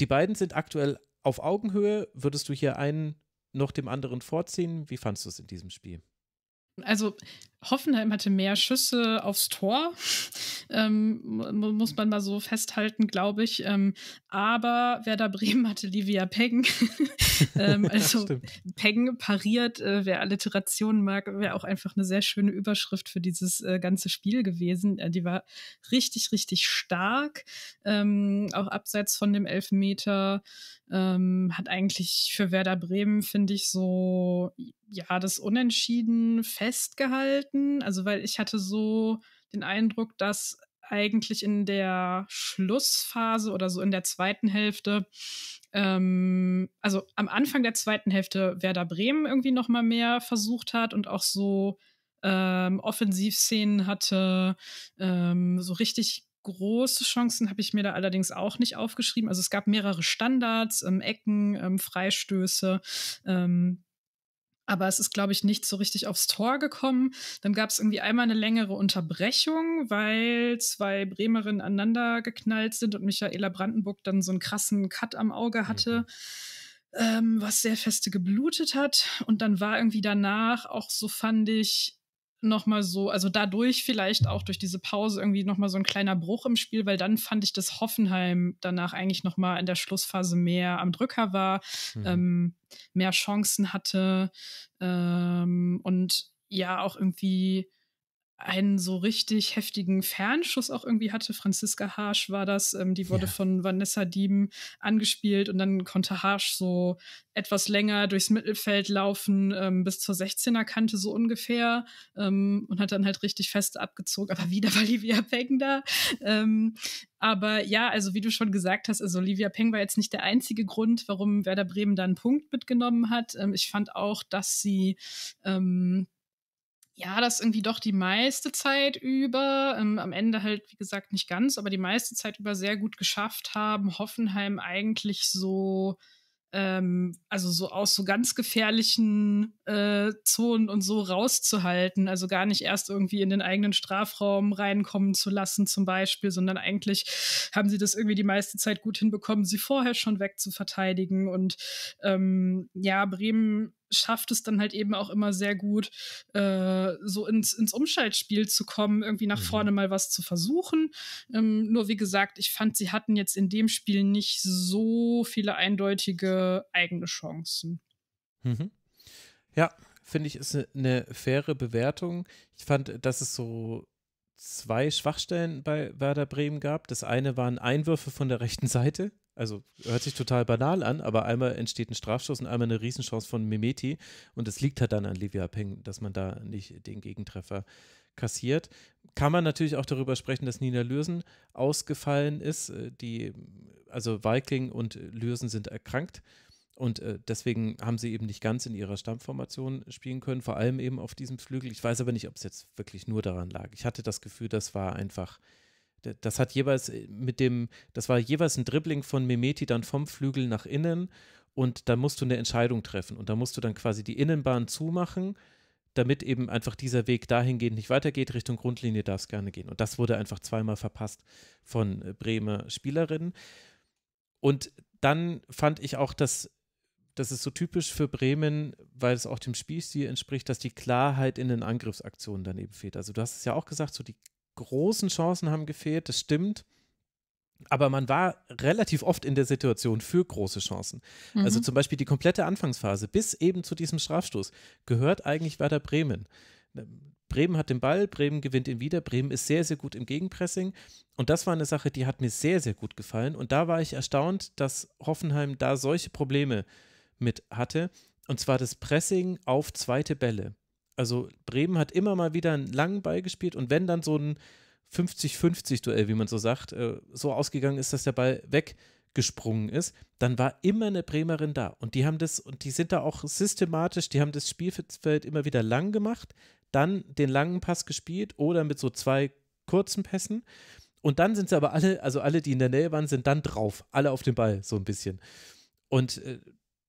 Die beiden sind aktuell auf Augenhöhe. Würdest du hier einen noch dem anderen vorziehen? Wie fandst du es in diesem Spiel? Also Hoffenheim hatte mehr Schüsse aufs Tor, muss man mal so festhalten, glaube ich. Aber Werder Bremen hatte Livia Peng. Also Peng pariert, wer Alliterationen mag, wäre auch einfach eine sehr schöne Überschrift für dieses ganze Spiel gewesen. Die war richtig, richtig stark, auch abseits von dem Elfmeter. Hat eigentlich für Werder Bremen, finde ich, so ja das Unentschieden festgehalten. Also weil ich hatte so den Eindruck, dass eigentlich in der Schlussphase oder so in der zweiten Hälfte, also am Anfang der zweiten Hälfte Werder Bremen irgendwie noch mal mehr versucht hat und auch so Offensivszenen hatte, so richtig große Chancen habe ich mir da allerdings auch nicht aufgeschrieben. Also es gab mehrere Standards, Ecken, Freistöße, aber es ist, glaube ich, nicht so richtig aufs Tor gekommen. Dann gab es irgendwie einmal eine längere Unterbrechung, weil zwei Bremerinnen aneinander geknallt sind und Michaela Brandenburg dann so einen krassen Cut am Auge hatte, was sehr feste geblutet hat. Und dann war irgendwie danach auch so, fand ich, nochmal so, also dadurch vielleicht auch durch diese Pause irgendwie nochmal so ein kleiner Bruch im Spiel, weil dann fand ich, dass Hoffenheim danach eigentlich nochmal in der Schlussphase mehr am Drücker war, mehr Chancen hatte und ja auch irgendwie einen so richtig heftigen Fernschuss auch irgendwie hatte. Franziska Harsch war das, die wurde von Vanessa Dieben angespielt und dann konnte Harsch so etwas länger durchs Mittelfeld laufen, bis zur 16er-Kante so ungefähr, und hat dann halt richtig fest abgezogen, aber wieder war Livia Peng da. Aber ja, also wie du schon gesagt hast, also Livia Peng war jetzt nicht der einzige Grund, warum Werder Bremen da einen Punkt mitgenommen hat. Ich fand auch, dass sie das irgendwie doch die meiste Zeit über, am Ende halt, wie gesagt, nicht ganz, aber die meiste Zeit über sehr gut geschafft haben, Hoffenheim eigentlich so, also so aus so ganz gefährlichen Zonen und so rauszuhalten, also gar nicht erst irgendwie in den eigenen Strafraum reinkommen zu lassen zum Beispiel, sondern eigentlich haben sie das irgendwie die meiste Zeit gut hinbekommen, sie vorher schon wegzuverteidigen und Bremen schafft es dann halt eben auch immer sehr gut, so ins Umschaltspiel zu kommen, irgendwie nach vorne mal was zu versuchen. Nur wie gesagt, ich fand, sie hatten jetzt in dem Spiel nicht so viele eindeutige eigene Chancen. Mhm. Ja, finde ich, ist eine faire Bewertung. Ich fand, dass es so zwei Schwachstellen bei Werder Bremen gab. Das eine waren Einwürfe von der rechten Seite. Also hört sich total banal an, aber einmal entsteht ein Strafstoß und einmal eine Riesenchance von Mimeti. Und das liegt halt dann an Livia Peng, dass man da nicht den Gegentreffer kassiert. Kann man natürlich auch darüber sprechen, dass Nina Lürsen ausgefallen ist. Also Viking und Lürsen sind erkrankt. Und deswegen haben sie eben nicht ganz in ihrer Stammformation spielen können, vor allem eben auf diesem Flügel. Ich weiß aber nicht, ob es jetzt wirklich nur daran lag. Ich hatte das Gefühl, das war einfach... Das war jeweils ein Dribbling von Mimeti dann vom Flügel nach innen und dann musst du eine Entscheidung treffen und da musst du dann quasi die Innenbahn zumachen, damit eben einfach dieser Weg dahingehend nicht weitergeht, Richtung Grundlinie darf es gerne gehen. Und das wurde einfach zweimal verpasst von Bremer Spielerinnen. Und dann fand ich auch, das ist so typisch für Bremen, weil es auch dem Spielstil entspricht, dass die Klarheit in den Angriffsaktionen dann eben fehlt. Also du hast es ja auch gesagt, so die großen Chancen haben gefehlt, das stimmt, aber man war relativ oft in der Situation für große Chancen. Mhm. Also zum Beispiel die komplette Anfangsphase bis eben zu diesem Strafstoß gehört eigentlich Werder Bremen. Bremen hat den Ball, Bremen gewinnt ihn wieder, Bremen ist sehr, sehr gut im Gegenpressing und das war eine Sache, die hat mir sehr, sehr gut gefallen und da war ich erstaunt, dass Hoffenheim da solche Probleme mit hatte und zwar das Pressing auf zweite Bälle. Also Bremen hat immer mal wieder einen langen Ball gespielt und wenn dann so ein 50-50-Duell, wie man so sagt, so ausgegangen ist, dass der Ball weggesprungen ist, dann war immer eine Bremerin da und die sind da auch systematisch, die haben das Spielfeld immer wieder lang gemacht, dann den langen Pass gespielt oder mit so zwei kurzen Pässen und dann sind sie aber alle, die in der Nähe waren, sind dann drauf, alle auf den Ball so ein bisschen und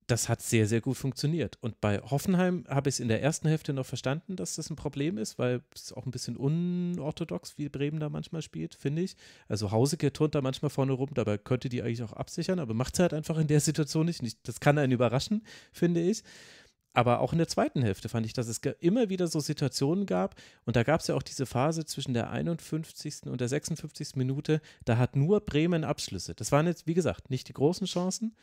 das hat sehr, sehr gut funktioniert. Und bei Hoffenheim habe ich es in der ersten Hälfte noch verstanden, dass das ein Problem ist, weil es auch ein bisschen unorthodox, wie Bremen da manchmal spielt, finde ich. Also Hauseke turnt da manchmal vorne rum, dabei könnte die eigentlich auch absichern, aber macht es halt einfach in der Situation nicht. Das kann einen überraschen, finde ich. Aber auch in der zweiten Hälfte fand ich, dass es immer wieder so Situationen gab, und da gab es ja auch diese Phase zwischen der 51. und der 56. Minute, da hat nur Bremen Abschlüsse. Das waren jetzt, wie gesagt, nicht die großen Chancen,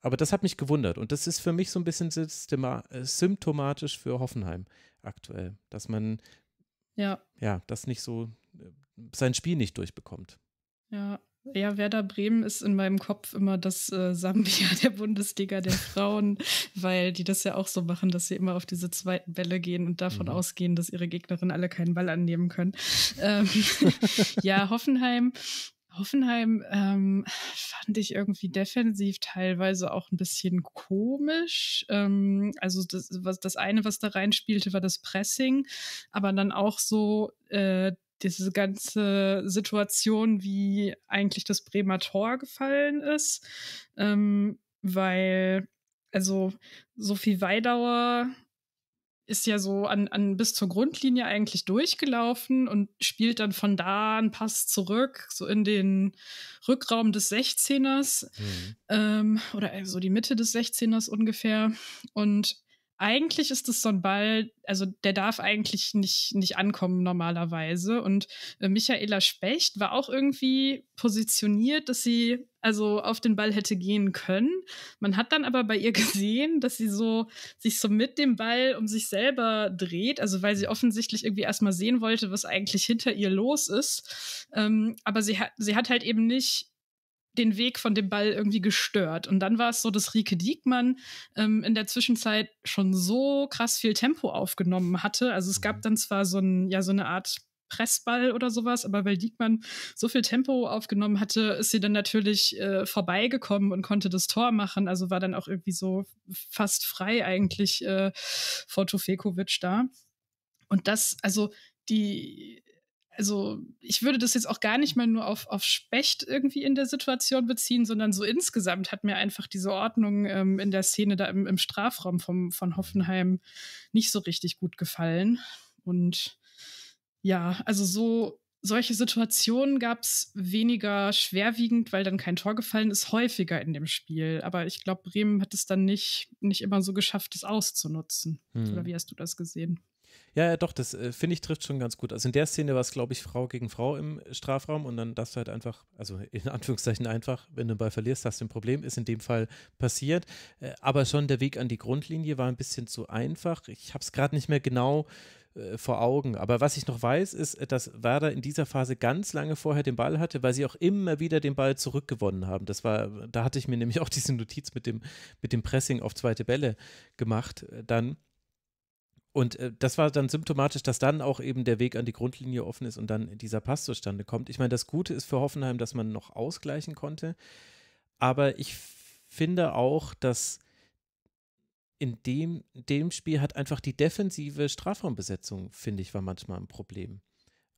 aber das hat mich gewundert, und das ist für mich so ein bisschen symptomatisch für Hoffenheim aktuell, dass man ja das nicht so, sein Spiel nicht durchbekommt. Ja, Werder Bremen ist in meinem Kopf immer das Sambia der Bundesliga der Frauen, weil die das ja auch so machen, dass sie immer auf diese zweiten Bälle gehen und davon ausgehen, dass ihre Gegnerinnen alle keinen Ball annehmen können. Ja, Hoffenheim fand ich irgendwie defensiv teilweise auch ein bisschen komisch. Also das eine, was da reinspielte, war das Pressing, aber dann auch so diese ganze Situation, wie eigentlich das Bremer Tor gefallen ist, weil, also Sophie Weidauer ist ja so an bis zur Grundlinie eigentlich durchgelaufen und spielt dann von da einen Pass zurück, so in den Rückraum des 16ers, oder also die Mitte des 16ers ungefähr, und eigentlich ist es so ein Ball, also der darf eigentlich nicht ankommen normalerweise. Und Michaela Specht war auch irgendwie positioniert, dass sie also auf den Ball hätte gehen können. Man hat dann aber bei ihr gesehen, dass sie so sich so mit dem Ball um sich selber dreht, also weil sie offensichtlich irgendwie erstmal sehen wollte, was eigentlich hinter ihr los ist. Aber sie hat halt eben nicht den Weg von dem Ball irgendwie gestört. Und dann war es so, dass Rieke Diekmann in der Zwischenzeit schon so krass viel Tempo aufgenommen hatte. Also es gab dann zwar so eine Art Pressball oder sowas, aber weil Diekmann so viel Tempo aufgenommen hatte, ist sie dann natürlich vorbeigekommen und konnte das Tor machen. Also war dann auch irgendwie so fast frei eigentlich vor Tofekovic da. Und das, also ich würde das jetzt auch gar nicht mal nur auf Specht irgendwie in der Situation beziehen, sondern so insgesamt hat mir einfach diese Ordnung in der Szene da im Strafraum von Hoffenheim nicht so richtig gut gefallen. Und ja, also solche Situationen gab es weniger schwerwiegend, weil dann kein Tor gefallen ist, häufiger in dem Spiel. Aber ich glaube, Bremen hat es dann nicht immer so geschafft, das auszunutzen. Oder wie hast du das gesehen? Ja, doch, das finde ich trifft schon ganz gut. Also in der Szene war es, glaube ich, Frau gegen Frau im Strafraum, und dann darfst du halt einfach, also in Anführungszeichen einfach, wenn du den Ball verlierst, hast du ein Problem, ist in dem Fall passiert. Aber schon der Weg an die Grundlinie war ein bisschen zu einfach. Ich habe es gerade nicht mehr genau vor Augen. Aber was ich noch weiß, ist, dass Werder in dieser Phase ganz lange vorher den Ball hatte, weil sie auch immer wieder den Ball zurückgewonnen haben. Da hatte ich mir nämlich auch diese Notiz mit dem Pressing auf zweite Bälle gemacht dann. Und das war dann symptomatisch, dass dann auch eben der Weg an die Grundlinie offen ist und dann dieser Pass zustande kommt. Ich meine, das Gute ist für Hoffenheim, dass man noch ausgleichen konnte. Aber ich finde auch, dass in dem Spiel hat einfach die defensive Strafraumbesetzung, finde ich, war manchmal ein Problem.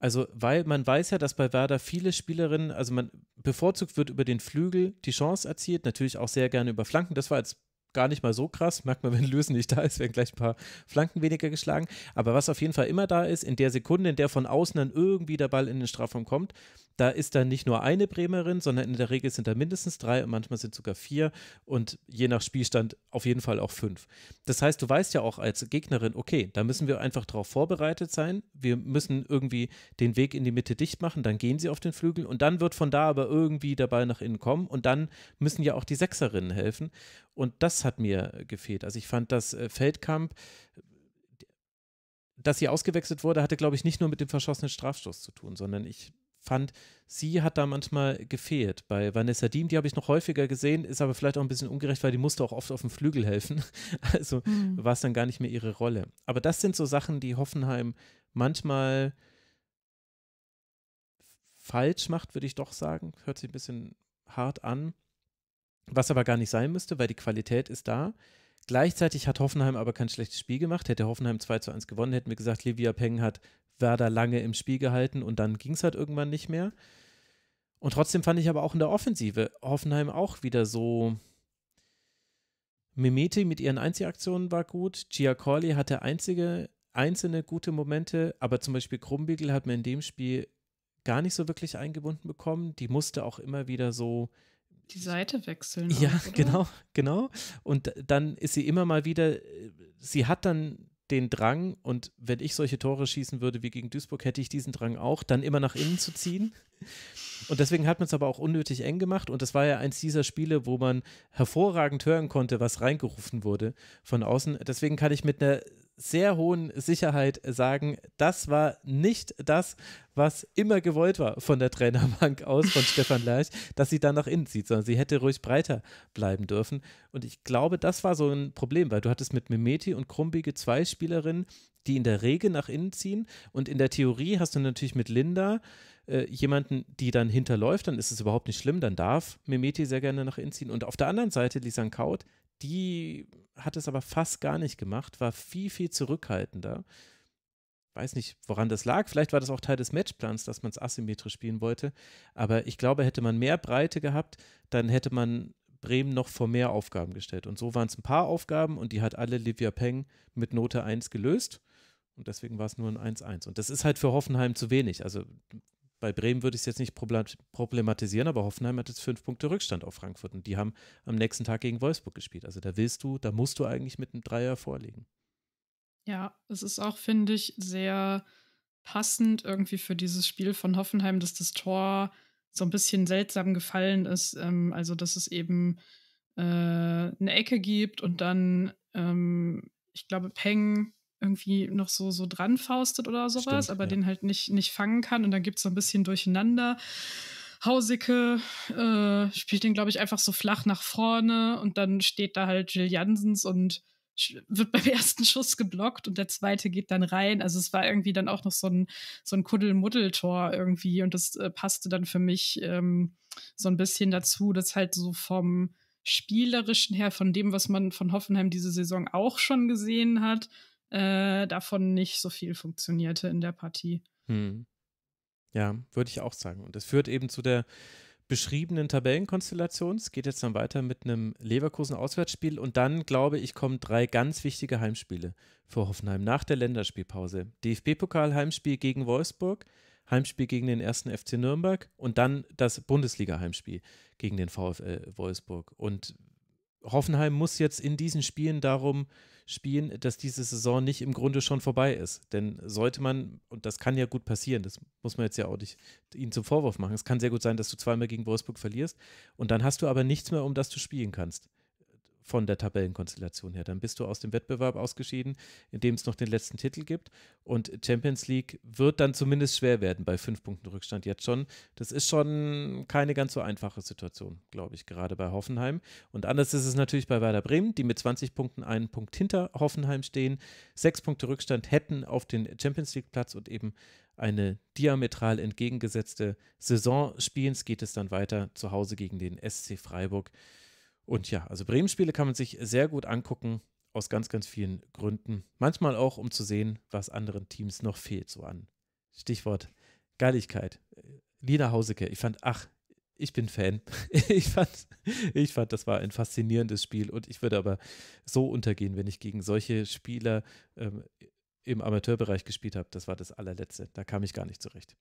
Also, weil man weiß ja, dass bei Werder viele Spielerinnen, also man bevorzugt wird über den Flügel, die Chance erzielt, natürlich auch sehr gerne über Flanken. Das war als gar nicht mal so krass, merkt man, wenn Lösen nicht da ist, werden gleich ein paar Flanken weniger geschlagen, aber was auf jeden Fall immer da ist, in der Sekunde, in der von außen dann irgendwie der Ball in den Strafraum kommt, da ist dann nicht nur eine Bremerin, sondern in der Regel sind da mindestens 3 und manchmal sind sogar 4 und je nach Spielstand auf jeden Fall auch 5. Das heißt, du weißt ja auch als Gegnerin, okay, da müssen wir einfach darauf vorbereitet sein, wir müssen irgendwie den Weg in die Mitte dicht machen, dann gehen sie auf den Flügel und dann wird von da aber irgendwie der Ball nach innen kommen und dann müssen ja auch die Sechserinnen helfen und das hat mir gefehlt. Also ich fand, dass Feldkamp, dass sie ausgewechselt wurde, hatte, glaube ich, nicht nur mit dem verschossenen Strafstoß zu tun, sondern ich fand, sie hat da manchmal gefehlt. Bei Vanessa Diem, die habe ich noch häufiger gesehen, ist aber vielleicht auch ein bisschen ungerecht, weil die musste auch oft auf dem Flügel helfen. Also war es dann gar nicht mehr ihre Rolle. Aber das sind so Sachen, die Hoffenheim manchmal falsch macht, würde ich doch sagen. Hört sich ein bisschen hart an. Was aber gar nicht sein müsste, weil die Qualität ist da. Gleichzeitig hat Hoffenheim aber kein schlechtes Spiel gemacht. Hätte Hoffenheim 2:1 gewonnen, hätten wir gesagt, Livia Peng hat Werder lange im Spiel gehalten und dann ging es halt irgendwann nicht mehr. Und trotzdem fand ich aber auch in der Offensive Hoffenheim auch wieder so. Mimeti mit ihren Einzelaktionen war gut. Gia Corley hatte einzelne gute Momente, aber zum Beispiel Krumbiegel hat man in dem Spiel gar nicht so wirklich eingebunden bekommen. Die musste auch immer wieder so Die Seite wechseln. Ja, auch, genau. Und dann ist sie immer mal wieder, sie hat dann den Drang, und wenn ich solche Tore schießen würde wie gegen Duisburg, hätte ich diesen Drang auch, dann immer nach innen zu ziehen. Und deswegen hat man es aber auch unnötig eng gemacht, und das war ja eins dieser Spiele, wo man hervorragend hören konnte, was reingerufen wurde von außen. Deswegen kann ich mit einer sehr hohen Sicherheit sagen, das war nicht das, was immer gewollt war von der Trainerbank aus, von Stefan Lerch, dass sie dann nach innen zieht, sondern sie hätte ruhig breiter bleiben dürfen. Und ich glaube, das war so ein Problem, weil du hattest mit Mimeti und Krumbige zwei Spielerinnen, die in der Regel nach innen ziehen, und in der Theorie hast du natürlich mit Linda jemanden, die dann hinterläuft, dann ist es überhaupt nicht schlimm, dann darf Mimeti sehr gerne nach innen ziehen. Und auf der anderen Seite Lisan Kaut, die hat es aber fast gar nicht gemacht, war viel, viel zurückhaltender. Weiß nicht, woran das lag. Vielleicht war das auch Teil des Matchplans, dass man es asymmetrisch spielen wollte. Aber ich glaube, hätte man mehr Breite gehabt, dann hätte man Bremen noch vor mehr Aufgaben gestellt. Und so waren es ein paar Aufgaben, und die hat alle Livia Peng mit Note 1 gelöst. Und deswegen war es nur ein 1-1. Und das ist halt für Hoffenheim zu wenig. Also bei Bremen würde ich es jetzt nicht problematisieren, aber Hoffenheim hat jetzt 5 Punkte Rückstand auf Frankfurt, und die haben am nächsten Tag gegen Wolfsburg gespielt. Also da musst du eigentlich mit einem Dreier vorlegen. Ja, es ist auch, finde ich, sehr passend irgendwie für dieses Spiel von Hoffenheim, dass das Tor so ein bisschen seltsam gefallen ist. Also, dass es eben eine Ecke gibt und dann, ich glaube, Peng irgendwie noch so dran faustet oder sowas, stimmt, aber ja, den halt nicht fangen kann, und dann gibt es so ein bisschen Durcheinander. Hausicke spielt den, glaube ich, einfach so flach nach vorne, und dann steht da halt Jill Janssens und wird beim ersten Schuss geblockt, und der zweite geht dann rein. Also es war irgendwie dann auch noch so ein Kuddelmuddel-Tor irgendwie, und das passte dann für mich so ein bisschen dazu, dass halt so vom Spielerischen her, von dem, was man von Hoffenheim diese Saison auch schon gesehen hat, davon nicht so viel funktionierte in der Partie. Hm. Ja, würde ich auch sagen. Und das führt eben zu der beschriebenen Tabellenkonstellation. Es geht jetzt dann weiter mit einem Leverkusen-Auswärtsspiel, und dann, glaube ich, kommen 3 ganz wichtige Heimspiele für Hoffenheim nach der Länderspielpause. DFB-Pokal-Heimspiel gegen Wolfsburg, Heimspiel gegen den 1. FC Nürnberg und dann das Bundesliga-Heimspiel gegen den VfL Wolfsburg. Und Hoffenheim muss jetzt in diesen Spielen darum spielen, dass diese Saison nicht im Grunde schon vorbei ist. Denn sollte man, und das kann ja gut passieren, das muss man jetzt ja auch nicht ihnen zum Vorwurf machen, es kann sehr gut sein, dass du zweimal gegen Wolfsburg verlierst, und dann hast du aber nichts mehr, um das du spielen kannst, von der Tabellenkonstellation her. Dann bist du aus dem Wettbewerb ausgeschieden, in dem es noch den letzten Titel gibt, und Champions League wird dann zumindest schwer werden bei 5 Punkten Rückstand jetzt schon. Das ist schon keine ganz so einfache Situation, glaube ich, gerade bei Hoffenheim. Und anders ist es natürlich bei Werder Bremen, die mit 20 Punkten 1 Punkt hinter Hoffenheim stehen, 6 Punkte Rückstand hätten auf den Champions League Platz, und eben eine diametral entgegengesetzte Saison spielen. Geht es dann weiter zu Hause gegen den SC Freiburg. Und ja, also Bremen-Spiele kann man sich sehr gut angucken, aus ganz, ganz vielen Gründen. Manchmal auch, um zu sehen, was anderen Teams noch fehlt, so an. Stichwort Geiligkeit. Lina Hausicke, ich fand, ich bin Fan. Ich fand, das war ein faszinierendes Spiel, und ich würde aber so untergehen, wenn ich gegen solche Spieler im Amateurbereich gespielt habe. Das war das allerletzte, da kam ich gar nicht zurecht.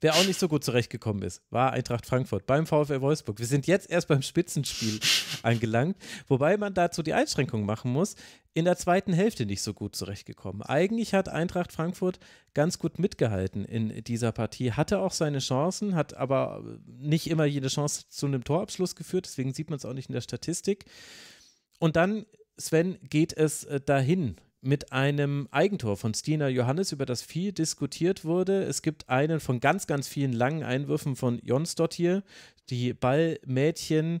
Wer auch nicht so gut zurechtgekommen ist, war Eintracht Frankfurt beim VfL Wolfsburg. Wir sind jetzt erst beim Spitzenspiel angelangt, wobei man dazu die Einschränkung machen muss, in der zweiten Hälfte nicht so gut zurechtgekommen. Eigentlich hat Eintracht Frankfurt ganz gut mitgehalten in dieser Partie, hatte auch seine Chancen, hat aber nicht immer jede Chance zu einem Torabschluss geführt, deswegen sieht man es auch nicht in der Statistik. Und dann, Sven, geht es dahin mit einem Eigentor von Stina Johannes, über das viel diskutiert wurde. Es gibt einen von ganz, ganz vielen langen Einwürfen von Jonsdott hier, die Ballmädchen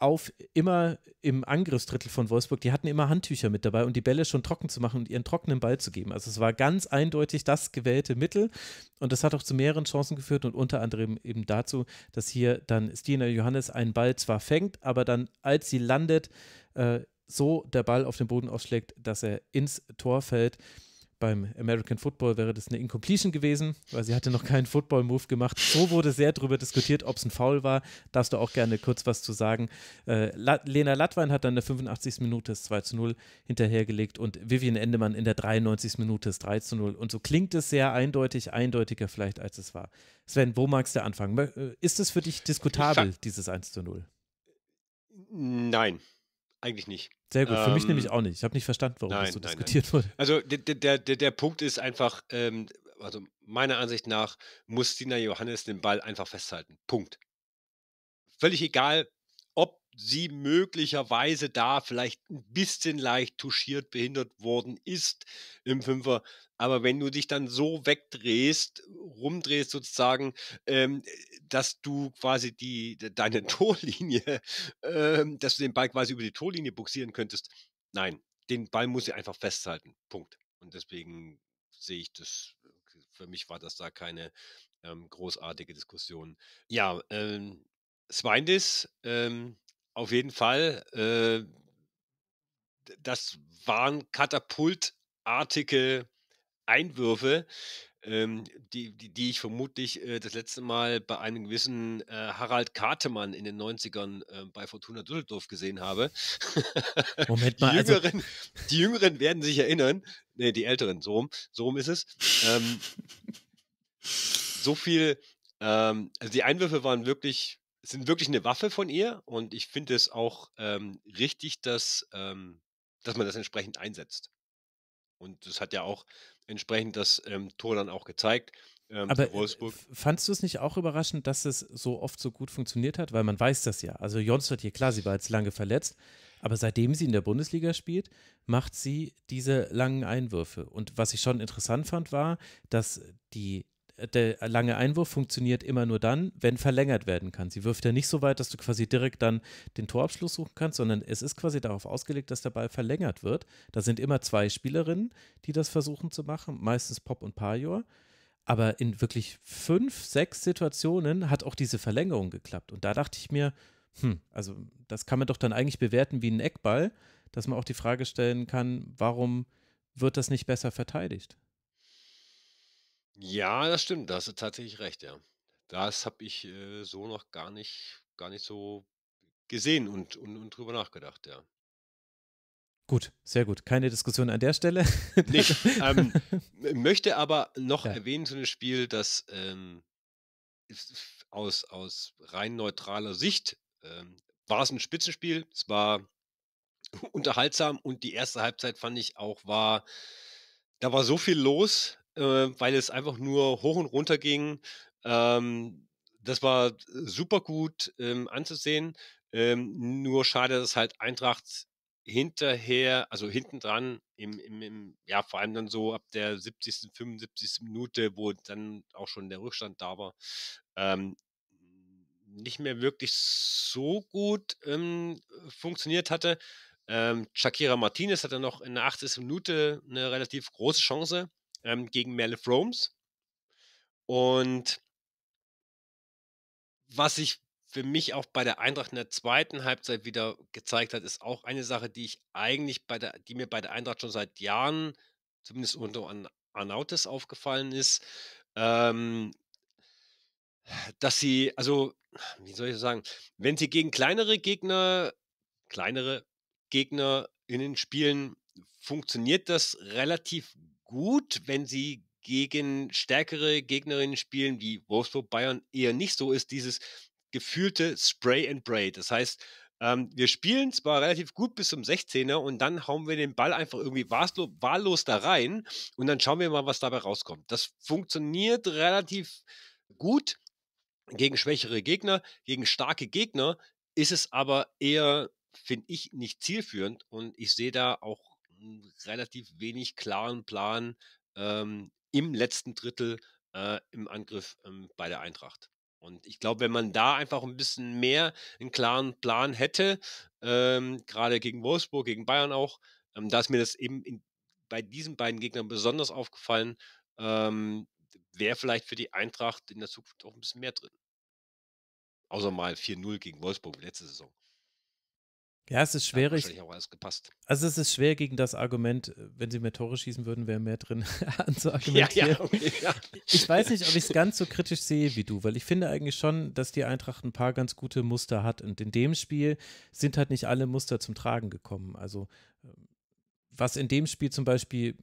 auf immer im Angriffsdrittel von Wolfsburg, die hatten immer Handtücher mit dabei, um die Bälle schon trocken zu machen und ihren trockenen Ball zu geben. Also es war ganz eindeutig das gewählte Mittel, und das hat auch zu mehreren Chancen geführt, und unter anderem eben dazu, dass hier dann Stina Johannes einen Ball zwar fängt, aber dann, als sie landet, so der Ball auf den Boden aufschlägt, dass er ins Tor fällt. Beim American Football wäre das eine Incompletion gewesen, weil sie hatte noch keinen Football-Move gemacht. So wurde sehr darüber diskutiert, ob es ein Foul war. Darfst du auch gerne kurz was zu sagen. Lena Latwein hat dann in der 85. Minute das 2:0 hinterhergelegt und Vivian Endemann in der 93. Minute das 3:0. Und so klingt es sehr eindeutig, eindeutiger vielleicht, als es war. Sven, wo magst du anfangen? Ist es für dich diskutabel, dieses 1:0? Nein, eigentlich nicht. Sehr gut, für mich nämlich auch nicht. Ich habe nicht verstanden, warum das so diskutiert wurde. Also der Punkt ist einfach, also meiner Ansicht nach muss Stina Johannes den Ball einfach festhalten. Punkt. Völlig egal, ob sie möglicherweise da vielleicht ein bisschen leicht touchiert, behindert worden ist im Fünfer. Aber wenn du dich dann so wegdrehst, rumdrehst sozusagen, dass du quasi deine Torlinie, dass du den Ball quasi über die Torlinie buxieren könntest. Nein, den Ball muss sie einfach festhalten. Punkt. Und deswegen sehe ich das, für mich war das da keine großartige Diskussion. Ja, Swindis, auf jeden Fall, das waren katapultartige Einwürfe, die ich vermutlich das letzte Mal bei einem gewissen Harald Kartemann in den 90ern bei Fortuna Düsseldorf gesehen habe. Moment mal, die Jüngeren werden sich erinnern, ne, die Älteren, so rum ist es. So viel, also die Einwürfe waren wirklich, sind wirklich eine Waffe von ihr, und ich finde es auch richtig, dass man das entsprechend einsetzt. Und das hat ja auch entsprechend das Tor dann auch gezeigt. Aber Wolfsburg. Fandst du es nicht auch überraschend, dass es so oft so gut funktioniert hat? Weil man weiß das ja. Also Jonsdott hier, klar, sie war jetzt lange verletzt, aber seitdem sie in der Bundesliga spielt, macht sie diese langen Einwürfe. Und was ich schon interessant fand, war, dass der lange Einwurf funktioniert immer nur dann, wenn verlängert werden kann. Sie wirft ja nicht so weit, dass du quasi direkt dann den Torabschluss suchen kannst, sondern es ist quasi darauf ausgelegt, dass der Ball verlängert wird. Da sind immer zwei Spielerinnen, die das versuchen zu machen, meistens Pop und Pajor. Aber in wirklich 5, 6 Situationen hat auch diese Verlängerung geklappt. Und da dachte ich mir, also das kann man doch dann eigentlich bewerten wie einen Eckball, dass man auch die Frage stellen kann, warum wird das nicht besser verteidigt? Ja, das stimmt, da hast du tatsächlich recht, ja. Das habe ich so noch gar nicht so gesehen und drüber nachgedacht, ja. Gut, sehr gut. Keine Diskussion an der Stelle. Nicht. Möchte aber noch erwähnen zu dem Spiel, dass aus rein neutraler Sicht war es ein Spitzenspiel, es war unterhaltsam, und die erste Halbzeit fand ich auch, da war so viel los, weil es einfach nur hoch und runter ging. Das war super gut anzusehen. Nur schade, dass halt Eintracht hinterher, also hinten dran, vor allem dann so ab der 70., 75. Minute, wo dann auch schon der Rückstand da war, nicht mehr wirklich so gut funktioniert hatte. Shakira Martinez hatte noch in der 80. Minute eine relativ große Chance gegen Merle Froms. Und was sich für mich auch bei der Eintracht in der zweiten Halbzeit wieder gezeigt hat, ist auch eine Sache, die ich eigentlich die mir bei der Eintracht schon seit Jahren, zumindest unter Arnautis, aufgefallen ist, dass sie, also, wie soll ich sagen, wenn sie gegen kleinere Gegner in den Spielen, funktioniert das relativ gut, wenn sie gegen stärkere Gegnerinnen spielen, wie Wolfsburg, Bayern, eher nicht so ist, dieses gefühlte Spray and Pray. Das heißt, wir spielen zwar relativ gut bis zum 16er und dann hauen wir den Ball einfach irgendwie wahllos da rein und dann schauen wir mal, was dabei rauskommt. Das funktioniert relativ gut gegen schwächere Gegner, gegen starke Gegner ist es aber eher, finde ich, nicht zielführend, und ich sehe da auch relativ wenig klaren Plan im letzten Drittel im Angriff bei der Eintracht. Und ich glaube, wenn man da einfach ein bisschen mehr einen klaren Plan hätte, gerade gegen Wolfsburg, gegen Bayern auch, da ist mir das eben bei diesen beiden Gegnern besonders aufgefallen, wäre vielleicht für die Eintracht in der Zukunft auch ein bisschen mehr drin. Außer mal 4:0 gegen Wolfsburg letzte Saison. Ja, es ist schwierig. Da hat wahrscheinlich auch alles gepasst. Also es ist schwer gegen das Argument, wenn sie mehr Tore schießen würden, wäre mehr drin anzuargumentieren. Ja, okay, ja. Ich weiß nicht, ob ich es ganz so kritisch sehe wie du, weil ich finde eigentlich schon, dass die Eintracht ein paar ganz gute Muster hat. Und in dem Spiel sind halt nicht alle Muster zum Tragen gekommen. Also was in dem Spiel zum Beispiel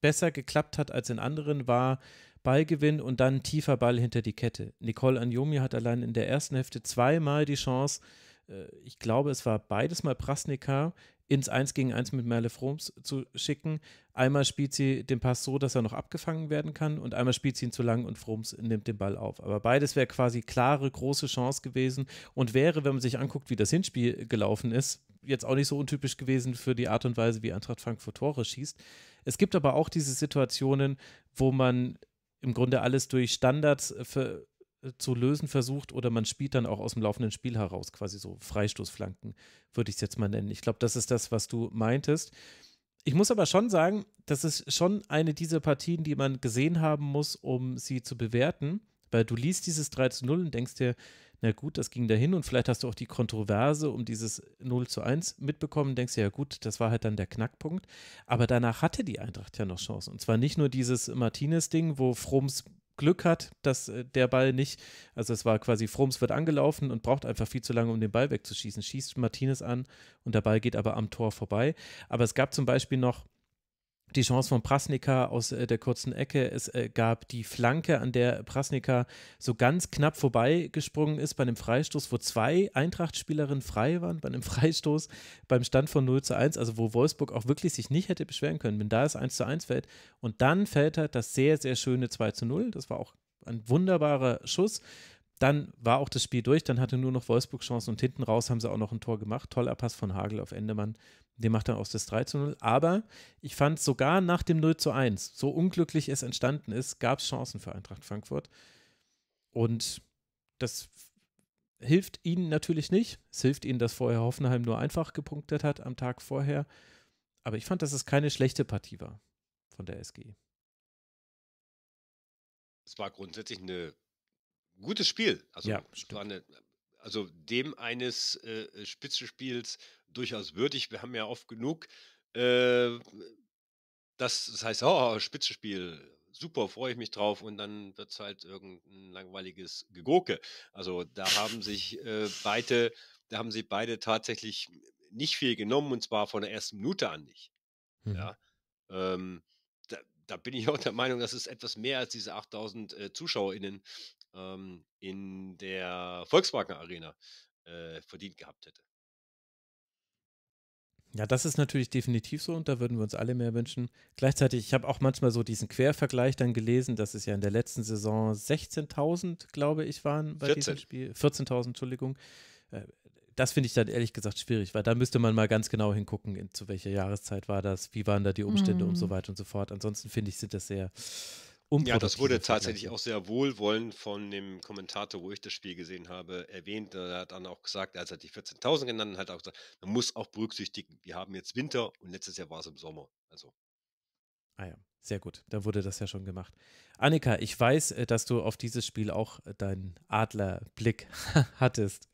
besser geklappt hat als in anderen, war Ballgewinn und dann tiefer Ball hinter die Kette. Nicole Anjomi hat allein in der ersten Hälfte zweimal die Chance, ich glaube, es war beides Mal Prasnica, ins 1-gegen-1 mit Merle Froms zu schicken. Einmal spielt sie den Pass so, dass er noch abgefangen werden kann und einmal spielt sie ihn zu lang und Froms nimmt den Ball auf. Aber beides wäre quasi klare, große Chance gewesen und wäre, wenn man sich anguckt, wie das Hinspiel gelaufen ist, jetzt auch nicht so untypisch gewesen für die Art und Weise, wie Eintracht Frankfurt Tore schießt. Es gibt aber auch diese Situationen, wo man im Grunde alles durch Standards zu lösen versucht oder man spielt dann auch aus dem laufenden Spiel heraus, quasi so Freistoßflanken, würde ich es jetzt mal nennen. Ich glaube, das ist das, was du meintest. Ich muss aber schon sagen, das ist schon eine dieser Partien, die man gesehen haben muss, um sie zu bewerten, weil du liest dieses 3:0 und denkst dir, na gut, das ging dahin und vielleicht hast du auch die Kontroverse um dieses 0:1 mitbekommen, denkst dir, ja gut, das war halt dann der Knackpunkt, aber danach hatte die Eintracht ja noch Chancen und zwar nicht nur dieses Martinez-Ding, wo Froms Glück hat, dass der Ball nicht, also es war quasi, Froms wird angelaufen und braucht einfach viel zu lange, um den Ball wegzuschießen. Schießt Martinez an und der Ball geht aber am Tor vorbei. Aber es gab zum Beispiel noch die Chance von Prasnica aus der kurzen Ecke. Es gab die Flanke, an der Prasnica so ganz knapp vorbeigesprungen ist bei einem Freistoß, wo zwei Eintracht-Spielerinnen frei waren, bei einem Freistoß beim Stand von 0:1, also wo Wolfsburg auch wirklich sich nicht hätte beschweren können, wenn da es 1:1 fällt. Und dann fällt halt das sehr, sehr schöne 2:0. Das war auch ein wunderbarer Schuss. Dann war auch das Spiel durch, dann hatte nur noch Wolfsburg Chancen und hinten raus haben sie auch noch ein Tor gemacht. Toller Pass von Hagel auf Endemann, der macht dann aus das 3:0. Aber ich fand, sogar nach dem 0:1, so unglücklich es entstanden ist, gab es Chancen für Eintracht Frankfurt. Und das hilft ihnen natürlich nicht. Es hilft ihnen, dass vorher Hoffenheim nur einfach gepunktet hat am Tag vorher. Aber ich fand, dass es keine schlechte Partie war von der SG. Es war grundsätzlich eine gutes Spiel, also, ja, also dem eines Spitzenspiels durchaus würdig. Wir haben ja oft genug, das heißt, oh, Spitzenspiel, super, freue ich mich drauf und dann wird es halt irgendein langweiliges Gegurke. Also da haben sich beide tatsächlich nicht viel genommen und zwar von der ersten Minute an nicht. Mhm. Ja, da bin ich auch der Meinung, dass es etwas mehr als diese 8.000 ZuschauerInnen in der Volkswagen Arena verdient gehabt hätte. Ja, das ist natürlich definitiv so und da würden wir uns alle mehr wünschen. Gleichzeitig, ich habe auch manchmal so diesen Quervergleich dann gelesen, dass es ja in der letzten Saison 16.000, glaube ich, waren bei diesem Spiel. 14.000, Entschuldigung. Das finde ich dann ehrlich gesagt schwierig, weil da müsste man mal ganz genau hingucken, zu welcher Jahreszeit war das, wie waren da die Umstände und so weiter und so fort. Ansonsten finde ich, sind das sehr unproduktiv. Ja, das wurde tatsächlich auch sehr wohlwollend von dem Kommentator, wo ich das Spiel gesehen habe, erwähnt. Er hat dann auch gesagt, als er die 14.000 genannt hat, auch gesagt, man muss auch berücksichtigen, wir haben jetzt Winter und letztes Jahr war es im Sommer. Also. Ah ja, sehr gut. Da wurde das ja schon gemacht. Annika, ich weiß, dass du auf dieses Spiel auch deinen Adlerblick hattest.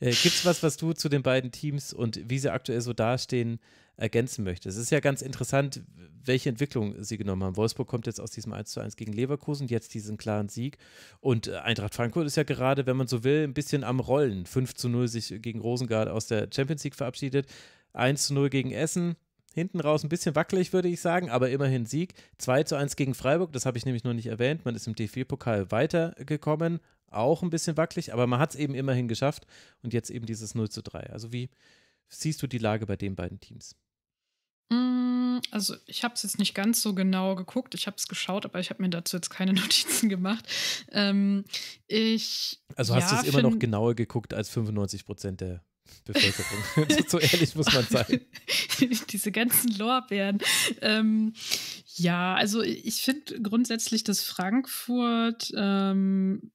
Gibt es was du zu den beiden Teams und wie sie aktuell so dastehen, ergänzen möchtest? Es ist ja ganz interessant, welche Entwicklung sie genommen haben. Wolfsburg kommt jetzt aus diesem 1:1 gegen Leverkusen, jetzt diesen klaren Sieg. Und Eintracht Frankfurt ist ja gerade, wenn man so will, ein bisschen am Rollen. 5:0 sich gegen Rosengard aus der Champions League verabschiedet. 1:0 gegen Essen. Hinten raus ein bisschen wackelig, würde ich sagen, aber immerhin Sieg. 2:1 gegen Freiburg, das habe ich nämlich noch nicht erwähnt. Man ist im DFB-Pokal weitergekommen, auch ein bisschen wackelig, aber man hat es eben immerhin geschafft und jetzt eben dieses 0:3. Also wie siehst du die Lage bei den beiden Teams? Also ich habe es jetzt nicht ganz so genau geguckt. Ich habe es geschaut, aber ich habe mir dazu jetzt keine Notizen gemacht. Also hast du es immer noch genauer geguckt als 95% der Bevölkerung. So ehrlich muss man sein. Diese ganzen Lorbeeren. Ja, also ich finde grundsätzlich, dass Frankfurt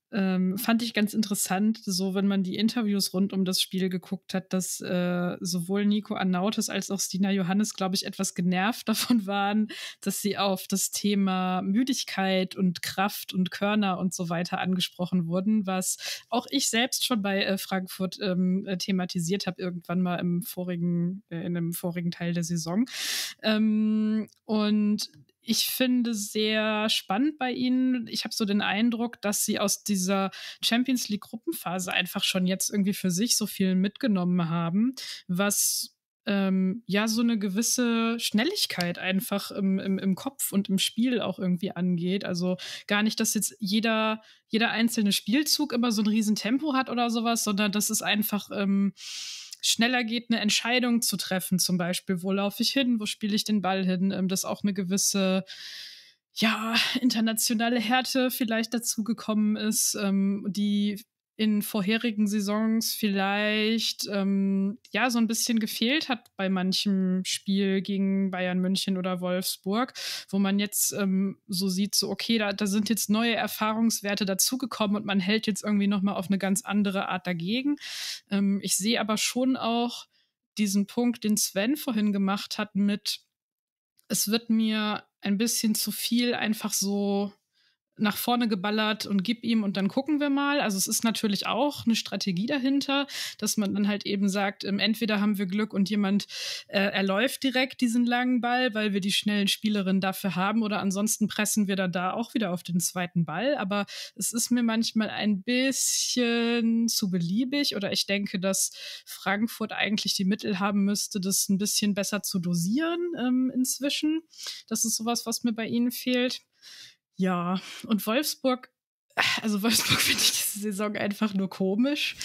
Fand ich ganz interessant, so wenn man die Interviews rund um das Spiel geguckt hat, dass sowohl Nico Arnautis als auch Stina Johannes, glaube ich, etwas genervt davon waren, dass sie auf das Thema Müdigkeit und Kraft und Körner und so weiter angesprochen wurden, was auch ich selbst schon bei Frankfurt thematisiert habe, irgendwann mal in einem vorigen Teil der Saison. Und ich finde sehr spannend bei ihnen. Ich habe so den Eindruck, dass sie aus dieser Champions-League-Gruppenphase einfach schon jetzt irgendwie für sich so viel mitgenommen haben, was ja so eine gewisse Schnelligkeit einfach im Kopf und im Spiel auch irgendwie angeht. Also gar nicht, dass jetzt jeder einzelne Spielzug immer so ein Riesentempo hat oder sowas, sondern das ist einfach schneller geht, eine Entscheidung zu treffen, zum Beispiel, wo laufe ich hin, wo spiele ich den Ball hin, dass auch eine gewisse, ja, internationale Härte vielleicht dazugekommen ist, die in vorherigen Saisons vielleicht ja so ein bisschen gefehlt hat bei manchem Spiel gegen Bayern München oder Wolfsburg, wo man jetzt so sieht, so okay, da sind jetzt neue Erfahrungswerte dazugekommen und man hält jetzt irgendwie nochmal auf eine ganz andere Art dagegen. Ich sehe aber schon auch diesen Punkt, den Sven vorhin gemacht hat mit, es wird mir ein bisschen zu viel einfach so nach vorne geballert und gib ihm und dann gucken wir mal. Also es ist natürlich auch eine Strategie dahinter, dass man dann halt eben sagt, entweder haben wir Glück und jemand erläuft direkt diesen langen Ball, weil wir die schnellen Spielerinnen dafür haben, oder ansonsten pressen wir dann da auch wieder auf den zweiten Ball. Aber es ist mir manchmal ein bisschen zu beliebig, oder ich denke, dass Frankfurt eigentlich die Mittel haben müsste, das ein bisschen besser zu dosieren inzwischen. Das ist sowas, was mir bei ihnen fehlt. Ja, und Wolfsburg finde ich diese Saison einfach nur komisch.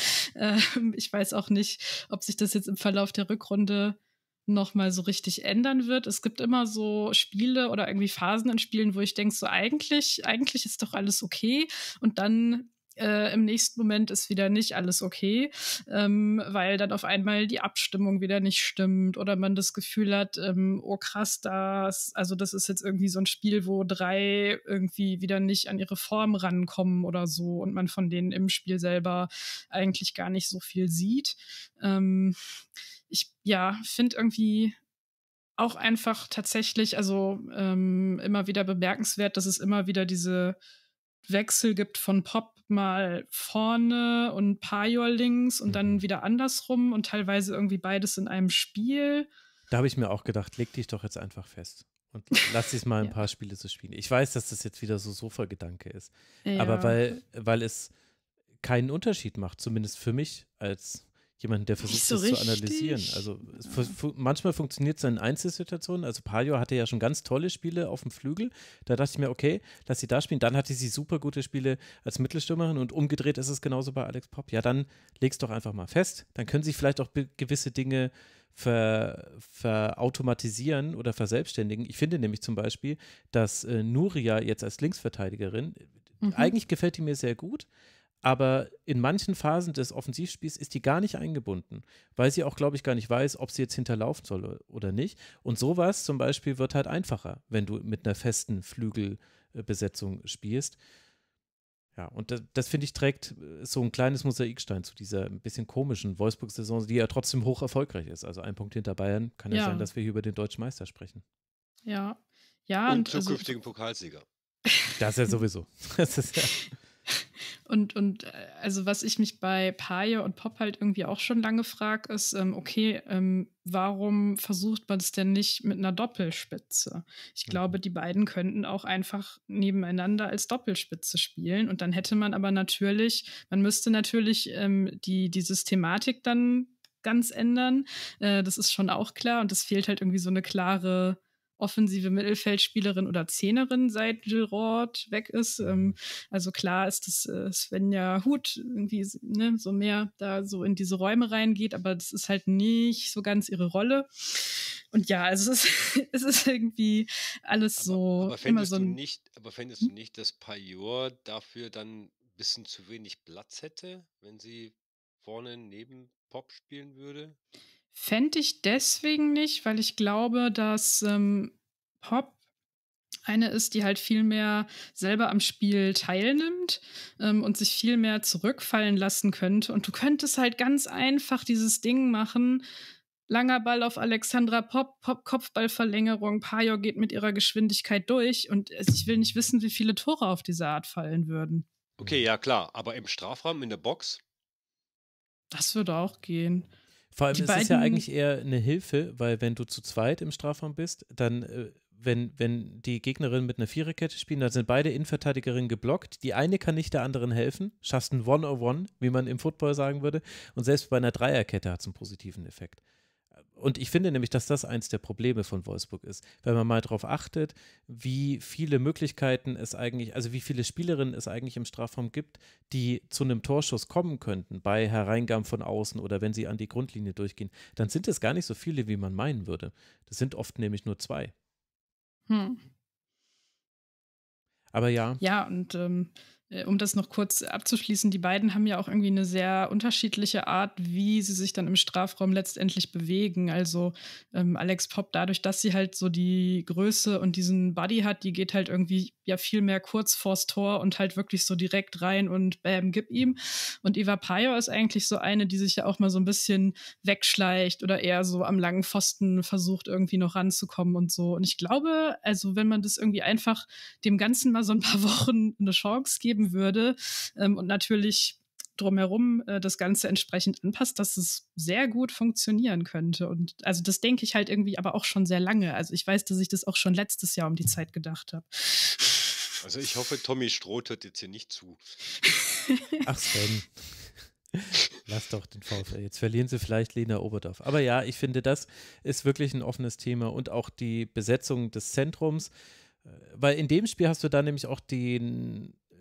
Ich weiß auch nicht, ob sich das jetzt im Verlauf der Rückrunde nochmal so richtig ändern wird. Es gibt immer so Spiele oder irgendwie Phasen in Spielen, wo ich denke, so eigentlich ist doch alles okay. Und dann im nächsten Moment ist wieder nicht alles okay, weil dann auf einmal die Abstimmung wieder nicht stimmt oder man das Gefühl hat, oh krass, das ist jetzt irgendwie so ein Spiel, wo 3 irgendwie wieder nicht an ihre Form rankommen oder so und man von denen im Spiel selber eigentlich gar nicht so viel sieht. Ich finde irgendwie auch einfach tatsächlich, also immer wieder bemerkenswert, dass es immer wieder diese Wechsel gibt von Pop mal vorne und Pajor links und dann wieder andersrum und teilweise irgendwie beides in einem Spiel. Da habe ich mir auch gedacht, leg dich doch jetzt einfach fest und lass dich mal ein paar Spiele zu spielen. Ich weiß, dass das jetzt wieder so Sofa-Gedanke ist, aber weil es keinen Unterschied macht, zumindest für mich als jemand, der versucht, so das richtig zu analysieren. Also manchmal funktioniert es in Einzelsituationen. Also Pajor hatte ja schon ganz tolle Spiele auf dem Flügel. Da dachte ich mir, okay, lass sie da spielen. Dann hatte sie super gute Spiele als Mittelstürmerin und umgedreht ist es genauso bei Alex Popp. Ja, dann leg's doch einfach mal fest. Dann können sich vielleicht auch gewisse Dinge verautomatisieren oder verselbstständigen. Ich finde nämlich zum Beispiel, dass Nuria jetzt als Linksverteidigerin, eigentlich gefällt die mir sehr gut, aber in manchen Phasen des Offensivspiels ist die gar nicht eingebunden, weil sie auch, glaube ich, gar nicht weiß, ob sie jetzt hinterlaufen soll oder nicht. Und sowas zum Beispiel wird halt einfacher, wenn du mit einer festen Flügelbesetzung spielst. Ja, und das finde ich, trägt so ein kleines Mosaikstein zu dieser ein bisschen komischen Wolfsburg-Saison, die ja trotzdem hoch erfolgreich ist. Also ein Punkt hinter Bayern, kann ja sein, dass wir hier über den deutschen Meister sprechen. Ja. Und zukünftigen Pokalsieger. Das ja sowieso. Das ist ja... Und also was ich mich bei Pajor und Pop halt irgendwie auch schon lange frage, ist, warum versucht man es denn nicht mit einer Doppelspitze? Ich glaube, die beiden könnten auch einfach nebeneinander als Doppelspitze spielen und dann hätte man aber natürlich, man müsste natürlich die Systematik dann ganz ändern, das ist schon auch klar und es fehlt halt irgendwie so eine klare offensive Mittelfeldspielerin oder Zehnerin, seit Gilroth weg ist. Also klar ist, dass Svenja Huth irgendwie so mehr da so in diese Räume reingeht, aber das ist halt nicht so ganz ihre Rolle. Und ja, also es ist irgendwie alles fändest du nicht, dass Pajor dafür dann ein bisschen zu wenig Platz hätte, wenn sie vorne neben Pop spielen würde? Fände ich deswegen nicht, weil ich glaube, dass Pop Eine ist, die halt viel mehr selber am Spiel teilnimmt und sich viel mehr zurückfallen lassen könnte. Und du könntest halt ganz einfach dieses Ding machen, langer Ball auf Alexandra Pop, Kopfballverlängerung, Pajor geht mit ihrer Geschwindigkeit durch. Und ich will nicht wissen, wie viele Tore auf diese Art fallen würden. Okay, ja klar, aber im Strafraum, in der Box? Das würde auch gehen. Vor allem, es ist ja eigentlich eher eine Hilfe, weil wenn du zu zweit im Strafraum bist, dann, wenn die Gegnerinnen mit einer Viererkette spielen, dann sind beide Innenverteidigerinnen geblockt. Die eine kann nicht der anderen helfen, schaffst ein One-on-One, wie man im Football sagen würde. Und selbst bei einer Dreierkette hat es einen positiven Effekt. Und ich finde nämlich, dass das eins der Probleme von Wolfsburg ist. Wenn man mal darauf achtet, wie viele Möglichkeiten es eigentlich, also wie viele Spielerinnen es eigentlich im Strafraum gibt, die zu einem Torschuss kommen könnten, bei Hereingang von außen oder wenn sie an die Grundlinie durchgehen, dann sind es gar nicht so viele, wie man meinen würde. Das sind oft nämlich nur zwei. Aber ja. Ja, und um das noch kurz abzuschließen, die beiden haben ja auch irgendwie eine sehr unterschiedliche Art, wie sie sich dann im Strafraum letztendlich bewegen. Also Alex Popp, dadurch, dass sie halt so die Größe und diesen Body hat, die geht halt irgendwie ja viel mehr kurz vors Tor und halt wirklich so direkt rein und bam, gib ihm. Und Eva Pajor ist eigentlich so eine, die sich ja auch mal so ein bisschen wegschleicht oder eher so am langen Pfosten versucht, irgendwie noch ranzukommen und so. Und ich glaube, also wenn man das irgendwie einfach dem Ganzen mal so ein paar Wochen eine Chance geben würde und natürlich drumherum das Ganze entsprechend anpasst, dass es sehr gut funktionieren könnte. Und also das denke ich halt irgendwie aber auch schon sehr lange. Also ich weiß, dass ich das auch schon letztes Jahr um die Zeit gedacht habe. Also ich hoffe, Tommy Stroth hört jetzt hier nicht zu. Ach Sven, lass doch den VfL. Jetzt verlieren sie vielleicht Lena Oberdorf. Aber ja, ich finde, das ist wirklich ein offenes Thema und auch die Besetzung des Zentrums, weil in dem Spiel hast du da nämlich auch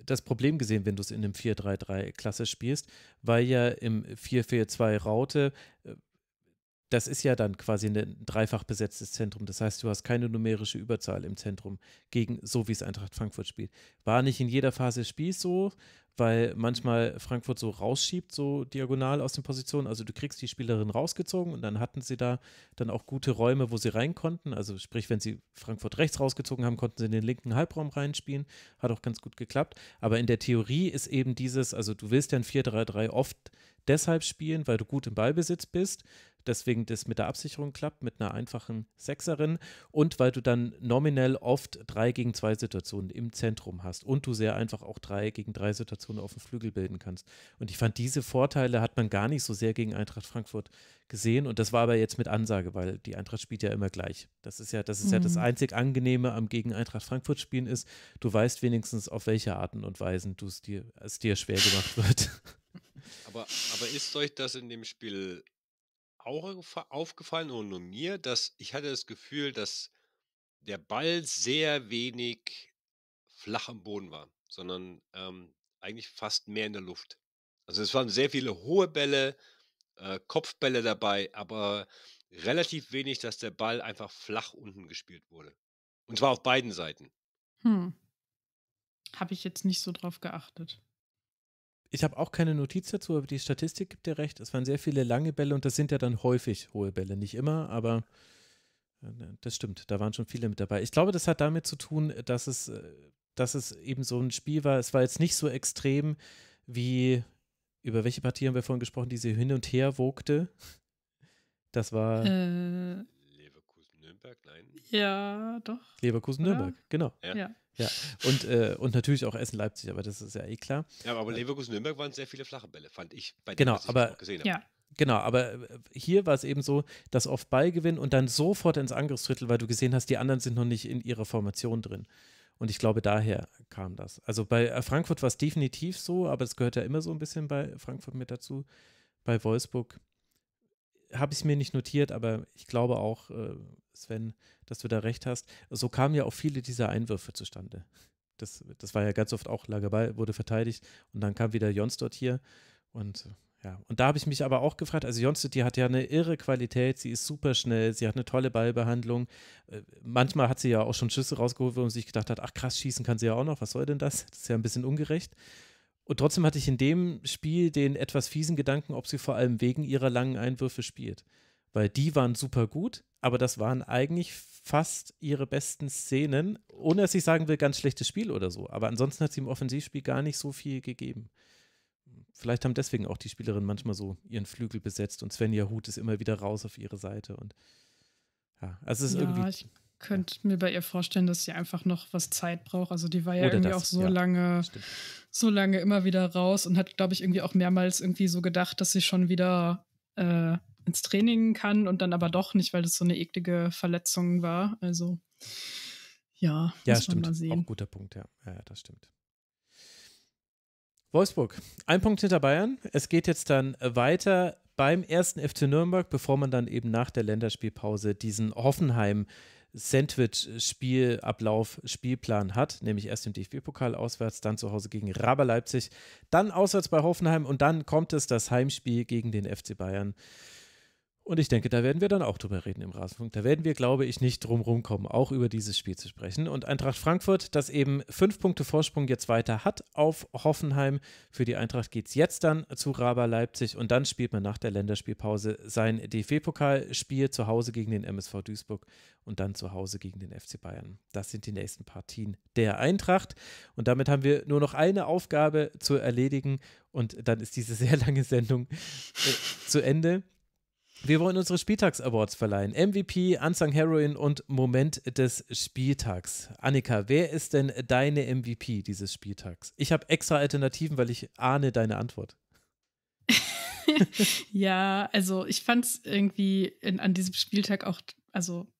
das Problem gesehen, wenn du es in einem 4-3-3 klassisch spielst, weil ja im 4-4-2 Raute, das ist ja dann quasi ein dreifach besetztes Zentrum. Das heißt, du hast keine numerische Überzahl im Zentrum gegen, so wie es Eintracht Frankfurt spielt. War nicht in jeder Phase des Spiels so, weil manchmal Frankfurt so rausschiebt, so diagonal aus den Positionen. Also du kriegst die Spielerin rausgezogen und dann hatten sie da dann auch gute Räume, wo sie rein konnten. Also sprich, wenn sie Frankfurt rechts rausgezogen haben, konnten sie in den linken Halbraum reinspielen. Hat auch ganz gut geklappt. Aber in der Theorie ist eben dieses, also du willst ja ein 4-3-3 oft deshalb spielen, weil du gut im Ballbesitz bist, deswegen das mit der Absicherung klappt, mit einer einfachen Sechserin und weil du dann nominell oft 3 gegen 2 Situationen im Zentrum hast und du sehr einfach auch 3 gegen 3 Situationen auf dem Flügel bilden kannst. Und ich fand, diese Vorteile hat man gar nicht so sehr gegen Eintracht Frankfurt gesehen und das war aber jetzt mit Ansage, weil die Eintracht spielt ja immer gleich. Das ist ja das einzig Angenehme am gegen Eintracht Frankfurt spielen ist, du weißt wenigstens, auf welche Arten und Weisen es dir schwer gemacht wird. Aber ist euch das in dem Spiel auch aufgefallen oder nur mir, dass ich hatte das Gefühl, dass der Ball sehr wenig flach am Boden war, sondern eigentlich fast mehr in der Luft. Also es waren sehr viele hohe Bälle, Kopfbälle dabei, aber relativ wenig, dass der Ball einfach flach unten gespielt wurde. Und zwar auf beiden Seiten. Habe ich jetzt nicht so drauf geachtet. Ich habe auch keine Notiz dazu, aber die Statistik gibt dir recht. Es waren sehr viele lange Bälle und das sind ja dann häufig hohe Bälle. Nicht immer, aber das stimmt. Da waren schon viele mit dabei. Ich glaube, das hat damit zu tun, dass es eben so ein Spiel war. Es war jetzt nicht so extrem wie, über welche Partie haben wir vorhin gesprochen, die sie hin und her wogte. Das war Leverkusen-Nürnberg, nein. Ja, doch. Leverkusen-Nürnberg, genau. Ja. Und natürlich auch Essen Leipzig, aber das ist ja eh klar. Ja, aber Leverkusen-Nürnberg waren sehr viele flache Bälle, fand ich, bei denen, was ich gesehen habe. Ja. Genau, aber hier war es eben so, dass oft Ballgewinn und dann sofort ins Angriffsdrittel, weil du gesehen hast, die anderen sind noch nicht in ihrer Formation drin. Und ich glaube, daher kam das. Also bei Frankfurt war es definitiv so, aber es gehört ja immer so ein bisschen bei Frankfurt mit dazu. Bei Wolfsburg habe ich es mir nicht notiert, aber ich glaube auch, Sven, dass du da recht hast. So kamen ja auch viele dieser Einwürfe zustande. Das war ja ganz oft auch Lagerball, wurde verteidigt und dann kam wieder Jonsdott hier. Und da habe ich mich aber auch gefragt, also Jonsdott, die hat ja eine irre Qualität, sie ist super schnell, sie hat eine tolle Ballbehandlung. Manchmal hat sie ja auch schon Schüsse rausgeholt, wo man sich gedacht hat, ach krass, schießen kann sie ja auch noch, was soll denn das? Das ist ja ein bisschen ungerecht. Und trotzdem hatte ich in dem Spiel den etwas fiesen Gedanken, ob sie vor allem wegen ihrer langen Einwürfe spielt. weil die waren super gut, aber das waren eigentlich fast ihre besten Szenen, ohne dass ich sagen will, ganz schlechtes Spiel oder so. Aber ansonsten hat sie im Offensivspiel gar nicht so viel gegeben. Vielleicht haben deswegen auch die Spielerinnen manchmal so ihren Flügel besetzt und Svenja Huth ist immer wieder raus auf ihre Seite. Und ja, also es ist ja, irgendwie. Ich könnte mir bei ihr vorstellen, dass sie einfach noch was Zeit braucht. Also die war ja irgendwie auch so lange immer wieder raus und hat, glaube ich, irgendwie auch mehrmals irgendwie so gedacht, dass sie schon wieder ins Training kann und dann aber doch nicht, weil das so eine eklige Verletzung war. Also ja, muss man mal sehen. Auch guter Punkt, ja. Ja, das stimmt. Wolfsburg, ein Punkt hinter Bayern. Es geht jetzt dann weiter beim 1. FC Nürnberg, bevor man dann eben nach der Länderspielpause diesen Hoffenheim-Sandwich-Spielablauf-Spielplan hat, nämlich erst im DFB-Pokal auswärts, dann zu Hause gegen RB Leipzig, dann auswärts bei Hoffenheim und dann kommt es das Heimspiel gegen den FC Bayern. Und ich denke, da werden wir dann auch drüber reden im Rasenfunk. Da werden wir, glaube ich, nicht drum rumkommen, auch über dieses Spiel zu sprechen. Und Eintracht Frankfurt, das eben 5 Punkte Vorsprung jetzt weiter hat auf Hoffenheim. Für die Eintracht geht es jetzt dann zu RB Leipzig und dann spielt man nach der Länderspielpause sein DFB-Pokalspiel zu Hause gegen den MSV Duisburg und dann zu Hause gegen den FC Bayern. Das sind die nächsten Partien der Eintracht. Und damit haben wir nur noch eine Aufgabe zu erledigen und dann ist diese sehr lange Sendung zu Ende. Wir wollen unsere Spieltags-Awards verleihen. MVP, Unsung Heroine und Moment des Spieltags. Annika, wer ist denn deine MVP dieses Spieltags? Ich habe extra Alternativen, weil ich ahne deine Antwort. Ja, also ich fand es irgendwie an diesem Spieltag auch, also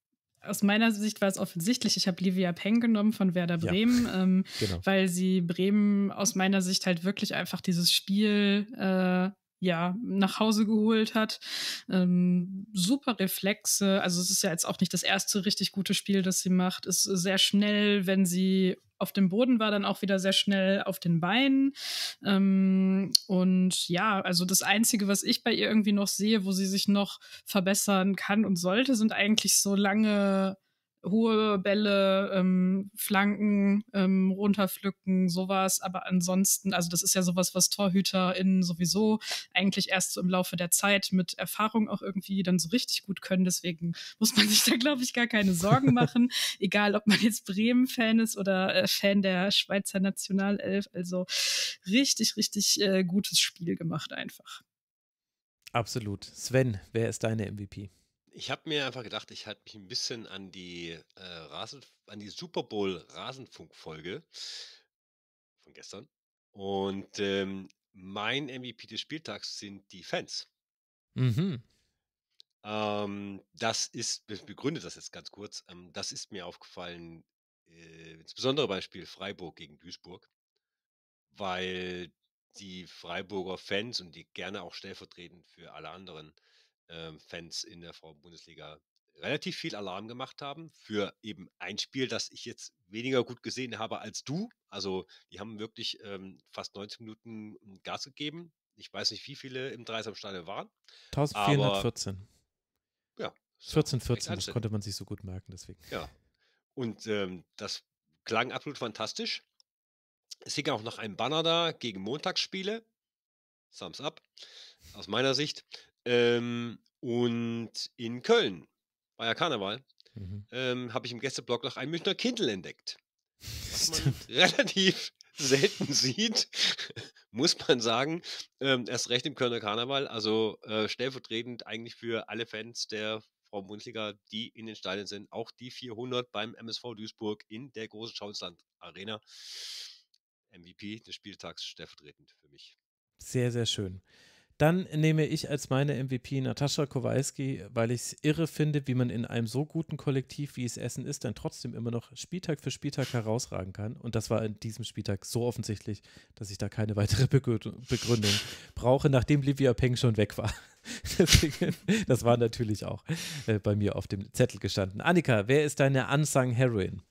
aus meiner Sicht war es offensichtlich, ich habe Livia Peng genommen von Werder Bremen, ja, genau. Weil sie Bremen aus meiner Sicht halt wirklich einfach dieses Spiel nach Hause geholt hat. Super Reflexe. Also es ist ja jetzt auch nicht das erste richtig gute Spiel, das sie macht. Ist sehr schnell, wenn sie auf dem Boden war, dann auch wieder sehr schnell auf den Beinen. Und ja, also das Einzige, was ich bei ihr irgendwie noch sehe, wo sie sich noch verbessern kann und sollte, sind eigentlich so lange hohe Bälle, Flanken, runterpflücken, sowas. Aber ansonsten, also das ist ja sowas, was TorhüterInnen sowieso eigentlich erst so im Laufe der Zeit mit Erfahrung auch irgendwie dann so richtig gut können. Deswegen muss man sich da, glaube ich, gar keine Sorgen machen. Egal, ob man jetzt Bremen-Fan ist oder Fan der Schweizer Nationalelf. Also richtig, richtig gutes Spiel gemacht einfach. Absolut. Sven, wer ist deine MVP? Ich habe mir einfach gedacht, ich halte mich ein bisschen an die, an die Super Bowl-Rasenfunk-Folge von gestern. Und mein MVP des Spieltags sind die Fans. Mhm. Das ist, ich begründe das jetzt ganz kurz, das ist mir aufgefallen, insbesondere beim Spiel Freiburg gegen Duisburg, weil die Freiburger Fans und die gerne auch stellvertretend für alle anderen Fans in der Frauen-Bundesliga relativ viel Alarm gemacht haben für eben ein Spiel, das ich jetzt weniger gut gesehen habe als du. Also die haben wirklich fast 90 Minuten Gas gegeben. Ich weiß nicht, wie viele im Dreisamstadion waren. 1414. Aber, ja. 1414, das konnte man sich so gut merken, deswegen. Ja, und das klang absolut fantastisch. Es hing auch noch ein Banner da gegen Montagsspiele. Thumbs up, aus meiner Sicht. Und in Köln, war ja Karneval, habe ich im Gästeblog noch ein Münchner Kindl entdeckt. Was man relativ selten sieht, muss man sagen, erst recht im Kölner Karneval, also stellvertretend eigentlich für alle Fans der Frauen-Bundesliga, die in den Stadien sind, auch die 400 beim MSV Duisburg in der großen Schauinsland-Arena. MVP des Spieltags stellvertretend für mich. Sehr, sehr schön. Dann nehme ich als meine MVP Natascha Kowalski, weil ich es irre finde, wie man in einem so guten Kollektiv, wie es Essen ist, dann trotzdem immer noch Spieltag für Spieltag herausragen kann. Und das war in diesem Spieltag so offensichtlich, dass ich da keine weitere Begründung brauche, nachdem Livia Peng schon weg war. Deswegen, das war natürlich auch bei mir auf dem Zettel gestanden. Annika, wer ist deine Unsung Heroine?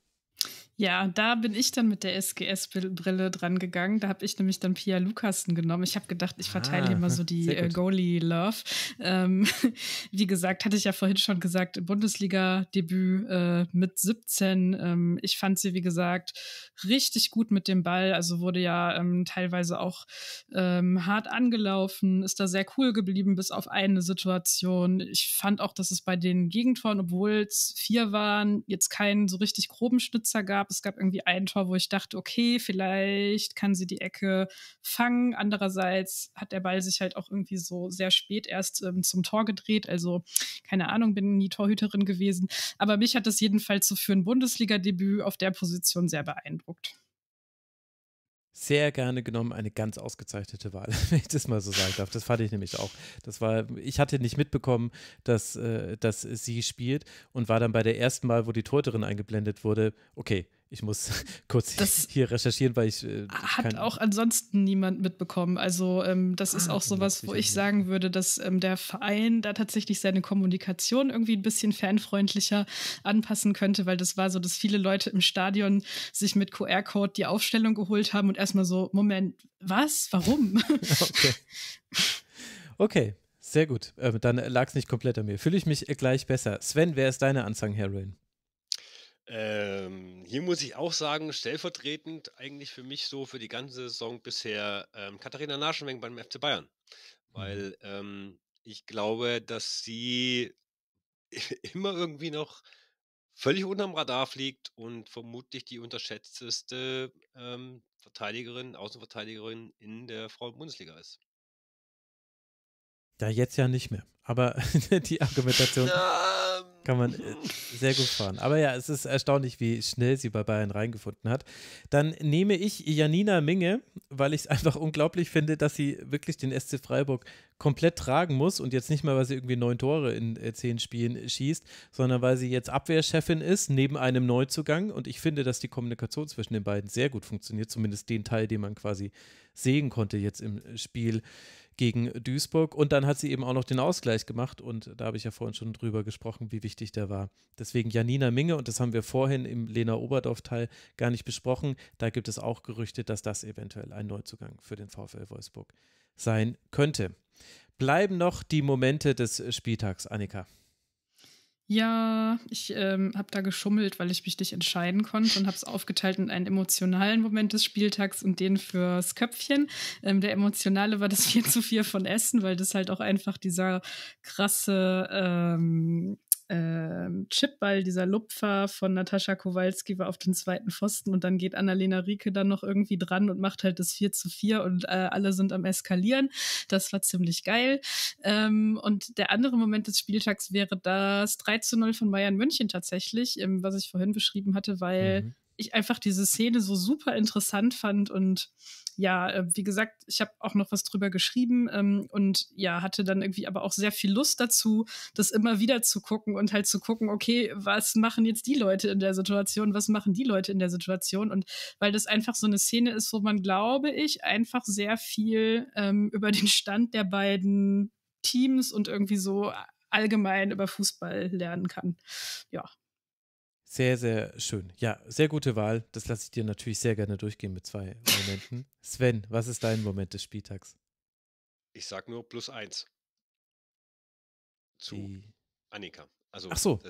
Ja, da bin ich dann mit der SGS-Brille dran gegangen. Da habe ich nämlich dann Pia Lucasson genommen. Ich habe gedacht, ich verteile hier mal so die Goalie-Love. Wie gesagt, hatte ich ja vorhin schon gesagt, Bundesliga-Debüt mit 17. Ich fand sie, wie gesagt, richtig gut mit dem Ball. Also wurde ja teilweise auch hart angelaufen, ist da sehr cool geblieben, bis auf eine Situation. Ich fand auch, dass es bei den Gegentoren, obwohl es 4 waren, jetzt keinen so richtig groben Schnitzer gab. Es gab irgendwie ein Tor, wo ich dachte, okay, vielleicht kann sie die Ecke fangen. Andererseits hat der Ball sich halt auch irgendwie so sehr spät erst zum Tor gedreht. Also, keine Ahnung, bin nie Torhüterin gewesen. Aber mich hat das jedenfalls so für ein Bundesliga-Debüt auf der Position sehr beeindruckt. Sehr gerne genommen, eine ganz ausgezeichnete Wahl, wenn ich das mal so sagen darf. Das fand ich nämlich auch. Das war, ich hatte nicht mitbekommen, dass sie spielt und war dann bei der ersten Mal, wo die Torhüterin eingeblendet wurde, okay, ich muss kurz hier recherchieren, weil ich hat auch ansonsten niemand mitbekommen. Also das ist auch sowas, wo ich sagen würde, dass der Verein da tatsächlich seine Kommunikation irgendwie ein bisschen fanfreundlicher anpassen könnte, weil das war so, dass viele Leute im Stadion sich mit QR-Code die Aufstellung geholt haben und erstmal so, Moment, was? Warum? Okay, sehr gut. Dann lag es nicht komplett an mir. Fühle ich mich gleich besser. Sven, wer ist deine Anzang-Heroin? Hier muss ich auch sagen, stellvertretend eigentlich für mich so für die ganze Saison bisher Katharina Naschenweng beim FC Bayern, weil ich glaube, dass sie immer irgendwie noch völlig unterm Radar fliegt und vermutlich die unterschätzteste Außenverteidigerin in der Frauen-Bundesliga ist. Da jetzt ja nicht mehr, aber die Argumentation kann man sehr gut fahren. Aber ja, es ist erstaunlich, wie schnell sie bei Bayern reingefunden hat. Dann nehme ich Janina Minge, weil ich es einfach unglaublich finde, dass sie wirklich den SC Freiburg komplett tragen muss und jetzt nicht mal, weil sie irgendwie 9 Tore in 10 Spielen schießt, sondern weil sie jetzt Abwehrchefin ist, neben einem Neuzugang. Und ich finde, dass die Kommunikation zwischen den beiden sehr gut funktioniert, zumindest den Teil, den man quasi sehen konnte jetzt im Spiel gegen Duisburg. Und dann hat sie eben auch noch den Ausgleich gemacht und da habe ich ja vorhin schon drüber gesprochen, wie wichtig der war. Deswegen Janina Minge, und das haben wir vorhin im Lena Oberdorf-Teil gar nicht besprochen, da gibt es auch Gerüchte, dass das eventuell ein Neuzugang für den VfL Wolfsburg sein könnte. Bleiben noch die Momente des Spieltags, Annika. Ja, ich habe da geschummelt, weil ich mich nicht entscheiden konnte und habe es aufgeteilt in einen emotionalen Moment des Spieltags und den fürs Köpfchen. Der emotionale war das 4:4 von Essen, weil das halt auch einfach dieser krasse Chipball, dieser Lupfer von Natascha Kowalski war auf den zweiten Pfosten und dann geht Annalena Rieke dann noch irgendwie dran und macht halt das 4:4 und alle sind am Eskalieren. Das war ziemlich geil. Und der andere Moment des Spieltags wäre das 3:0 von Bayern München tatsächlich, was ich vorhin beschrieben hatte, weil ich einfach diese Szene so super interessant fand und ja, wie gesagt, ich habe auch noch was drüber geschrieben und ja, hatte dann irgendwie aber auch sehr viel Lust dazu, das immer wieder zu gucken und halt zu gucken, okay, was machen jetzt die Leute in der Situation, was machen die Leute in der Situation, und weil das einfach so eine Szene ist, wo man, glaube ich, einfach sehr viel über den Stand der beiden Teams und irgendwie so allgemein über Fußball lernen kann. Ja. Sehr, sehr schön. Ja, sehr gute Wahl. Das lasse ich dir natürlich sehr gerne durchgehen mit 2 Momenten. Sven, was ist dein Moment des Spieltags? Ich sag nur +1 zu Annika. Also, ach so.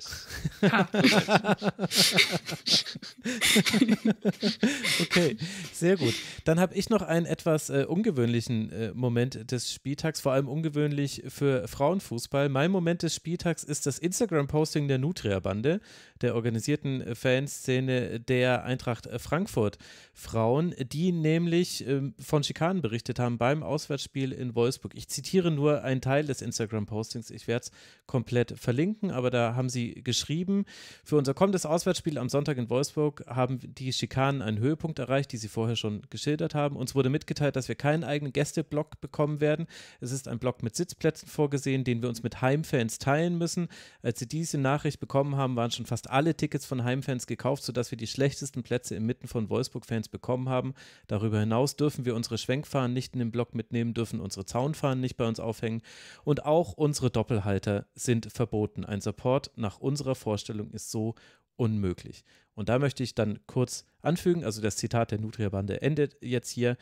Okay, sehr gut. Dann habe ich noch einen etwas ungewöhnlichen Moment des Spieltags, vor allem ungewöhnlich für Frauenfußball. Mein Moment des Spieltags ist das Instagram-Posting der Nutria-Bande, der organisierten Fanszene der Eintracht Frankfurt Frauen, die nämlich von Schikanen berichtet haben beim Auswärtsspiel in Wolfsburg. Ich zitiere nur einen Teil des Instagram-Postings, ich werde es komplett verlinken, aber da haben sie geschrieben, für unser kommendes Auswärtsspiel am Sonntag in Wolfsburg haben die Schikanen einen Höhepunkt erreicht, die sie vorher schon geschildert haben. Uns wurde mitgeteilt, dass wir keinen eigenen Gästeblock bekommen werden. Es ist ein Block mit Sitzplätzen vorgesehen, den wir uns mit Heimfans teilen müssen. Als sie diese Nachricht bekommen haben, waren schon fast alle Tickets von Heimfans gekauft, sodass wir die schlechtesten Plätze inmitten von Wolfsburg-Fans bekommen haben. Darüber hinaus dürfen wir unsere Schwenkfahnen nicht in den Block mitnehmen, dürfen unsere Zaunfahnen nicht bei uns aufhängen und auch unsere Doppelhalter sind verboten. Ein Support nach unserer Vorstellung ist so unmöglich. Und da möchte ich dann kurz anfügen, also das Zitat der Nutria-Bande endet jetzt hier.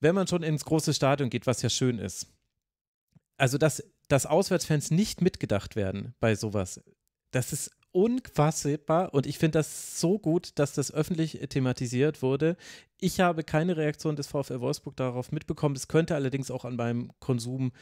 Wenn man schon ins große Stadion geht, was ja schön ist, also dass Auswärtsfans nicht mitgedacht werden bei sowas, das ist unfassbar und ich finde das so gut, dass das öffentlich thematisiert wurde. Ich habe keine Reaktion des VfL Wolfsburg darauf mitbekommen. Das könnte allerdings auch an meinem Konsum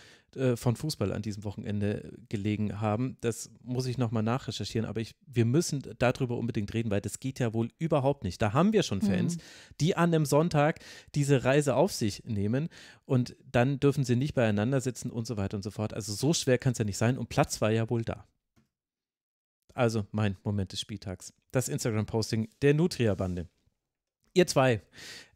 von Fußball an diesem Wochenende gelegen haben. Das muss ich nochmal nachrecherchieren, aber wir müssen darüber unbedingt reden, weil das geht ja wohl überhaupt nicht. Da haben wir schon Fans, die an einem Sonntag diese Reise auf sich nehmen und dann dürfen sie nicht beieinander sitzen und so weiter und so fort. Also so schwer kann es ja nicht sein und Platz war ja wohl da. Also mein Moment des Spieltags, das Instagram-Posting der Nutria-Bande. Ihr zwei,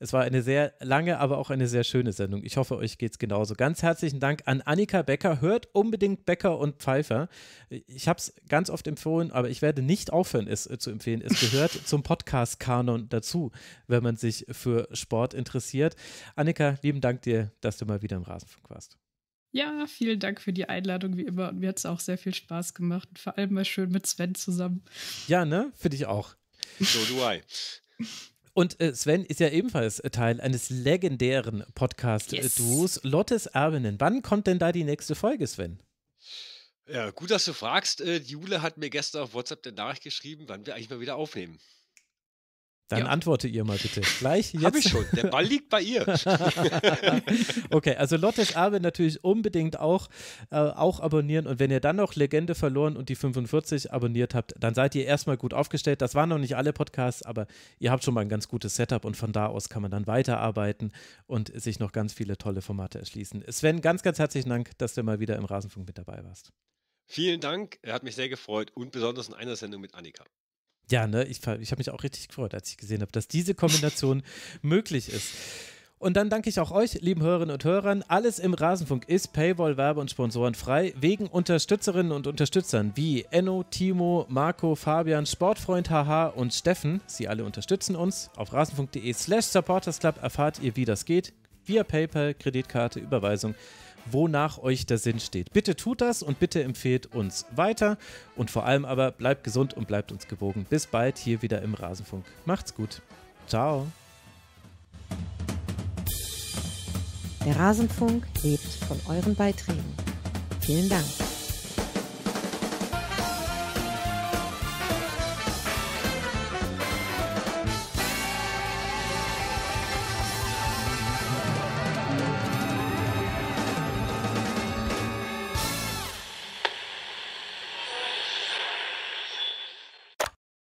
es war eine sehr lange, aber auch eine sehr schöne Sendung. Ich hoffe, euch geht's genauso. Ganz herzlichen Dank an Annika Becker. Hört unbedingt Becker und Pfeiffer. Ich habe es ganz oft empfohlen, aber ich werde nicht aufhören, es zu empfehlen. Es gehört zum Podcast-Kanon dazu, wenn man sich für Sport interessiert. Annika, lieben Dank dir, dass du mal wieder im Rasenfunk warst. Ja, vielen Dank für die Einladung, wie immer. Und mir hat es auch sehr viel Spaß gemacht. Und vor allem mal schön mit Sven zusammen. Ja, ne? Finde ich auch. So do I. Und Sven ist ja ebenfalls Teil eines legendären Podcast-Duos, Lottes Erbinnen. Wann kommt denn da die nächste Folge, Sven? Ja, gut, dass du fragst. Jule hat mir gestern auf WhatsApp eine Nachricht geschrieben, wann wir eigentlich mal wieder aufnehmen. Dann antworte ihr mal bitte. Gleich jetzt. Hab ich schon. Der Ball liegt bei ihr. Okay, also Lottes Erben natürlich unbedingt auch abonnieren. Und wenn ihr dann noch Legende verloren und die 45 abonniert habt, dann seid ihr erstmal gut aufgestellt. Das waren noch nicht alle Podcasts, aber ihr habt schon mal ein ganz gutes Setup und von da aus kann man dann weiterarbeiten und sich noch ganz viele tolle Formate erschließen. Sven, ganz, ganz herzlichen Dank, dass du mal wieder im Rasenfunk mit dabei warst. Vielen Dank. Er hat mich sehr gefreut und besonders in einer Sendung mit Annika. Ja, ne, ich habe mich auch richtig gefreut, als ich gesehen habe, dass diese Kombination möglich ist. Und dann danke ich auch euch, lieben Hörerinnen und Hörern. Alles im Rasenfunk ist Paywall, Werbe- und Sponsoren frei. Wegen Unterstützerinnen und Unterstützern wie Enno, Timo, Marco, Fabian, Sportfreund HH und Steffen. Sie alle unterstützen uns. Auf rasenfunk.de/supportersclub erfahrt ihr, wie das geht. Via PayPal, Kreditkarte, Überweisung, wonach euch der Sinn steht. Bitte tut das und bitte empfehlt uns weiter. Und vor allem aber bleibt gesund und bleibt uns gewogen. Bis bald hier wieder im Rasenfunk. Macht's gut. Ciao. Der Rasenfunk lebt von euren Beiträgen. Vielen Dank.